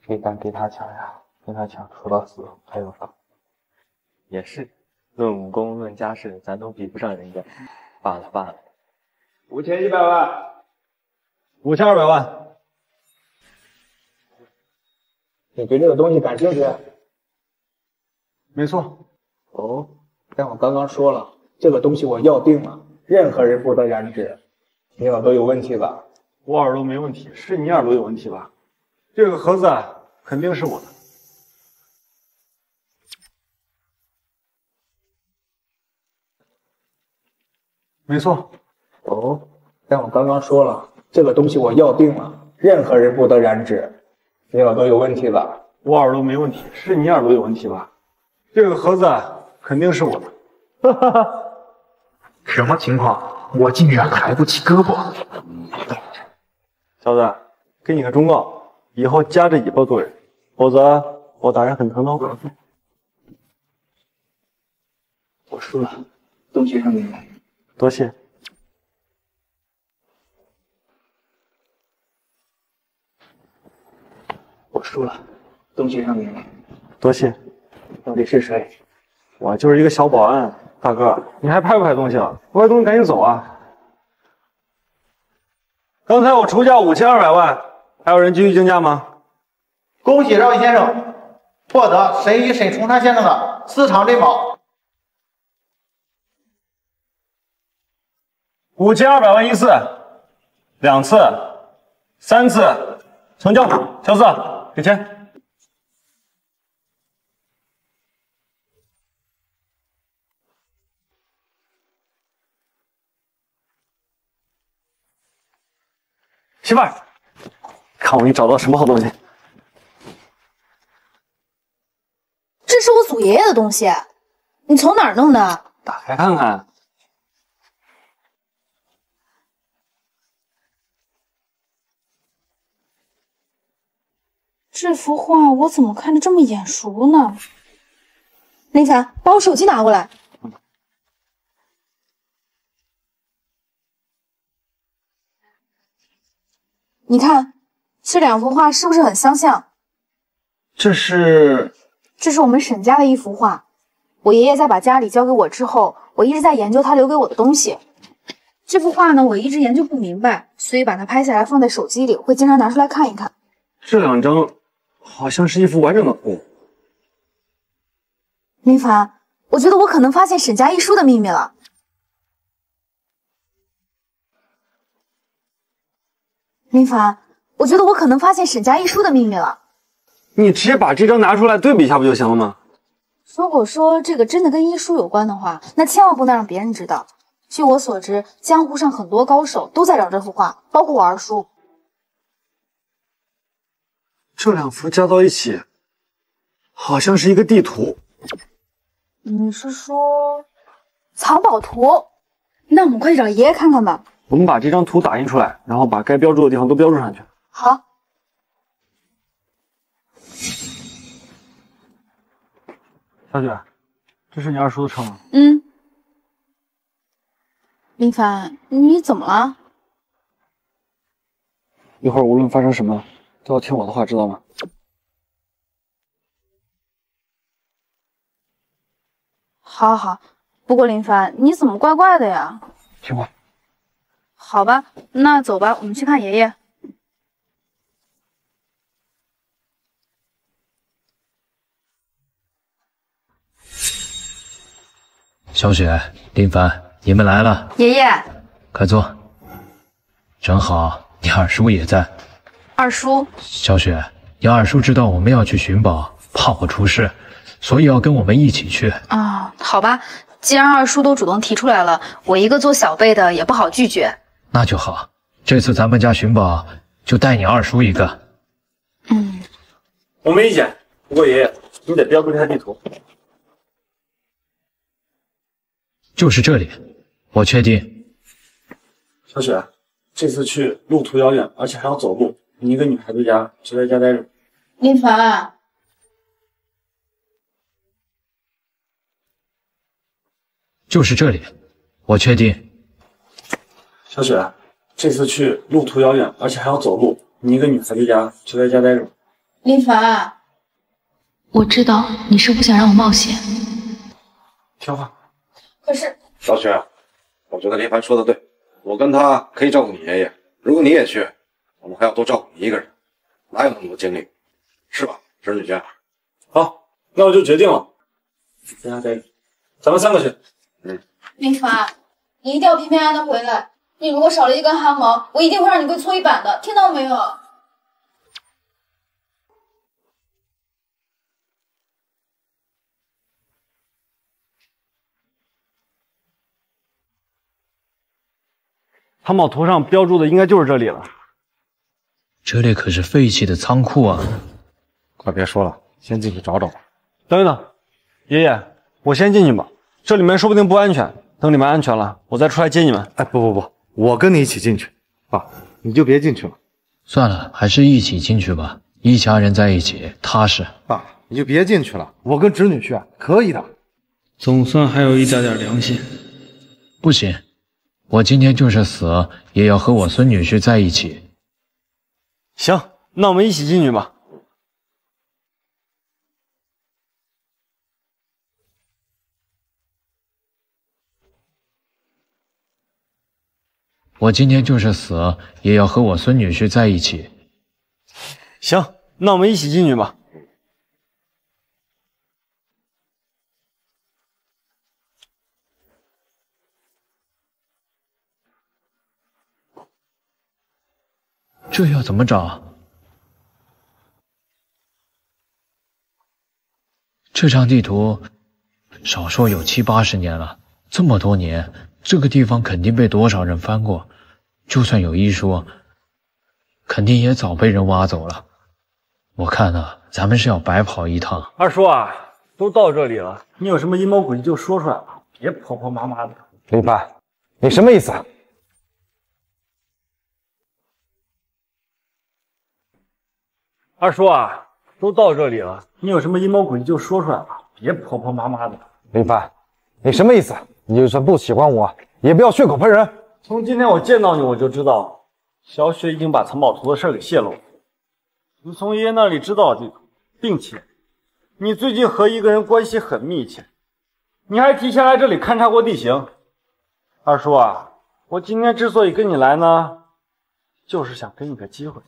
谁敢跟他抢呀？跟他抢，除了死还有啥？也是。 论武功，论家世，咱都比不上人家。办了，5100万，5200万。你对这个东西感兴趣？没错。哦，但我刚刚说了，这个东西我要定了，任何人不得染指。你耳朵有问题吧？我耳朵没问题，是你耳朵有问题吧？这个盒子肯定是我的。 没错，哦，但我刚刚说了，这个东西我要定了，任何人不得染指。你耳朵有问题吧？我耳朵没问题，是你耳朵有问题吧？这个盒子肯定是我的。哈哈哈！什么情况？我竟然抬不起胳膊！小子，给你个忠告，以后夹着尾巴做人，否则我打人很疼的。我输了，东西让给你。 多谢。我输了，东西让你了。多谢。到底是谁？我就是一个小保安，大哥，你还拍不拍东西了？不拍东西赶紧走啊！刚才我出价5200万，还有人继续竞价吗？恭喜赵毅先生获得审与沈崇山先生的私藏珍宝。 5200万一次，两次，三次，成交。小四，给钱。媳妇儿，看我给你找到什么好东西。这是我祖爷爷的东西，你从哪儿弄的？打开看看。 这幅画我怎么看着这么眼熟呢？林凡，把我手机拿过来。你看，这两幅画是不是很相像？这是我们沈家的一幅画。我爷爷在把家里交给我之后，我一直在研究他留给我的东西。这幅画呢，我一直研究不明白，所以把它拍下来放在手机里，会经常拿出来看一看。这两张。 好像是一幅完整的图。林凡，我觉得我可能发现沈家一书的秘密了。林凡，我觉得我可能发现沈家一书的秘密了。你直接把这张拿出来对比一下不就行了吗？如果说这个真的跟医书有关的话，那千万不能让别人知道。据我所知，江湖上很多高手都在找这幅画，包括我二叔。 这两幅加到一起，好像是一个地图。你是说藏宝图？那我们快去找爷爷看看吧。我们把这张图打印出来，然后把该标注的地方都标注上去。好。小雪，这是你二叔的车吗？嗯。林凡，你怎么了？一会儿无论发生什么。 都要听我的话，知道吗？好，好。不过林凡，你怎么怪怪的呀？听话。好吧，那走吧，我们去看爷爷。小雪、林凡，你们来了。爷爷，快坐。正好你二叔也在。 二叔，小雪，你二叔知道我们要去寻宝，怕我出事，所以要跟我们一起去。啊、嗯，好吧，既然二叔都主动提出来了，我一个做小辈的也不好拒绝。那就好，这次咱们家寻宝就带你二叔一个。嗯，我没意见。不过爷爷，你得标注一下地图。就是这里，我确定。小雪，这次去路途遥远，而且还要走路。 你一个女孩子家，谁在家待着？林凡，就是这里，我确定。小雪，这次去路途遥远，而且还要走路。你一个女孩子家，谁在家待着？林凡，我知道你是不想让我冒险。听话。可是，小雪，我觉得林凡说的对，我跟他可以照顾你爷爷。如果你也去，我们还要多照顾你一个人，哪有那么多精力？是吧，侄女娟？好，那我就决定了。咱俩得，咱们三个去。嗯。林凡，你一定要平平安安的回来。你如果少了一根汗毛，我一定会让你跪搓衣板的，听到没有？ 藏宝图上标注的应该就是这里了。这里可是废弃的仓库啊！快别说了，先进去找找吧。等一等，爷爷，我先进去吧，这里面说不定不安全。等你们安全了，我再出来接你们。哎，不，我跟你一起进去。爸，你就别进去了。算了，还是一起进去吧，一家人在一起踏实。爸，你就别进去了，我跟侄女去，可以的。总算还有一点点良心。不行。 我今天就是死，也要和我孙女婿在一起。行，那我们一起进去吧。我今天就是死，也要和我孙女婿在一起。行，那我们一起进去吧。 这要怎么找？这张地图少说有70、80年了，这么多年，这个地方肯定被多少人翻过，就算有一说，肯定也早被人挖走了。我看啊，咱们是要白跑一趟。二叔啊，都到这里了，你有什么阴谋诡计就说出来吧，别婆婆妈妈的。林凡，你什么意思？ 二叔啊，都到这里了，你有什么阴谋诡计就说出来吧，别婆婆妈妈的。林凡，你什么意思？你就算不喜欢我，也不要血口喷人。从今天我见到你，我就知道，小雪已经把藏宝图的事给泄露了。你从爷爷那里知道的，并且，你最近和一个人关系很密切，你还提前来这里勘察过地形。二叔啊，我今天之所以跟你来呢，就是想给你个机会。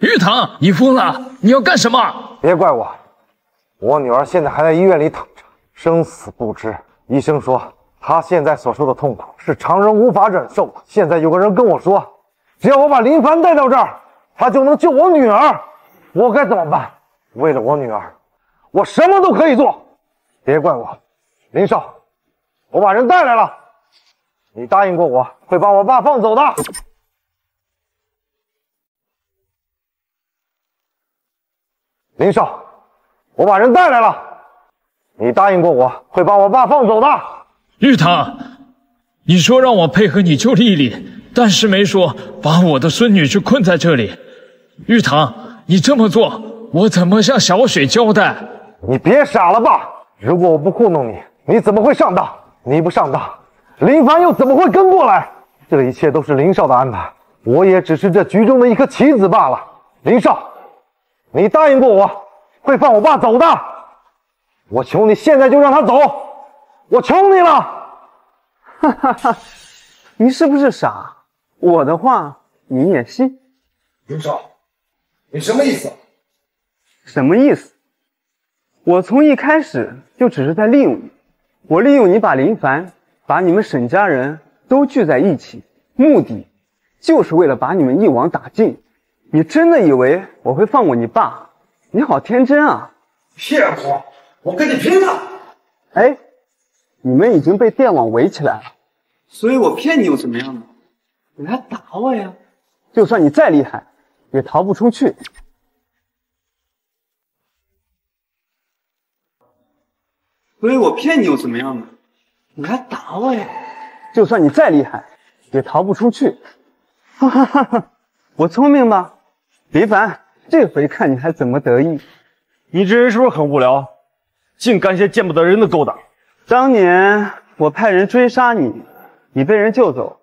玉堂，你疯了！你要干什么？别怪我，我女儿现在还在医院里躺着，生死不知。医生说，她现在所受的痛苦是常人无法忍受的。现在有个人跟我说，只要我把林凡带到这儿，他就能救我女儿。我该怎么办？为了我女儿，我什么都可以做。别怪我，林少，我把人带来了。你答应过我会把我爸放走的。 林少，我把人带来了。你答应过我会把我爸放走的。玉堂，你说让我配合你救丽丽，但是没说把我的孙女去困在这里。玉堂，你这么做，我怎么向小雪交代？你别傻了吧！如果我不糊弄你，你怎么会上当？你不上当，林凡又怎么会跟过来？这一切都是林少的安排，我也只是这局中的一颗棋子罢了。林少。 你答应过我会放我爸走的，我求你现在就让他走，我求你了！哈哈哈，你是不是傻？我的话你也信？林少，你什么意思？什么意思？我从一开始就只是在利用你，我利用你把林凡、把你们沈家人都聚在一起，目的就是为了把你们一网打尽。 你真的以为我会放过你爸？你好天真啊！骗我！我跟你拼了！哎，你们已经被电网围起来了，所以我骗你又怎么样呢？你还打我呀！就算你再厉害，也逃不出去。所以我骗你又怎么样呢？你还打我呀！就算你再厉害，也逃不出去。哈哈哈哈！我聪明吧？ 林凡，这回看你还怎么得意！你这人是不是很无聊？净干些见不得人的勾当。当年我派人追杀你，你被人救走，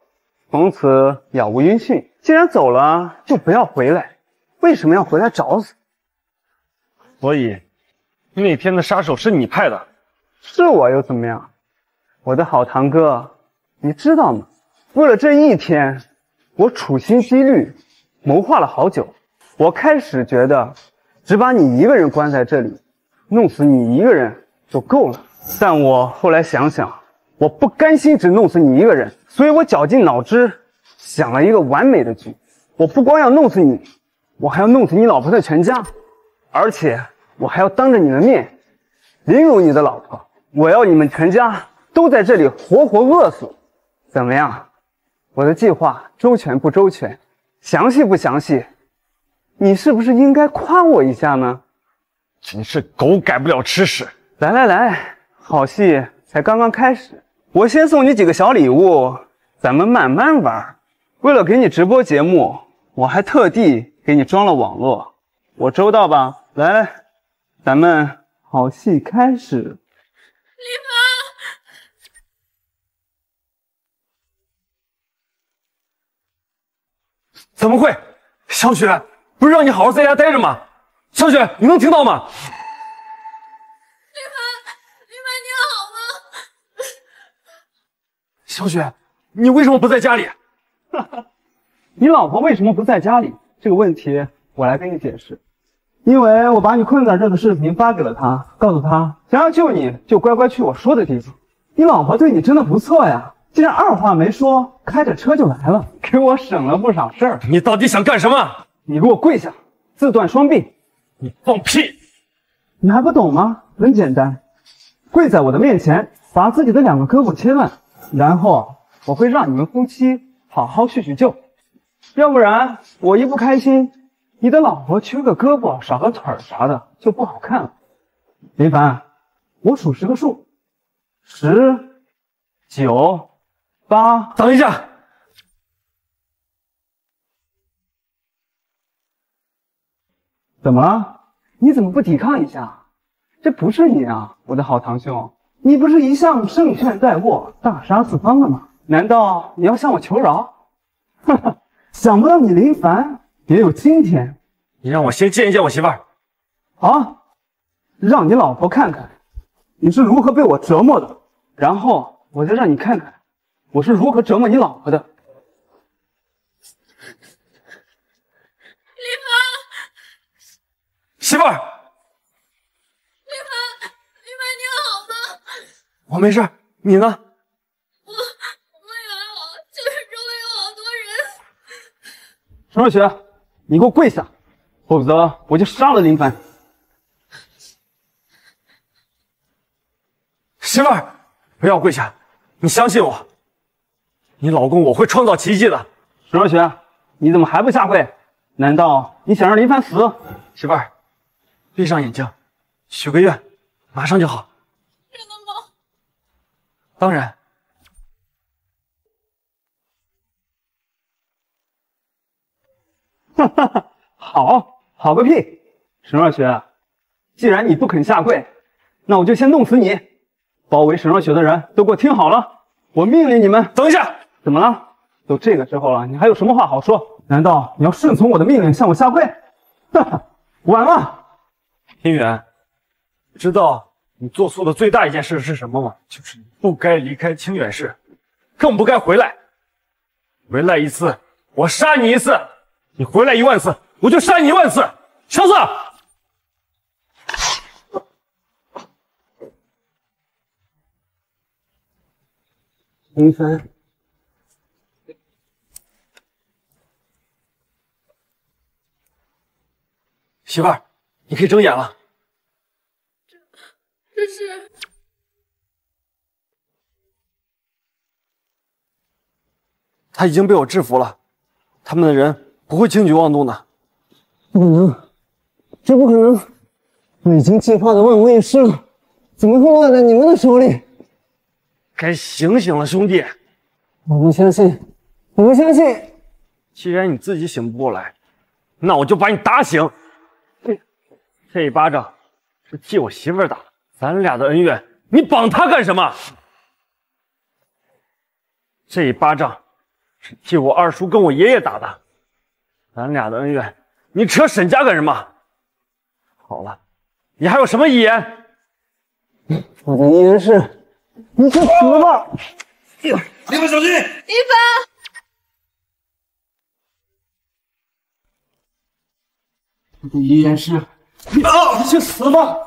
从此杳无音讯。既然走了，就不要回来。为什么要回来找死？所以，那天的杀手是你派的，是我又怎么样？我的好堂哥，你知道吗？为了这一天，我处心积虑，谋划了好久。我开始觉得，只把你一个人关在这里，弄死你一个人就够了。但我后来想想，我不甘心只弄死你一个人，所以我绞尽脑汁，想了一个完美的局。我不光要弄死你，我还要弄死你老婆的全家，而且我还要当着你的面凌辱你的老婆。我要你们全家都在这里活活饿死。怎么样？我的计划周全不周全，详细不详细？你是不是应该夸我一下呢？真是狗改不了吃屎！来来来，好戏才刚刚开始，我先送你几个小礼物，咱们慢慢玩。为了给你直播节目，我还特地给你装了网络，我周到吧？来来，咱们好戏开始。李凡。 怎么会？小雪，不是让你好好在家待着吗？小雪，你能听到吗？李凡，你好吗？小雪，你为什么不在家里？哈哈，你老婆为什么不在家里？这个问题我来给你解释。因为我把你困在这的视频发给了她，告诉她想要救你就乖乖去我说的地方。你老婆对你真的不错呀。 竟然二话没说，开着车就来了，给我省了不少事儿。你到底想干什么？你给我跪下，自断双臂！你放屁！你还不懂吗？很简单，跪在我的面前，把自己的两个胳膊切断，然后我会让你们夫妻好好叙叙旧。要不然我一不开心，你的老婆缺个胳膊少个腿啥的就不好看了。林凡，我数十个数，10、9。 爸，等一下！怎么了？你怎么不抵抗一下？这不是你啊，我的好堂兄！你不是一向胜券在握、大杀四方的吗？难道你要向我求饶？哈哈，想不到你林凡也有今天！你让我先见一见我媳妇儿。啊！让你老婆看看你是如何被我折磨的，然后我再让你看看。 我是如何折磨你老婆的，李凡，媳妇儿，李凡，你好吗？我没事，你呢？我也还好，就是周围有好多人。程若雪，你给我跪下，否则我就杀了林凡。媳妇儿，不要跪下，你相信我。 你老公，我会创造奇迹的。石若雪，你怎么还不下跪？难道你想让林凡死？媳妇儿，闭上眼睛，许个愿，马上就好。真的吗？当然。哈哈哈，好个屁！石若雪，既然你不肯下跪，那我就先弄死你！包围石若雪的人都给我听好了，我命令你们等一下。 怎么了？都这个时候了，你还有什么话好说？难道你要顺从我的命令向我下跪？哈哈，晚了！林远，知道你做错的最大一件事是什么吗？就是你不该离开清远市，更不该回来。回来一次，我杀你一次；你回来10000次，我就杀你10000次。小子，林凡。 媳妇儿，你可以睁眼了。这是他已经被我制服了，他们的人不会轻举妄动的。不可能，这不可能！我已经计划的万无一失了，怎么会落在你们的手里？该醒醒了，兄弟！我不相信，我不相信！既然你自己醒不过来，那我就把你打醒。 这一巴掌是替我媳妇儿打的，咱俩的恩怨，你绑她干什么？这一巴掌是替我二叔跟我爷爷打的，咱俩的恩怨，你扯沈家干什么？好了，你还有什么遗言？我的遗言是，你去死吧！一凡，小心！一凡。 我的遗言是，你去死吧！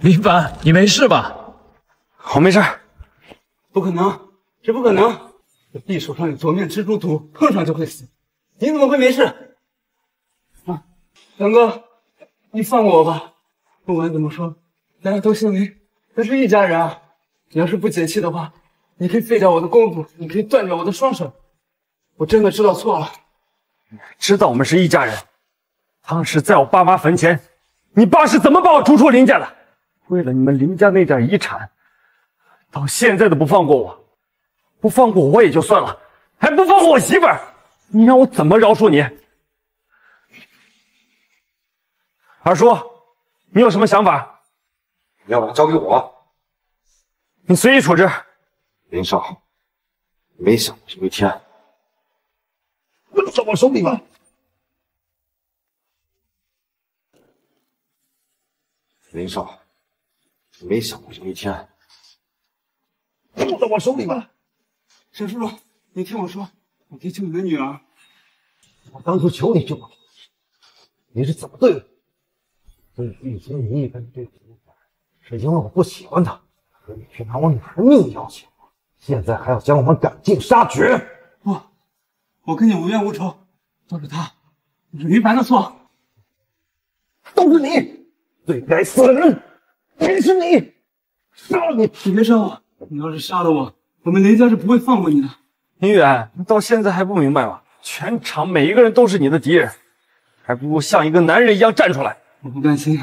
林凡，你没事吧？我没事。不可能，这不可能！我弟手上有灼面蜘蛛毒，碰上就会死。你怎么会没事？啊，杨哥，你放过我吧！不管怎么说，大家都姓林，咱是一家人啊！你要是不解气的话，你可以废掉我的功夫，你可以断掉我的双手。我真的知道错了。知道我们是一家人。 当时在我爸妈坟前，你爸是怎么把我逐出林家的？为了你们林家那点遗产，到现在都不放过我，不放过我也就算了，还不放过我媳妇儿，你让我怎么饶恕你？二叔，你有什么想法？要不然交给我，你随意处置。林少，没想过有一天会落到我手里吧？ 林少，没想过有一天落到我手里吧？沈叔叔，你听我说，我可以救你的女儿。我当初求你救我，你是怎么对我？对我以前你一般对林凡，是因为我不喜欢他，可你却拿我女儿命要挟我，现在还要将我们赶尽杀绝。不，我跟你无冤无仇，都是他，你是林凡的错，都是你。 罪该死人，也是你！杀了你！你别杀我！你要是杀了我，我们林家是不会放过你的。宁远，你到现在还不明白吗？全场每一个人都是你的敌人，还不如像一个男人一样站出来。我不甘心，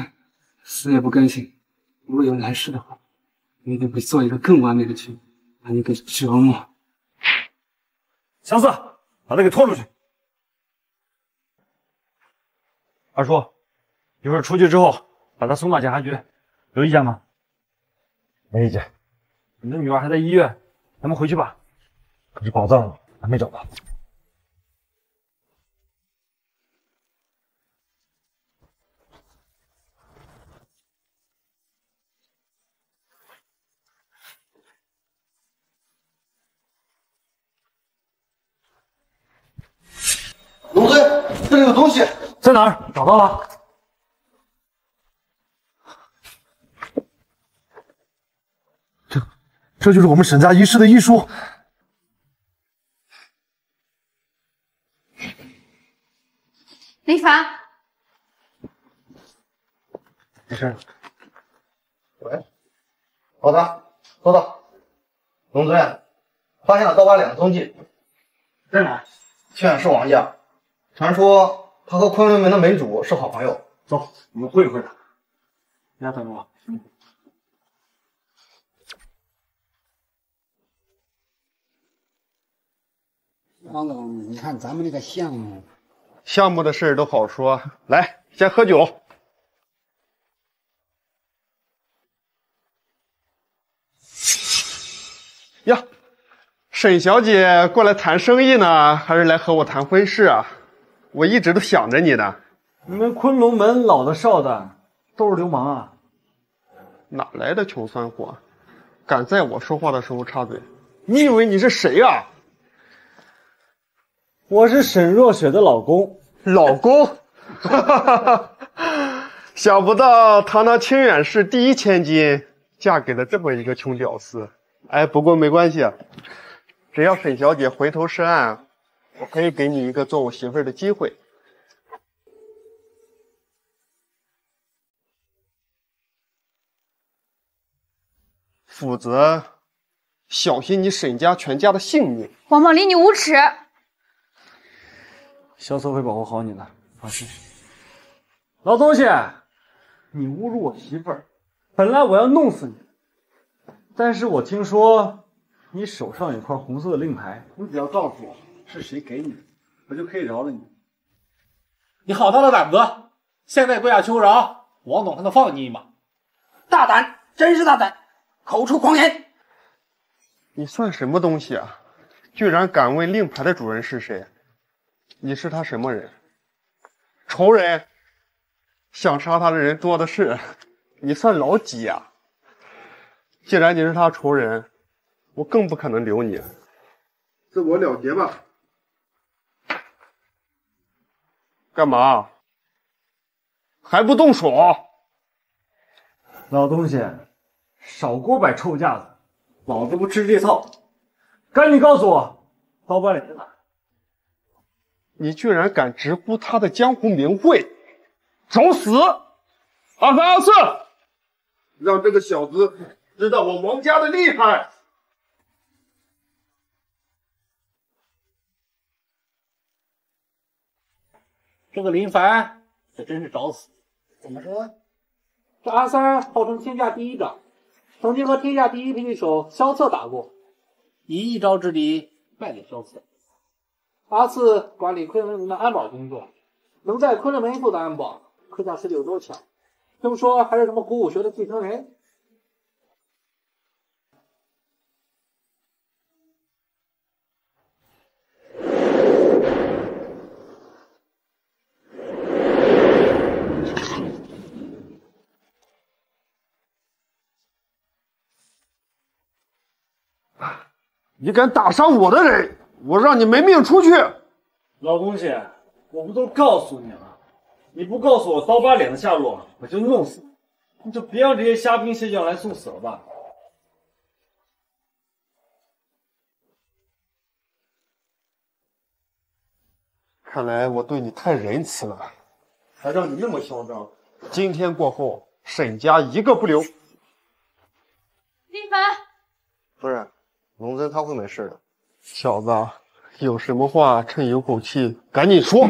死也不甘心。如果有来世的话，我一定会做一个更完美的决定，把你给折磨。祥子，把他给拖出去。二叔，一会儿出去之后。 把他送到警察局，有意见吗？没意见。你的女儿还在医院，咱们回去吧。可是宝藏还没找到。龙哥，这里有东西，在哪儿？找到了。 这就是我们沈家遗失的医书。林凡，没事。喂，老大，报道，农村发现了刀疤脸的踪迹，在哪？清远市王家。传说他和昆仑门的门主是好朋友。走，我们会一会他。大家等着我。 王总，你看咱们这个项目的事都好说，来，先喝酒。呀，沈小姐过来谈生意呢，还是来和我谈婚事啊？我一直都想着你呢。你们昆仑门老的少的都是流氓啊，哪来的穷酸货？敢在我说话的时候插嘴，你以为你是谁啊？ 我是沈若雪的老公，老公，想不到堂堂清远市第一千金，嫁给了这么一个穷屌丝。哎，不过没关系，只要沈小姐回头是岸，我可以给你一个做我媳妇儿的机会。否则，小心你沈家全家的性命。王茂林，你无耻！ 萧瑟会保护好你的，放心。老东西，你侮辱我媳妇儿，本来我要弄死你，但是我听说你手上有块红色的令牌，你只要告诉我是谁给你的，我就可以饶了你。你好大的胆子，现在跪下求饶，王总还能放你一马。大胆，真是大胆，口出狂言！你算什么东西啊？居然敢问令牌的主人是谁？ 你是他什么人？仇人想杀他的人多的是，你算老几呀？既然你是他仇人，我更不可能留你。自我了结吧。干嘛？还不动手？老东西，少给我摆臭架子，老子不吃这套！赶紧告诉我，刀疤脸在哪？ 你居然敢直呼他的江湖名讳，找死！2324，让这个小子知道我王家的厉害！这个林凡可真是找死！怎么说？这阿三号称天下第一掌，曾经和天下第一对手萧策打过，以一招之敌败给萧策。 阿四管理昆仑门的安保工作，能在昆仑门做的安保，可想实力有多强。这么说，还是什么古武学的继承人？你敢打伤我的人！ 我让你没命出去！老东西，我不都告诉你了，你不告诉我刀疤脸的下落，我就弄死你！你就别让这些虾兵蟹将来送死了吧！看来我对你太仁慈了，还让你那么嚣张！今天过后，沈家一个不留。林凡，夫人，龙真他会没事的。 小子，有什么话趁有口气赶紧说。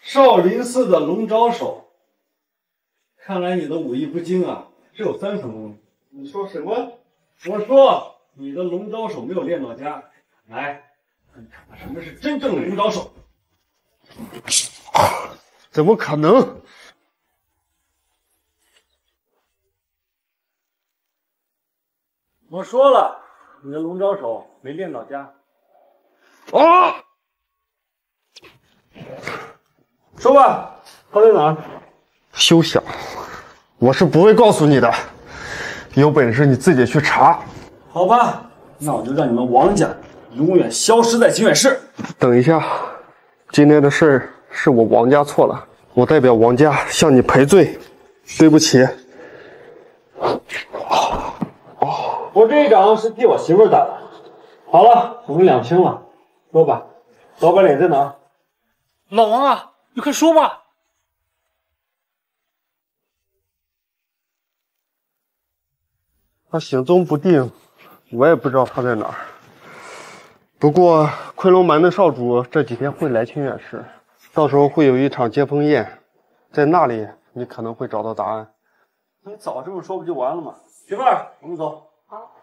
少林寺的龙招手，看来你的武艺不精啊，只有3分功。你说什么？我说你的龙招手没有练到家。来，看看什么是真正的龙招手。怎么可能？我说了，你的龙招手没练到家。 啊！说吧，他在哪儿？休想！我是不会告诉你的，有本事你自己去查。好吧，那我就让你们王家永远消失在清远市。等一下，今天的事是我王家错了，我代表王家向你赔罪，对不起。我这一掌是替我媳妇打的。好了，我们两清了。 说吧，刀疤脸在哪？老王啊，你快说吧！他行踪不定，我也不知道他在哪儿。不过昆仑门的少主这几天会来清远市，到时候会有一场接风宴，在那里你可能会找到答案。你早这么说不就完了吗？媳妇儿，我们走。好。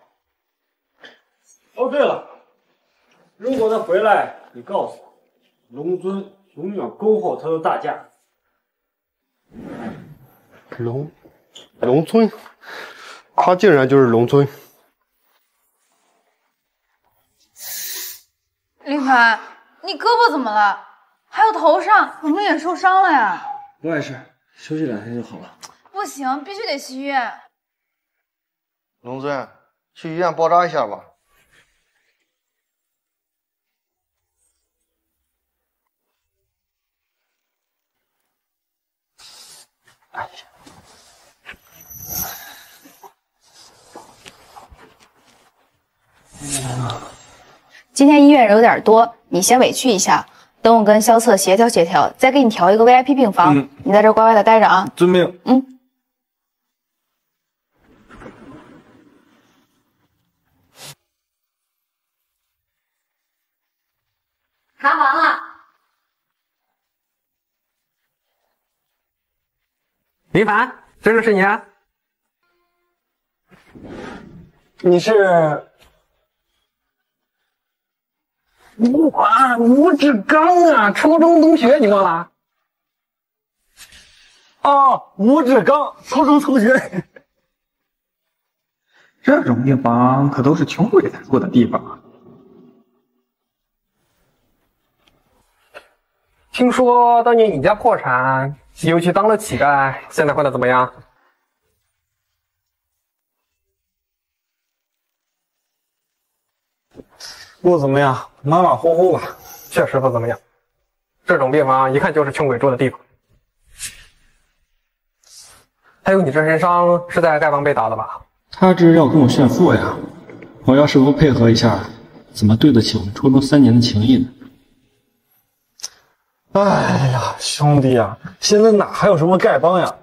哦，对了。 如果他回来，你告诉我，龙尊永远恭候他的大驾。龙尊，他竟然就是龙尊。林凡，你胳膊怎么了？还有头上，怎么也受伤了呀？不碍事，休息2天就好了。不行，必须得去医院。龙尊，去医院包扎一下吧。 今天医院人有点多，你先委屈一下，等我跟萧策协调协调，再给你调一个 VIP 病房。你在这乖乖的待着啊！遵命。嗯。查房了。林凡，真的是你啊？你是？ 吴志刚啊，初中同学，你忘了？哦，吴志刚，初中同学。这种病房可都是穷鬼才住的地方啊。听说当年尹家破产，你又去当了乞丐，现在混得怎么样？ 不怎么样，马马虎虎吧，确实不怎么样。这种病房一看就是穷鬼住的地方。还有你这身伤是在丐帮被打的吧？他这是要跟我炫富呀！我要是不配合一下，怎么对得起我们初中3年的情谊呢？哎呀，兄弟呀，现在哪还有什么丐帮呀？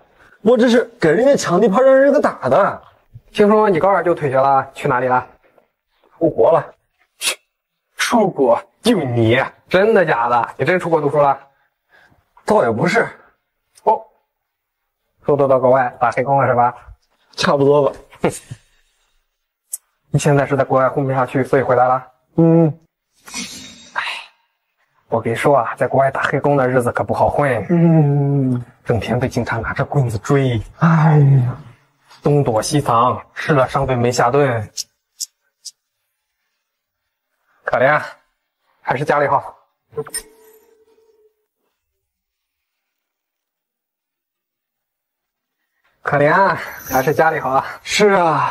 我这是给人家抢地盘，让人给打的。听说你高二就退学了，去哪里了？出国了。 出国就你，真的假的？你真出国读书了？倒也不是，哦，偷渡到国外打黑工了是吧？差不多吧。哼，你现在是在国外混不下去，所以回来了？嗯。哎，我跟你说啊，在国外打黑工的日子可不好混。嗯，整天被警察拿着棍子追。哎呀，东躲西藏，吃了上顿没下顿。 可怜，还是家里好。可怜，还是家里好啊。是啊。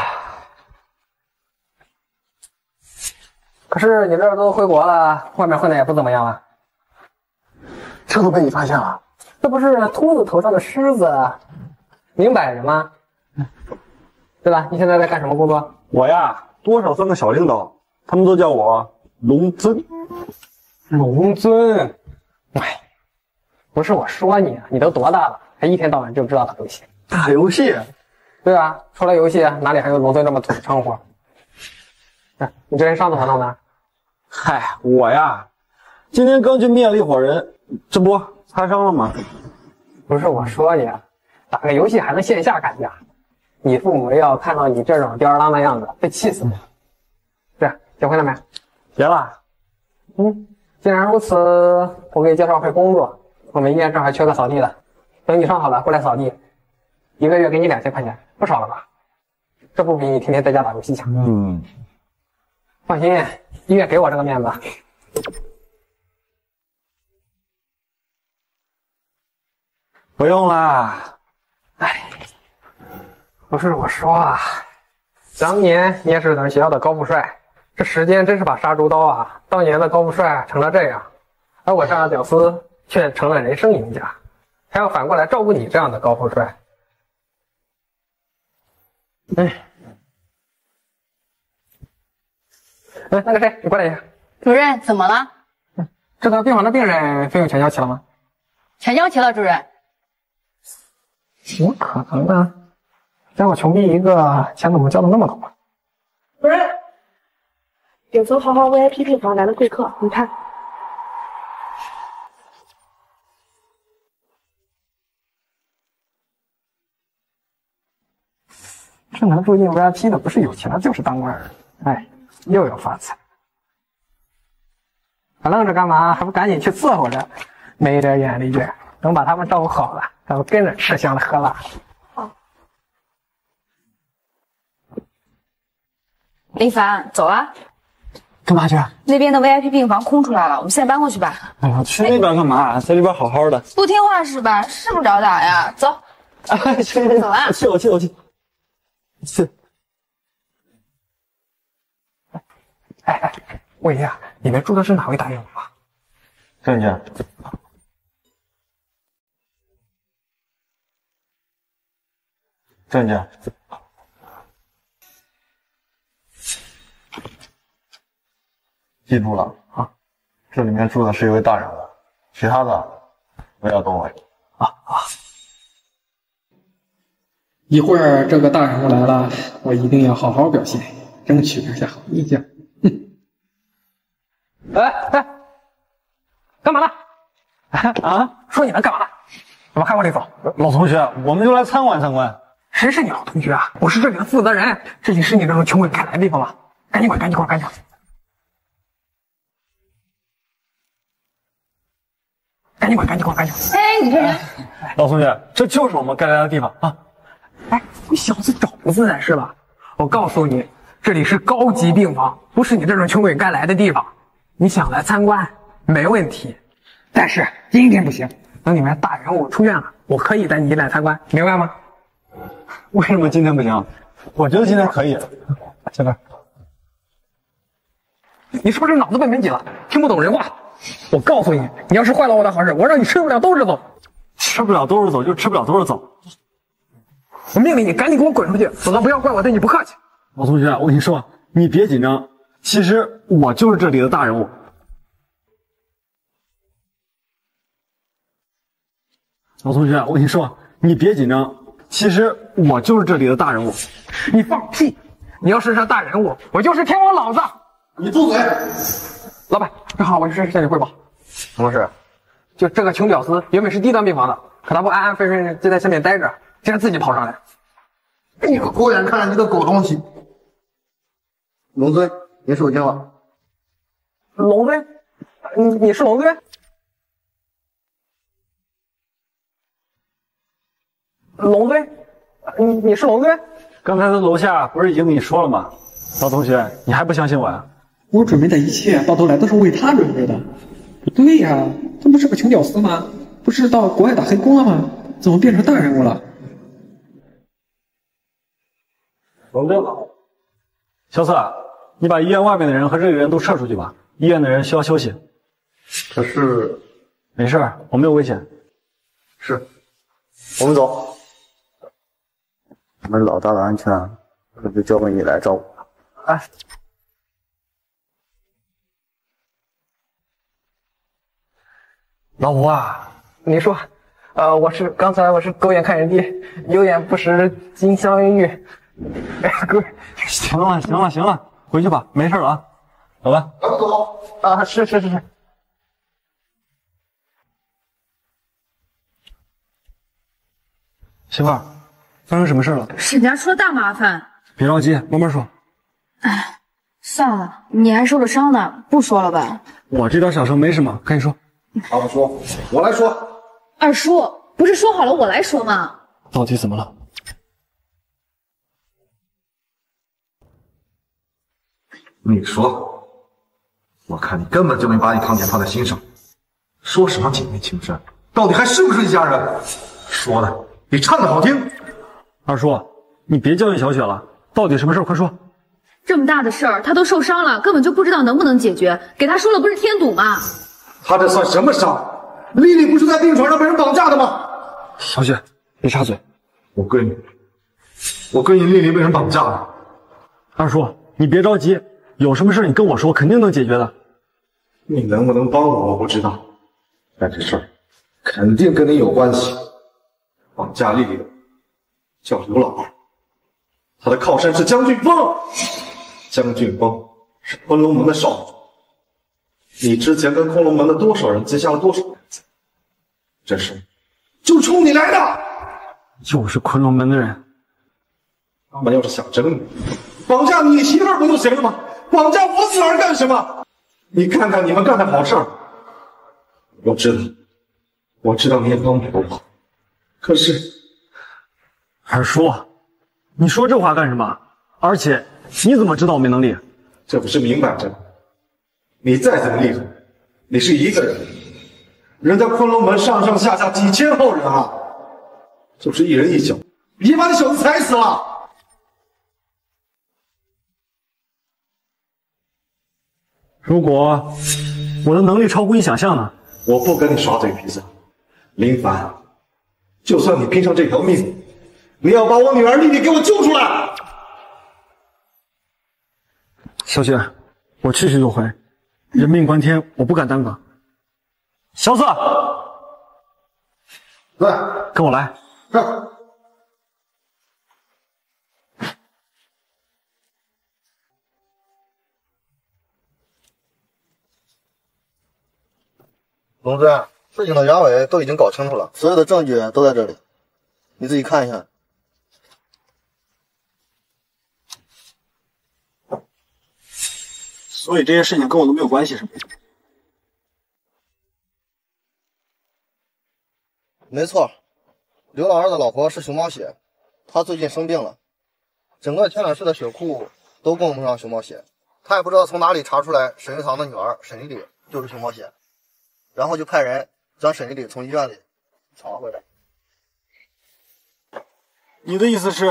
可是你这都回国了，外面混的也不怎么样啊。这都被你发现了？这不是秃子头上的虱子，明摆着吗？对吧？你现在在干什么工作？我呀，多少算个小领导，他们都叫我。 龙尊，龙尊，哎，不是我说你，你都多大了，还一天到晚就知道打游戏。打游戏？对啊，除了游戏，哪里还有龙尊这么土的称呼？哎，你这人上次还到哪？嗨，我呀，今天刚去灭了一伙人，这不擦伤了吗？不是我说你，打个游戏还能线下干架，你父母要看到你这种吊儿郎当的样子，会气死我。对，结婚了没？ 结了，嗯，既然如此，我给你介绍份工作。我们医院这还缺个扫地的，等你上好了过来扫地，一个月给你2000块钱，不少了吧？这不比你天天在家打游戏强。嗯，放心，医院给我这个面子。不用啦，哎，不是我说啊，当年你也是咱们学校的高富帅。 这时间真是把杀猪刀啊！当年的高富帅成了这样，而我这样的屌丝却成了人生赢家，还要反过来照顾你这样的高富帅。哎，那个谁，你过来一下。主任，怎么了？这个病房的病人费用全交齐了吗？全交齐了，主任。怎么可能呢？让我穷逼一个，钱怎么交的那么多？主任。 顶层豪华 VIP 病房来了贵客，你看，这能住进 VIP 的不是有钱的，就是当官儿。哎，又要发财，还愣着干嘛？还不赶紧去伺候着？没点眼力见，能把他们照顾好了，咱们跟着吃香的喝辣的。哦，林凡，走啊！ 干嘛去？那边的 VIP 病房空出来了，我们现在搬过去吧。哎呀，去那边干嘛？在这边好好的。不听话是吧？是不找打呀？走，哎，去，走啊！我去。哎，问一下，你们住的是哪位大爷吗？郑姐。郑姐。 记住了啊，这里面住的是一位大人物，其他的不要动我啊！一会儿这个大人物来了，我一定要好好表现，争取留下好印象。哎，干嘛呢？啊，说你们干嘛呢？怎么还往里走？老同学，我们就来参观参观。谁是你老同学啊？我是这里的负责人，这里是你这种穷鬼该来的地方吗？赶紧滚，赶紧滚，赶紧滚！ 赶紧滚！赶紧滚！赶紧滚！哎，你这人，老同学，这就是我们该来的地方啊！哎，你小子找不自在是吧？我告诉你，这里是高级病房，不是你这种穷鬼该来的地方。你想来参观，没问题，但是今天不行，等你们大人物出院了，我可以带你来参观，明白吗？为什么今天不行？我觉得今天可以。小哥，你是不是脑子被门挤了，听不懂人话？我告诉你，你要是坏了我的好事，我让你吃不了兜着走。吃不了兜着走就吃不了兜着走。我命令你赶紧给我滚出去，否则不要怪我对你不客气。老同学，我跟你说，你别紧张，其实我就是这里的大人物。 老同学，我跟你说，你别紧张，其实我就是这里的大人物。你放屁！你要是这大人物，我就是天王老子。你住嘴！老板，正好我去向你汇报。什么事？就这个穷屌丝原本是低端病房的，可他不安安分分就在下面待着，竟然自己跑上来。你个狗眼看着你个狗东西！龙尊，你手机了。龙尊，你是龙尊？ 龙尊，你是龙尊？刚才在楼下不是已经跟你说了吗？老同学，你还不相信我呀？我准备的一切到头来都是为他准备的。对呀、啊，他不是个穷屌丝吗？不是到国外打黑工了吗？怎么变成大人物了？龙尊，小四，你把医院外面的人和这个人都撤出去吧。医院的人需要休息。可是，没事，我没有危险。是，我们走。 我们老大的安全可就交给你来照顾了。哎，老吴啊，你说，刚才我是狗眼看人低，有眼不识金镶玉。哎，各位，行了，回去吧，没事了啊。老板，走啊，是。 媳妇儿。 发生什么事了？沈家出了大麻烦。别着急，慢慢说。哎，算了，你还受了伤呢，不说了吧。我这点小伤没什么，赶紧说。二叔，我来说。二叔，不是说好了我来说吗？到底怎么了？你说，我看你根本就没把你堂姐放在心上，说什么姐妹情深，到底还是不是一家人？说的比唱的好听。 二叔，你别教育小雪了，到底什么事儿？快说！这么大的事儿，她都受伤了，根本就不知道能不能解决。给她说了不是添堵吗？她这算什么伤？丽丽不是在病床上被人绑架的吗？小雪，别插嘴！我闺女丽丽被人绑架了。二叔，你别着急，有什么事你跟我说，肯定能解决的。你能不能帮我不知道，但这事儿肯定跟你有关系。绑架丽丽的。 叫刘老二，他的靠山是江俊峰。江俊峰是昆仑门的少主，你之前跟昆仑门的多少人结下了多少人？这事就冲你来的，又是昆仑门的人。他们要是想整你，绑架你媳妇儿不就行了吗？绑架我女儿干什么？你看看你们干的好事儿。我知道你也帮不了我，可是。 二叔，你说这话干什么？而且你怎么知道我没能力？这不是明摆着吗？你再怎么厉害，你是一个人，人家昆仑门上下几千号人啊，就是一人一脚，别把你小子踩死了。如果我的能力超乎你想象呢？我不跟你耍嘴皮子，林凡，就算你拼上这条命。 你要把我女儿丽丽给我救出来，小雪，我去死就回，人命关天，我不敢耽搁。小四，来，跟我来。来。龙尊，事情的原委都已经搞清楚了，所有的证据都在这里，你自己看一下。 所以这些事情跟我都没有关系，是吗？没错，刘老二的老婆是熊猫血，她最近生病了，整个天缆市的血库都供不上熊猫血，他也不知道从哪里查出来沈玉堂的女儿沈丽丽就是熊猫血。然后就派人将沈经理从医院里抢回来。你的意思是，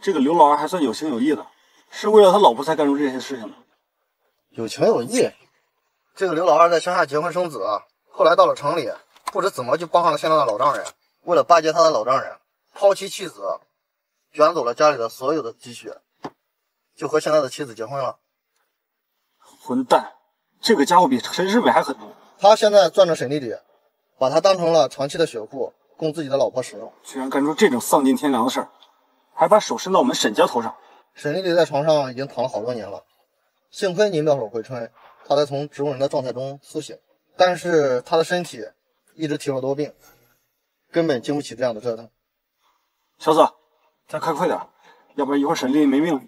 这个刘老二还算有情有义的，是为了他老婆才干出这些事情的？有情有义。这个刘老二在乡下结婚生子，后来到了城里，不知怎么就帮上了县上的老丈人。为了巴结他的老丈人，抛妻弃子，卷走了家里的所有的积蓄，就和现在的妻子结婚了。混蛋！这个家伙比陈世美还狠毒。他现在攥着沈丽丽，把她当成了长期的血库，供自己的老婆使用。居然干出这种丧尽天良的事儿，还把手伸到我们沈家头上。沈丽丽在床上已经躺了好多年了，幸亏您妙手回春，她才从植物人的状态中苏醒。但是她的身体一直体弱多病，根本经不起这样的折腾。小子，咱开快点，要不然一会儿沈丽丽没命了。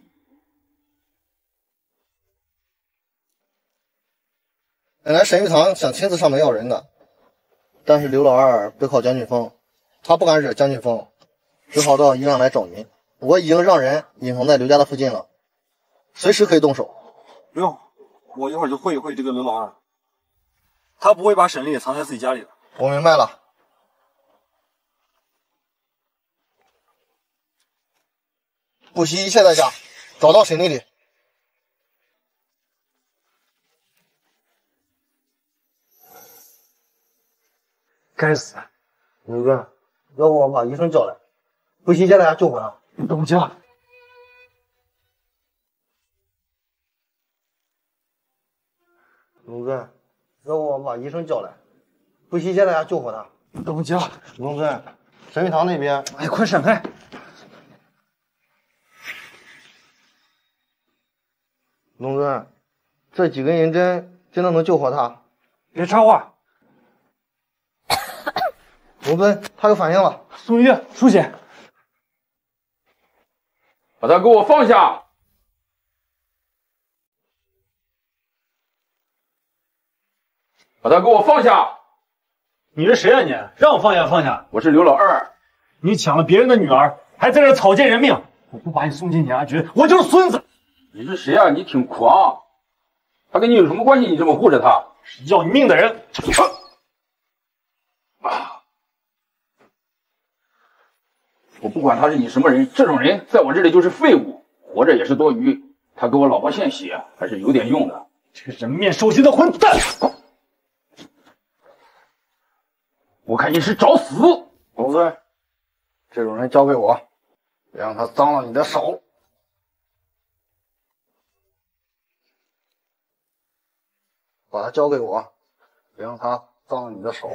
本来沈玉堂想亲自上门要人的，但是刘老二背靠将军峰，他不敢惹将军峰，只好到医院来找您。我已经让人隐藏在刘家的附近了，随时可以动手。不用，我一会儿就会一会这个刘老二，他不会把沈丽藏在自己家里的。我明白了。不惜一切代价找到沈丽丽。 该死！牛哥，要不我把医生叫来，不惜一切代价救我呀！等我去。牛哥，要不我把医生叫来，不惜一切代价救活他。等我去。牛哥，神玉堂那边，哎，快闪开！牛哥，这几根银针真的能救活他？别插话！ 罗根，他有反应了，送医院输血，把他给我放下！把他给我放下！你是谁啊你？让我放下放下！我是刘老二，你抢了别人的女儿，还在这草菅人命！我不把你送进警察局，我就是孙子！你是谁啊？你挺狂！他跟你有什么关系？你这么护着他，是要你命的人！啊！ 我不管他是你什么人，这种人在我这里就是废物，活着也是多余。他给我老婆献血还是有点用的。这个人面兽心的混蛋！我看你是找死！老孙，这种人交给我，别让他脏了你的手。把他交给我，别让他脏了你的手。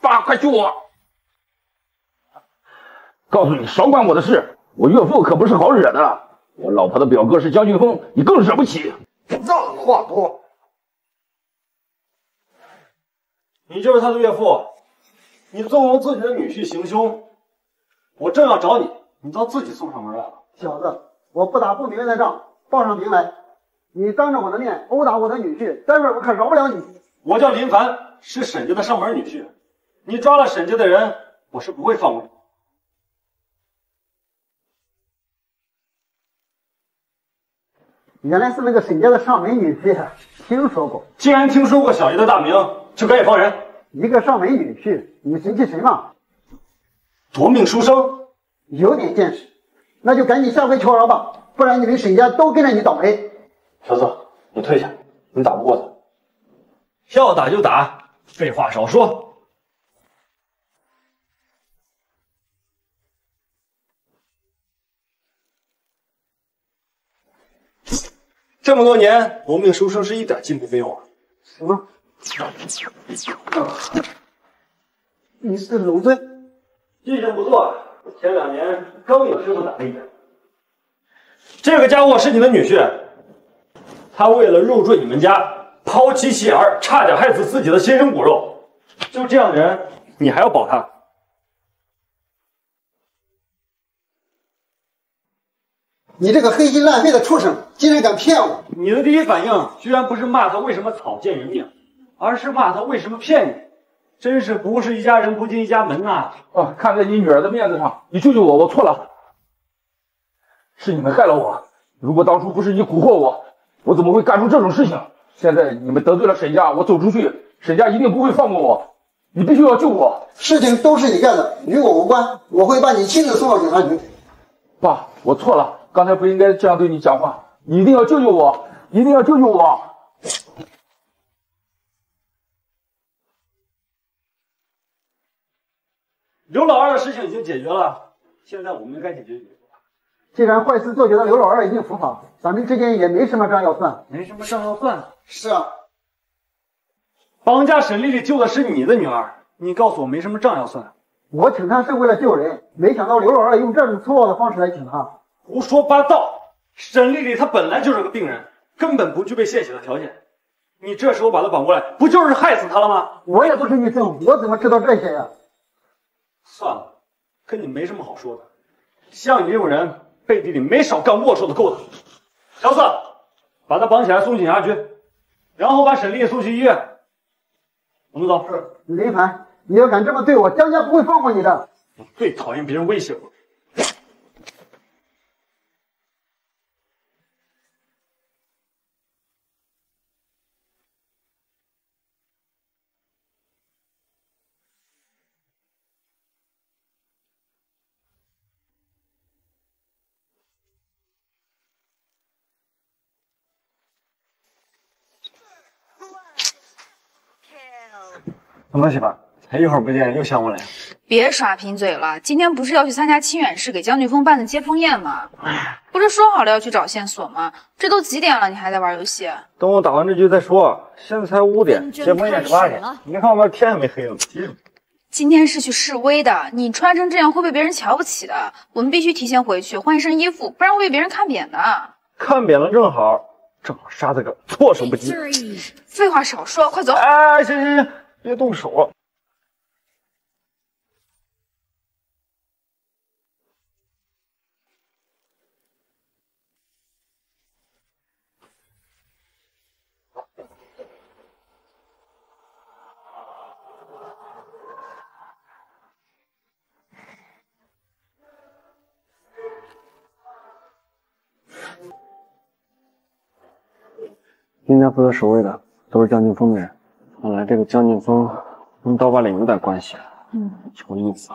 爸，快救我！告诉你，少管我的事。我岳父可不是好惹的。我老婆的表哥是将军峰，你更惹不起。让话多，你就是他的岳父，你纵容自己的女婿行凶。我正要找你，你倒自己送上门来了。小子，我不打不明白的仗，报上名来。你当着我的面殴打我的女婿，待会儿我可饶不了你。 我叫林凡，是沈家的上门女婿。你抓了沈家的人，我是不会放过你。原来是那个沈家的上门女婿，听说过。既然听说过小爷的大名，就赶紧放人。一个上门女婿，你谁气谁嘛？夺命书生，有点见识，那就赶紧下跪求饶吧，不然你们沈家都跟着你倒霉。小子，你退下，你打不过他。 要打就打，废话少说。这么多年，夺命书生是一点进步没有啊！什么？你是龙尊？印象不错，前2年刚有师傅打了一点。这个家伙是你的女婿，他为了入赘你们家。 抛妻弃儿，差点害死自己的亲生骨肉，就这样的人，你还要保他？你这个黑心烂肺的畜生，竟然敢骗我！你的第一反应居然不是骂他为什么草菅人命，而是骂他为什么骗你，真是不是一家人不进一家门呐！啊，看在你女儿的面子上，你救救我，我错了。是你们害了我。如果当初不是你蛊惑我，我怎么会干出这种事情？现在你们得罪了沈家，我走出去，沈家一定不会放过我。你必须要救我！事情都是你干的，与我无关。我会把你亲自送到警察局。爸，我错了，刚才不应该这样对你讲话。你一定要救救我！一定要救救我！ 刘老二的事情已经解决了，现在我们该解决你。既然坏事做绝了，刘老二已经伏法，咱们之间也没什么账要算。没什么账要算。是啊，绑架沈丽丽救的是你的女儿，你告诉我没什么账要算。我请她是为了救人，没想到刘老二用这种粗暴的方式来请她。胡说八道！沈丽丽她本来就是个病人，根本不具备献血的条件。你这时候把她绑过来，不就是害死她了吗？我也不是医生，我怎么知道这些呀？ 算了，跟你没什么好说的。像你这种人，背地里没少干龌龊的勾当。小四，把他绑起来送警察局，然后把沈丽送去医院。我们走。是林凡，你要敢这么对我，江家不会放过你的。我最讨厌别人威胁我。怎么媳妇，才一会儿不见又想我来？别耍贫嘴了，今天不是要去参加清远市给江俊峰办的接风宴吗？不是说好了要去找线索吗？这都几点了，你还在玩游戏？等我打完这局再说。现在才5点，接风宴是8点。你看我们天还没黑呢。今天是去示威的，你穿成这样会被别人瞧不起的。我们必须提前回去换一身衣服，不然会被别人看扁的。看扁了正好，正好杀他个措手不及。废话少说，快走！哎，行行行。 别动手啊！今天负责守卫的都是江俊峰的人。 看来这个江俊峰跟刀疤岭有点关系，有意思。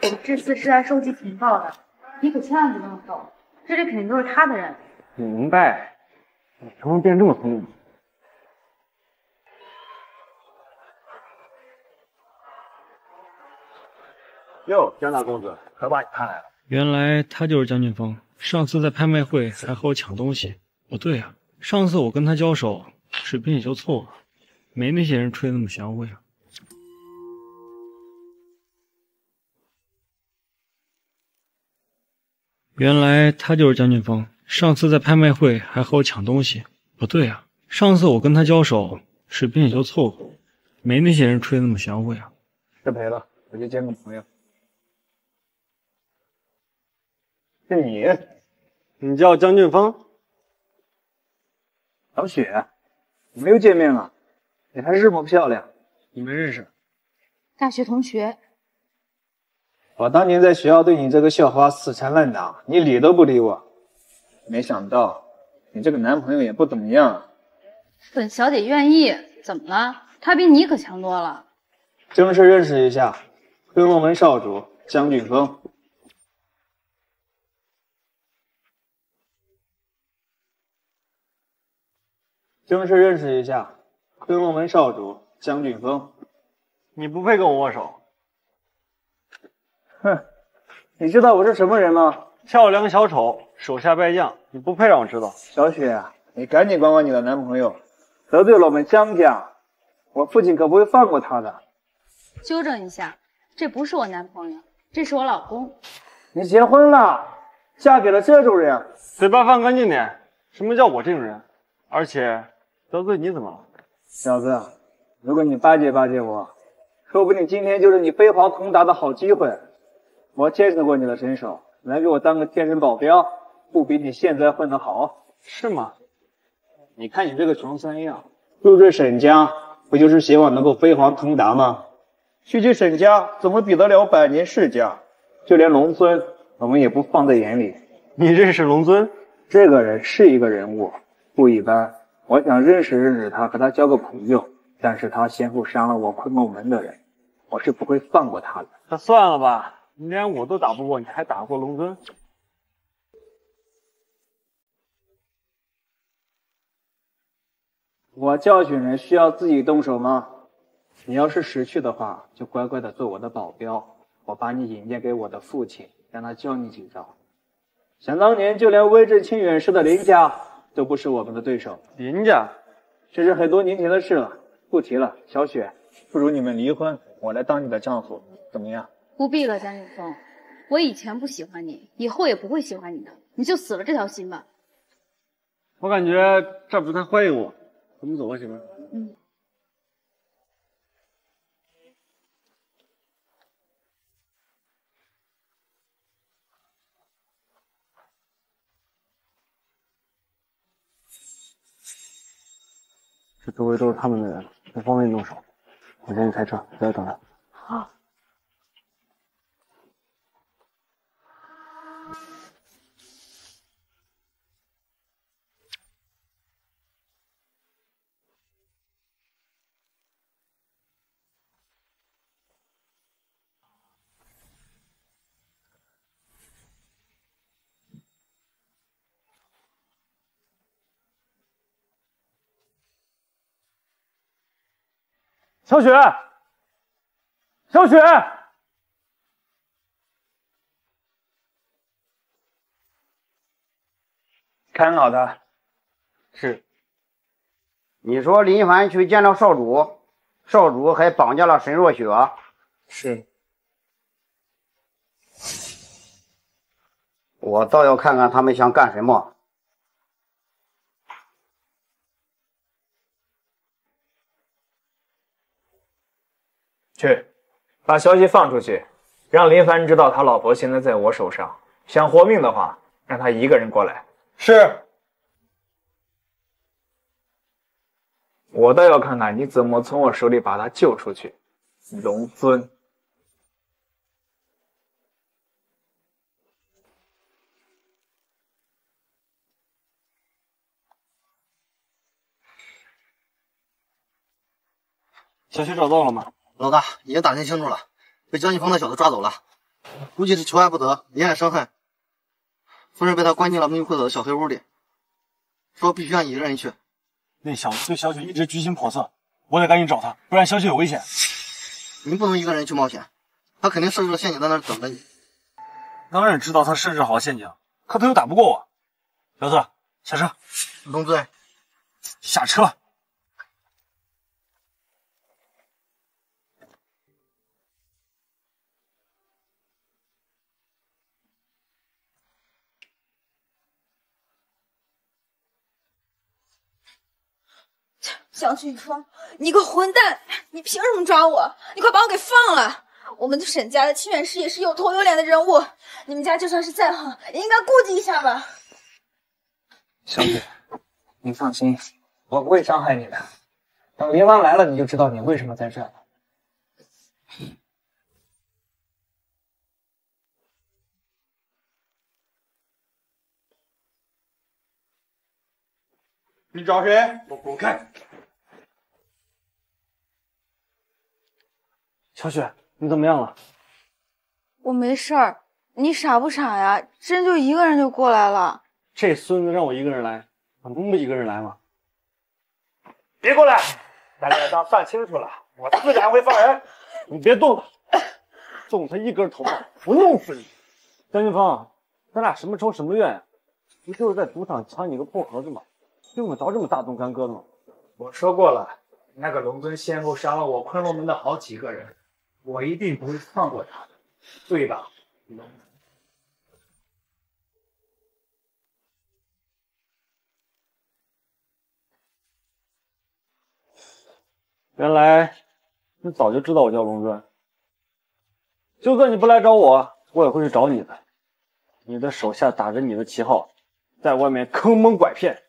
我这次是来收集情报的，你可千万别动手，这里肯定都是他的人。明白，你怎么变这么聪明？ 哟，江大公子，可把你盼来了。原来他就是江俊峰。上次在拍卖会还和我抢东西。不对啊，上次我跟他交手，水平也就凑合，没那些人吹那么玄乎呀。原来他就是江俊峰。上次在拍卖会还和我抢东西。不对啊，上次我跟他交手，水平也就凑合，没那些人吹那么玄乎呀。失陪了，我去见个朋友。 是你，你叫江俊峰，老雪，我们又见面了，你还是不漂亮。你们认识？大学同学。我当年在学校对你这个校花死缠烂打，你理都不理我。没想到你这个男朋友也不怎么样。本小姐愿意，怎么了？他比你可强多了。正式认识一下，飞龙门少主江俊峰。 正式认识一下，昆仑门少主江俊峰。你不配跟我握手。哼，你知道我是什么人吗？跳梁小丑，手下败将，你不配让我知道。小雪啊，你赶紧管管你的男朋友，得罪了我们江家，我父亲可不会放过他的。纠正一下，这不是我男朋友，这是我老公。你结婚了，嫁给了这种人，嘴巴放干净点。什么叫我这种人？而且。 得罪你怎么了，小子？如果你巴结巴结我，说不定今天就是你飞黄腾达的好机会。我见识过你的身手，来给我当个贴身保镖，不比你现在混得好，是吗？你看你这个穷酸样，入赘沈家，不就是希望能够飞黄腾达吗？区区沈家怎么比得了百年世家？就连龙尊，我们也不放在眼里。你认识龙尊？这个人是一个人物，不一般。我想认识认识他，和他交个朋友。但是他先后杀了我昆梦门的人，我是不会放过他的。那算了吧，你连我都打不过，你还打过龙尊？ 我教训人需要自己动手吗？你要是识趣的话，就乖乖的做我的保镖，我把你引荐给我的父亲，让他教你几招。想当年，就连威震清远市的林家都不是我们的对手。林家，这是很多年前的事了，不提了。小雪，不如你们离婚，我来当你的丈夫，怎么样？不必了，江永峰，我以前不喜欢你，以后也不会喜欢你的，你就死了这条心吧。我感觉这不太欢迎我。 我们走吧，媳妇儿。嗯。这周围都是他们的人，不方便动手。我先去开车，不要等了。好。小雪，小雪，看好他。是。你说林凡去见到少主，少主还绑架了沈若雪。是。我倒要看看他们想干什么。 去，把消息放出去，让林凡知道他老婆现在在我手上。想活命的话，让他一个人过来。是。我倒要看看你怎么从我手里把他救出去，龙尊。小雪找到了吗？ 老大已经打听清楚了，被江一峰那小子抓走了，估计是求爱不得，连夜伤害。夫人被他关进了秘密会所的小黑屋里，说必须让你一个人去。那小子对小雪一直居心叵测，我得赶紧找他，不然小雪有危险。您不能一个人去冒险，他肯定设置了陷阱在那儿等着你。当然知道他设置好陷阱，可他又打不过我。小子，下车。龙尊，下车。 江俊峰，你个混蛋！你凭什么抓我？你快把我给放了！我们沈家的清远市也是有头有脸的人物，你们家就算是再横，也应该顾忌一下吧。小姐，你放心，我不会伤害你的。等林王来了，你就知道你为什么在这了。你找谁？我滚开！ 小雪，你怎么样了？我没事儿，你傻不傻呀？真就一个人就过来了？这孙子让我一个人来，我能不一个人来吗？别过来！大家当算清楚了，我自然会放人。你别动他，动他一根头发，我弄死你！江俊峰，咱俩什么仇什么怨呀？不就是在赌场抢你个破盒子吗？用得着这么大动干戈吗？我说过了，那个龙尊先后杀了我昆仑门的好几个人。 我一定不会放过他的，对吧？原来你早就知道我叫龙尊，就算你不来找我，我也会去找你的。你的手下打着你的旗号，在外面坑蒙拐骗，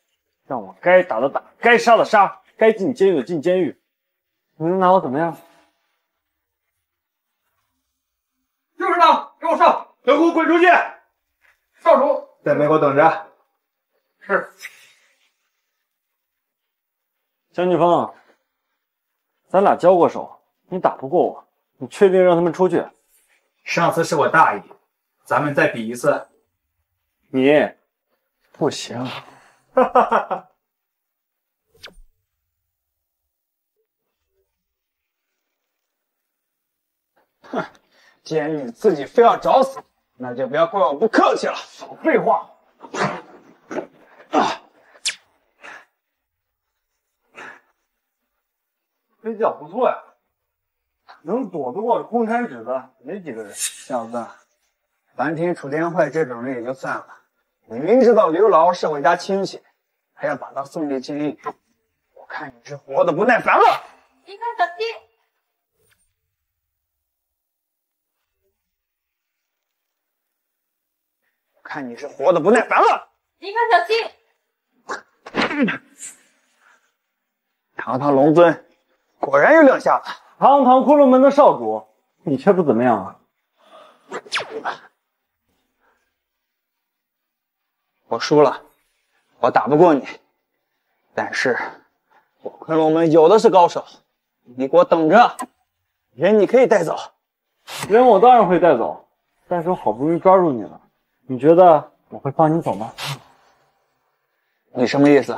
让我该打的打，该杀的杀，该进监狱的进监狱，你能拿我怎么样？就是他，给我上！给我滚出去！少主，在门口等着。是。江俊峰，咱俩交过手，你打不过我，你确定让他们出去？上次是我大意，咱们再比一次。你不行。哈哈哈哈。 哼，监狱自己非要找死，那就不要怪我不客气了。少废话！啊，这脚不错呀，能躲得过空山指子没几个人。小子，蓝天楚天坏这种人也就算了，你明知道刘牢是我家亲戚，还要把他送进监狱，我看你是活得不耐烦了。你看怎的？ 看你是活得不耐烦了！你看小心！堂堂龙尊，果然有两下子。堂堂骷髅门的少主，你却不怎么样啊！我输了，我打不过你，但是我昆仑门有的是高手，你给我等着！人你可以带走，人我当然会带走，但是我好不容易抓住你了。 你觉得我会放你走吗？你什么意思？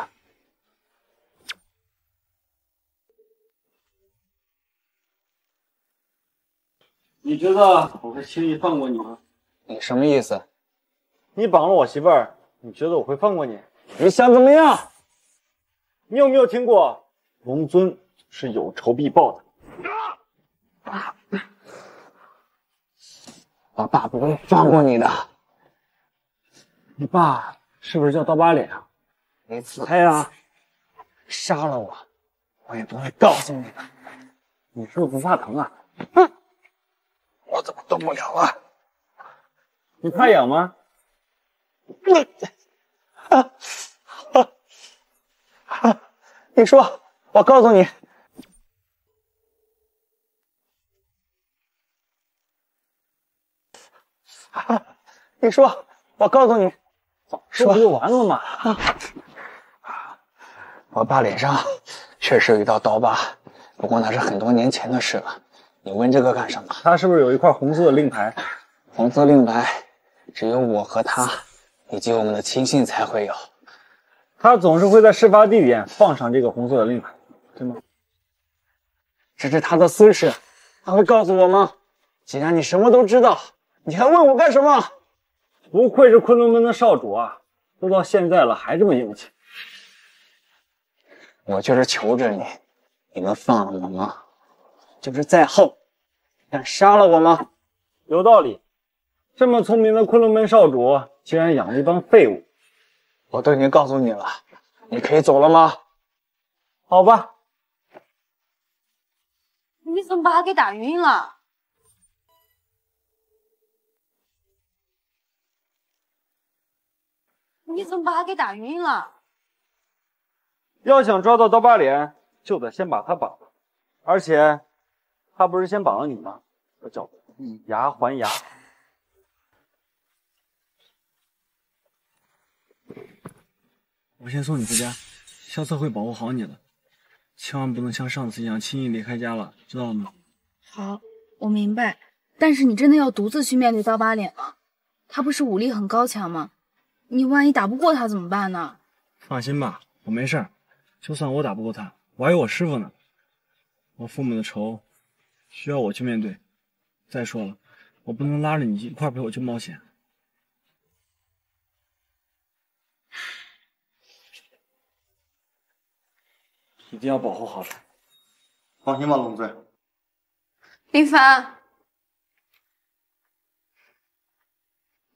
你觉得我会轻易放过你吗？你什么意思？你绑了我媳妇儿，你觉得我会放过你？你想怎么样？你有没有听过龙尊是有仇必报的？爸，我爸不会放过你的。 你爸是不是叫刀疤脸啊？你猜啊！杀了我，我也不会告诉你的。你是不是不怕疼啊？哼！我怎么动不了啊？你怕痒吗？你说，我告诉你，你说，我告诉你。 这不就完了吗？我爸脸上确实有一道刀疤，不过那是很多年前的事了。你问这个干什么？他是不是有一块红色的令牌？红色令牌只有我和他以及我们的亲信才会有。他总是会在事发地点放上这个红色的令牌，对吗？这是他的私事，他会告诉我吗？既然你什么都知道，你还问我干什么？ 不愧是昆仑门的少主啊！都到现在了，还这么硬气。我就是求着你，你能放了我吗？就是再横，敢杀了我吗？有道理。这么聪明的昆仑门少主，竟然养了一帮废物。我都已经告诉你了，你可以走了吗？好吧。你怎么把他给打晕了？ 你怎么把他给打晕了？要想抓到刀疤脸，就得先把他绑了。而且，他不是先绑了你吗？这叫以牙还牙。我先送你回家，萧策会保护好你的，千万不能像上次一样轻易离开家了，知道了吗？好，我明白。但是你真的要独自去面对刀疤脸吗？他不是武力很高强吗？ 你万一打不过他怎么办呢？放心吧，我没事。就算我打不过他，我还有我师傅呢。我父母的仇需要我去面对。再说了，我不能拉着你一块陪我去冒险。一定要保护好他。放心吧，龙尊。林凡，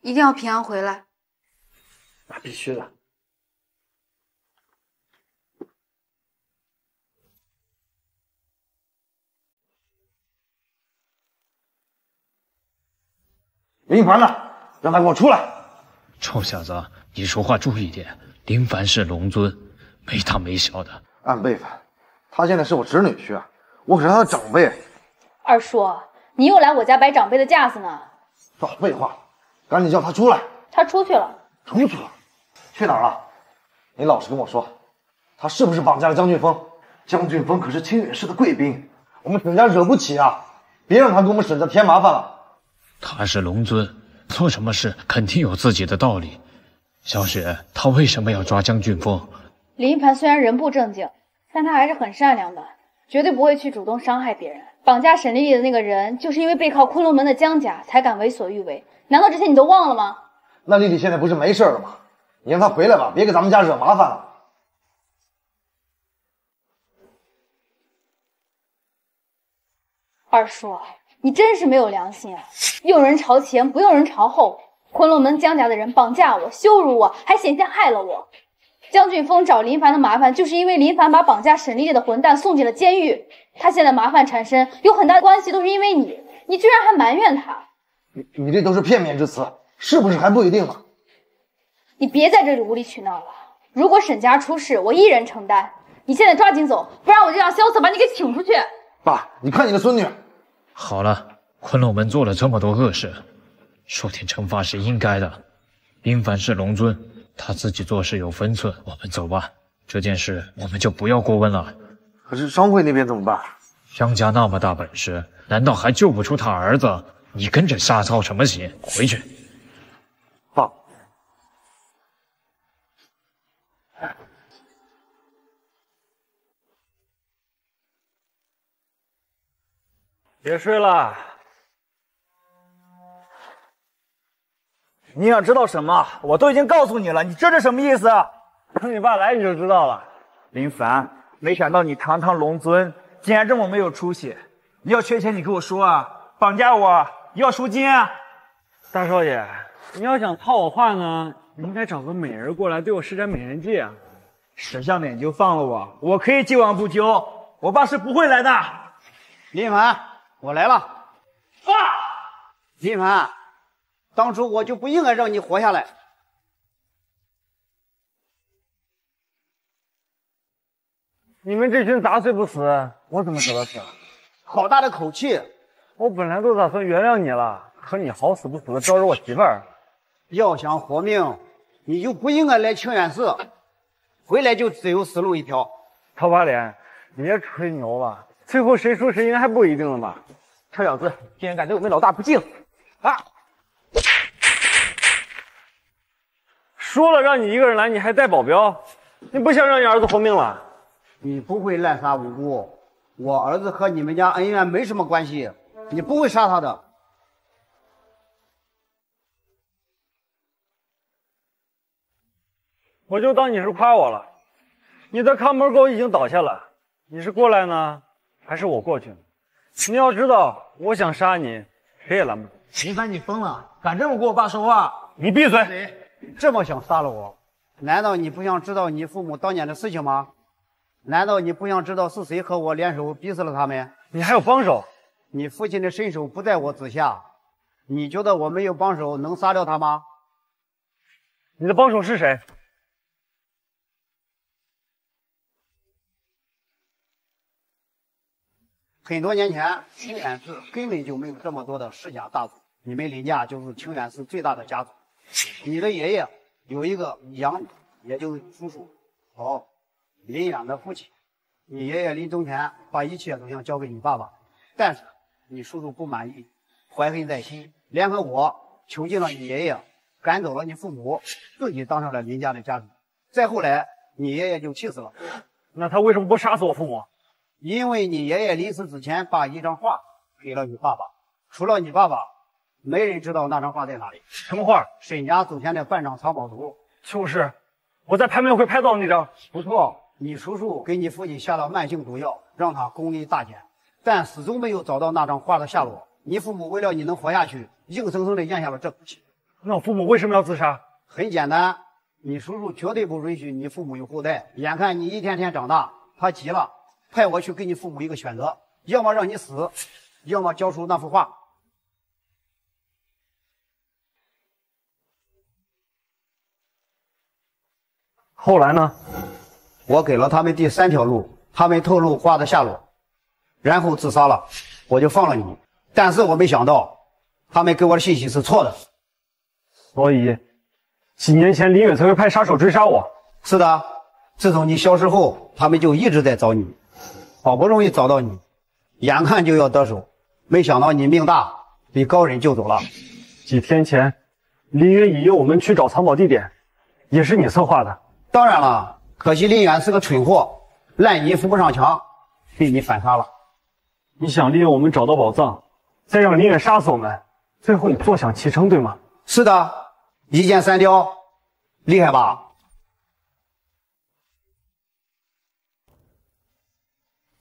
一定要平安回来。 那必须的。林凡呢？让他给我出来！臭小子，你说话注意点。林凡是龙尊，没大没小的。按辈分，她现在是我侄女婿，我可是她的长辈。二叔，你又来我家摆长辈的架子呢？少废话，赶紧叫她出来。她出去了。出去了？去哪儿了？你老实跟我说，她是不是绑架了江俊峰？江俊峰可是清远市的贵宾，我们沈家惹不起啊！别让他给我们沈家添麻烦了。他是龙尊，做什么事肯定有自己的道理。小雪，他为什么要抓江俊峰？林一盘虽然人不正经，但他还是很善良的，绝对不会去主动伤害别人。绑架沈丽丽的那个人，就是因为背靠昆仑门的江家，才敢为所欲为。难道这些你都忘了吗？那丽丽现在不是没事了吗？你让她回来吧，别给咱们家惹麻烦了。 二叔，你真是没有良心啊！用人朝前，不用人朝后。昆仑门江家的人绑架我、羞辱我，还险些害了我。江俊峰找林凡的麻烦，就是因为林凡把绑架沈丽丽的混蛋送进了监狱。他现在麻烦缠身，有很大关系都是因为你。你居然还埋怨他？你这都是片面之词，是不是还不一定呢？你别在这里无理取闹了。如果沈家出事，我一人承担。你现在抓紧走，不然我就让萧瑟把你给请出去。爸，你看你的孙女。 好了，昆仑门做了这么多恶事，受点惩罚是应该的。林凡是龙尊，他自己做事有分寸。我们走吧，这件事我们就不要过问了。可是商会那边怎么办？江家那么大本事，难道还救不出他儿子？你跟着瞎操什么心？回去。爸。别睡了，你想知道什么？我都已经告诉你了，你这是什么意思？等你爸来你就知道了。林凡，没想到你堂堂龙尊竟然这么没有出息！你要缺钱你跟我说啊，绑架我要赎金啊！大少爷，你要想套我话呢，你应该找个美人过来对我施展美人计啊！识相点就放了我，我可以既往不咎，我爸是不会来的。林凡。 我来了，爸，林凡，当初我就不应该让你活下来。你们这群杂碎不死，我怎么知道死？好大的口气！我本来都打算原谅你了，可你好死不死的招惹我媳妇儿。要想活命，你就不应该来清远寺，回来就只有死路一条。陶八脸，你别吹牛了。 最后谁输谁赢还不一定了吧？臭小子，竟然敢对我们老大不敬！啊！说了让你一个人来，你还带保镖，你不想让你儿子活命了？你不会滥杀无辜，我儿子和你们家恩怨没什么关系，你不会杀他的。我就当你是夸我了。你的看门狗已经倒下了，你是过来呢？ 还是我过去呢？你要知道，我想杀你，谁也拦不住。林凡，你疯了？敢这么跟我爸说话？你闭嘴！这么想杀了我？难道你不想知道你父母当年的事情吗？难道你不想知道是谁和我联手逼死了他们？你还有帮手？你父亲的身手不在我指下，你觉得我没有帮手能杀掉他吗？你的帮手是谁？ 很多年前，清远市根本就没有这么多的世家大族。你们林家就是清远市最大的家族。你的爷爷有一个养子，也就是叔叔，好，林远的父亲。你爷爷临终前把一切都想交给你爸爸，但是你叔叔不满意，怀恨在心，联合我囚禁了你爷爷，赶走了你父母，自己当上了林家的家主。再后来，你爷爷就气死了。那他为什么不杀死我父母？ 因为你爷爷临死之前把一张画给了你爸爸，除了你爸爸，没人知道那张画在哪里。什么画？沈家祖先的半张藏宝图。就是，我在拍卖会拍到那张。不错，你叔叔给你父亲下了慢性毒药，让他功力大减，但始终没有找到那张画的下落。你父母为了你能活下去，硬生生的咽下了这口气。那我父母为什么要自杀？很简单，你叔叔绝对不允许你父母有后代。眼看你一天天长大，他急了。 派我去给你父母一个选择，要么让你死，要么交出那幅画。后来呢？我给了他们第三条路，他没透露瓜的下落，然后自杀了，我就放了你。但是我没想到，他们给我的信息是错的。所以，几年前李远才会派杀手追杀我。是的，自从你消失后，他们就一直在找你，好不容易找到你，眼看就要得手，没想到你命大，被高人救走了。几天前，林远引诱我们去找藏宝地点，也是你策划的。当然了，可惜林远是个蠢货。 烂泥扶不上墙，被你反杀了。你想利用我们找到宝藏，再让林远杀死我们，最后你坐享其成，对吗？是的，一箭三雕，厉害吧？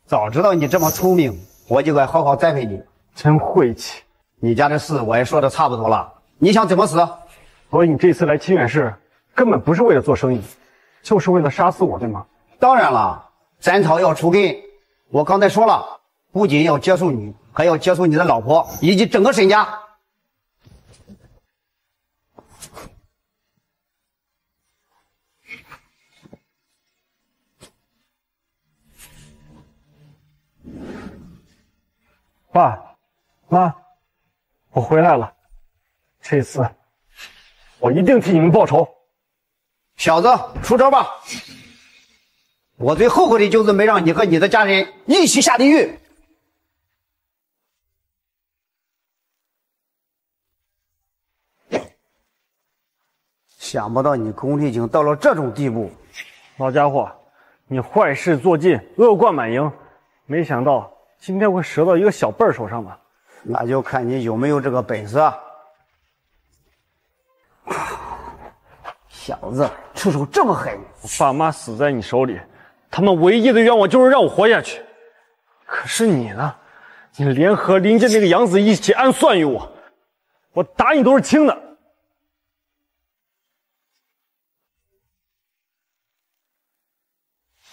早知道你这么聪明，我就该好好栽培你。真晦气！你家的事我也说的差不多了，你想怎么死？所以你这次来清远市，根本不是为了做生意，就是为了杀死我，对吗？当然了。 斩草要除根，我刚才说了，不仅要结束你，还要结束你的老婆以及整个沈家。爸妈，我回来了，这次我一定替你们报仇。小子，出招吧！ 我最后悔的就是没让你和你的家人一起下地狱。想不到你功力已经到了这种地步，老家伙，你坏事做尽，恶贯满盈，没想到今天会折到一个小辈儿手上吧？那就看你有没有这个本事啊！小子，出手这么狠！我爸妈死在你手里。 他们唯一的愿望就是让我活下去，可是你呢？你联合林家那个养子一起暗算于我，我打你都是轻的。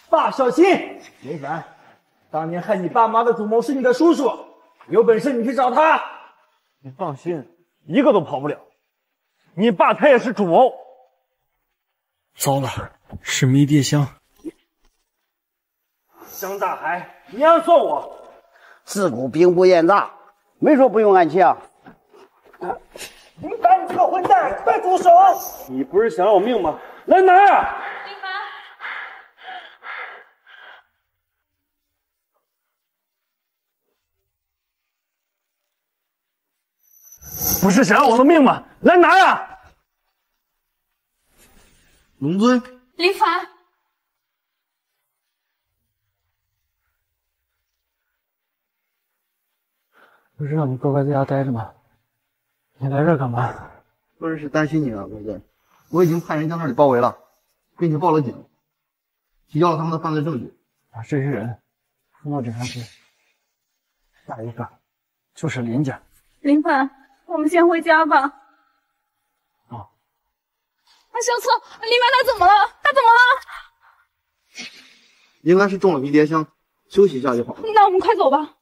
爸，小心！林凡，当年害你爸妈的主谋是你的叔叔，有本事你去找他。你放心，一个都跑不了。你爸他也是主谋。糟了，是迷迭香。 江大海，你暗算我！自古兵不厌诈，没说不用暗器啊！林凡，你这个混蛋，快住手！你不是想要我命吗？来拿！林凡，不是想要我的命吗？来拿呀！龙尊，林凡。 不是让你乖乖在家待着吗？你来这干嘛？不是担心你啊，龙尊。我已经派人将那里包围了，并且报了警，提交了他们的犯罪证据。把这些人送到警察局。下一个就是林家。林凡，我们先回家吧。哦。啊，小策，林凡他怎么了？他怎么了？应该是中了迷迭香，休息一下就好了。那我们快走吧。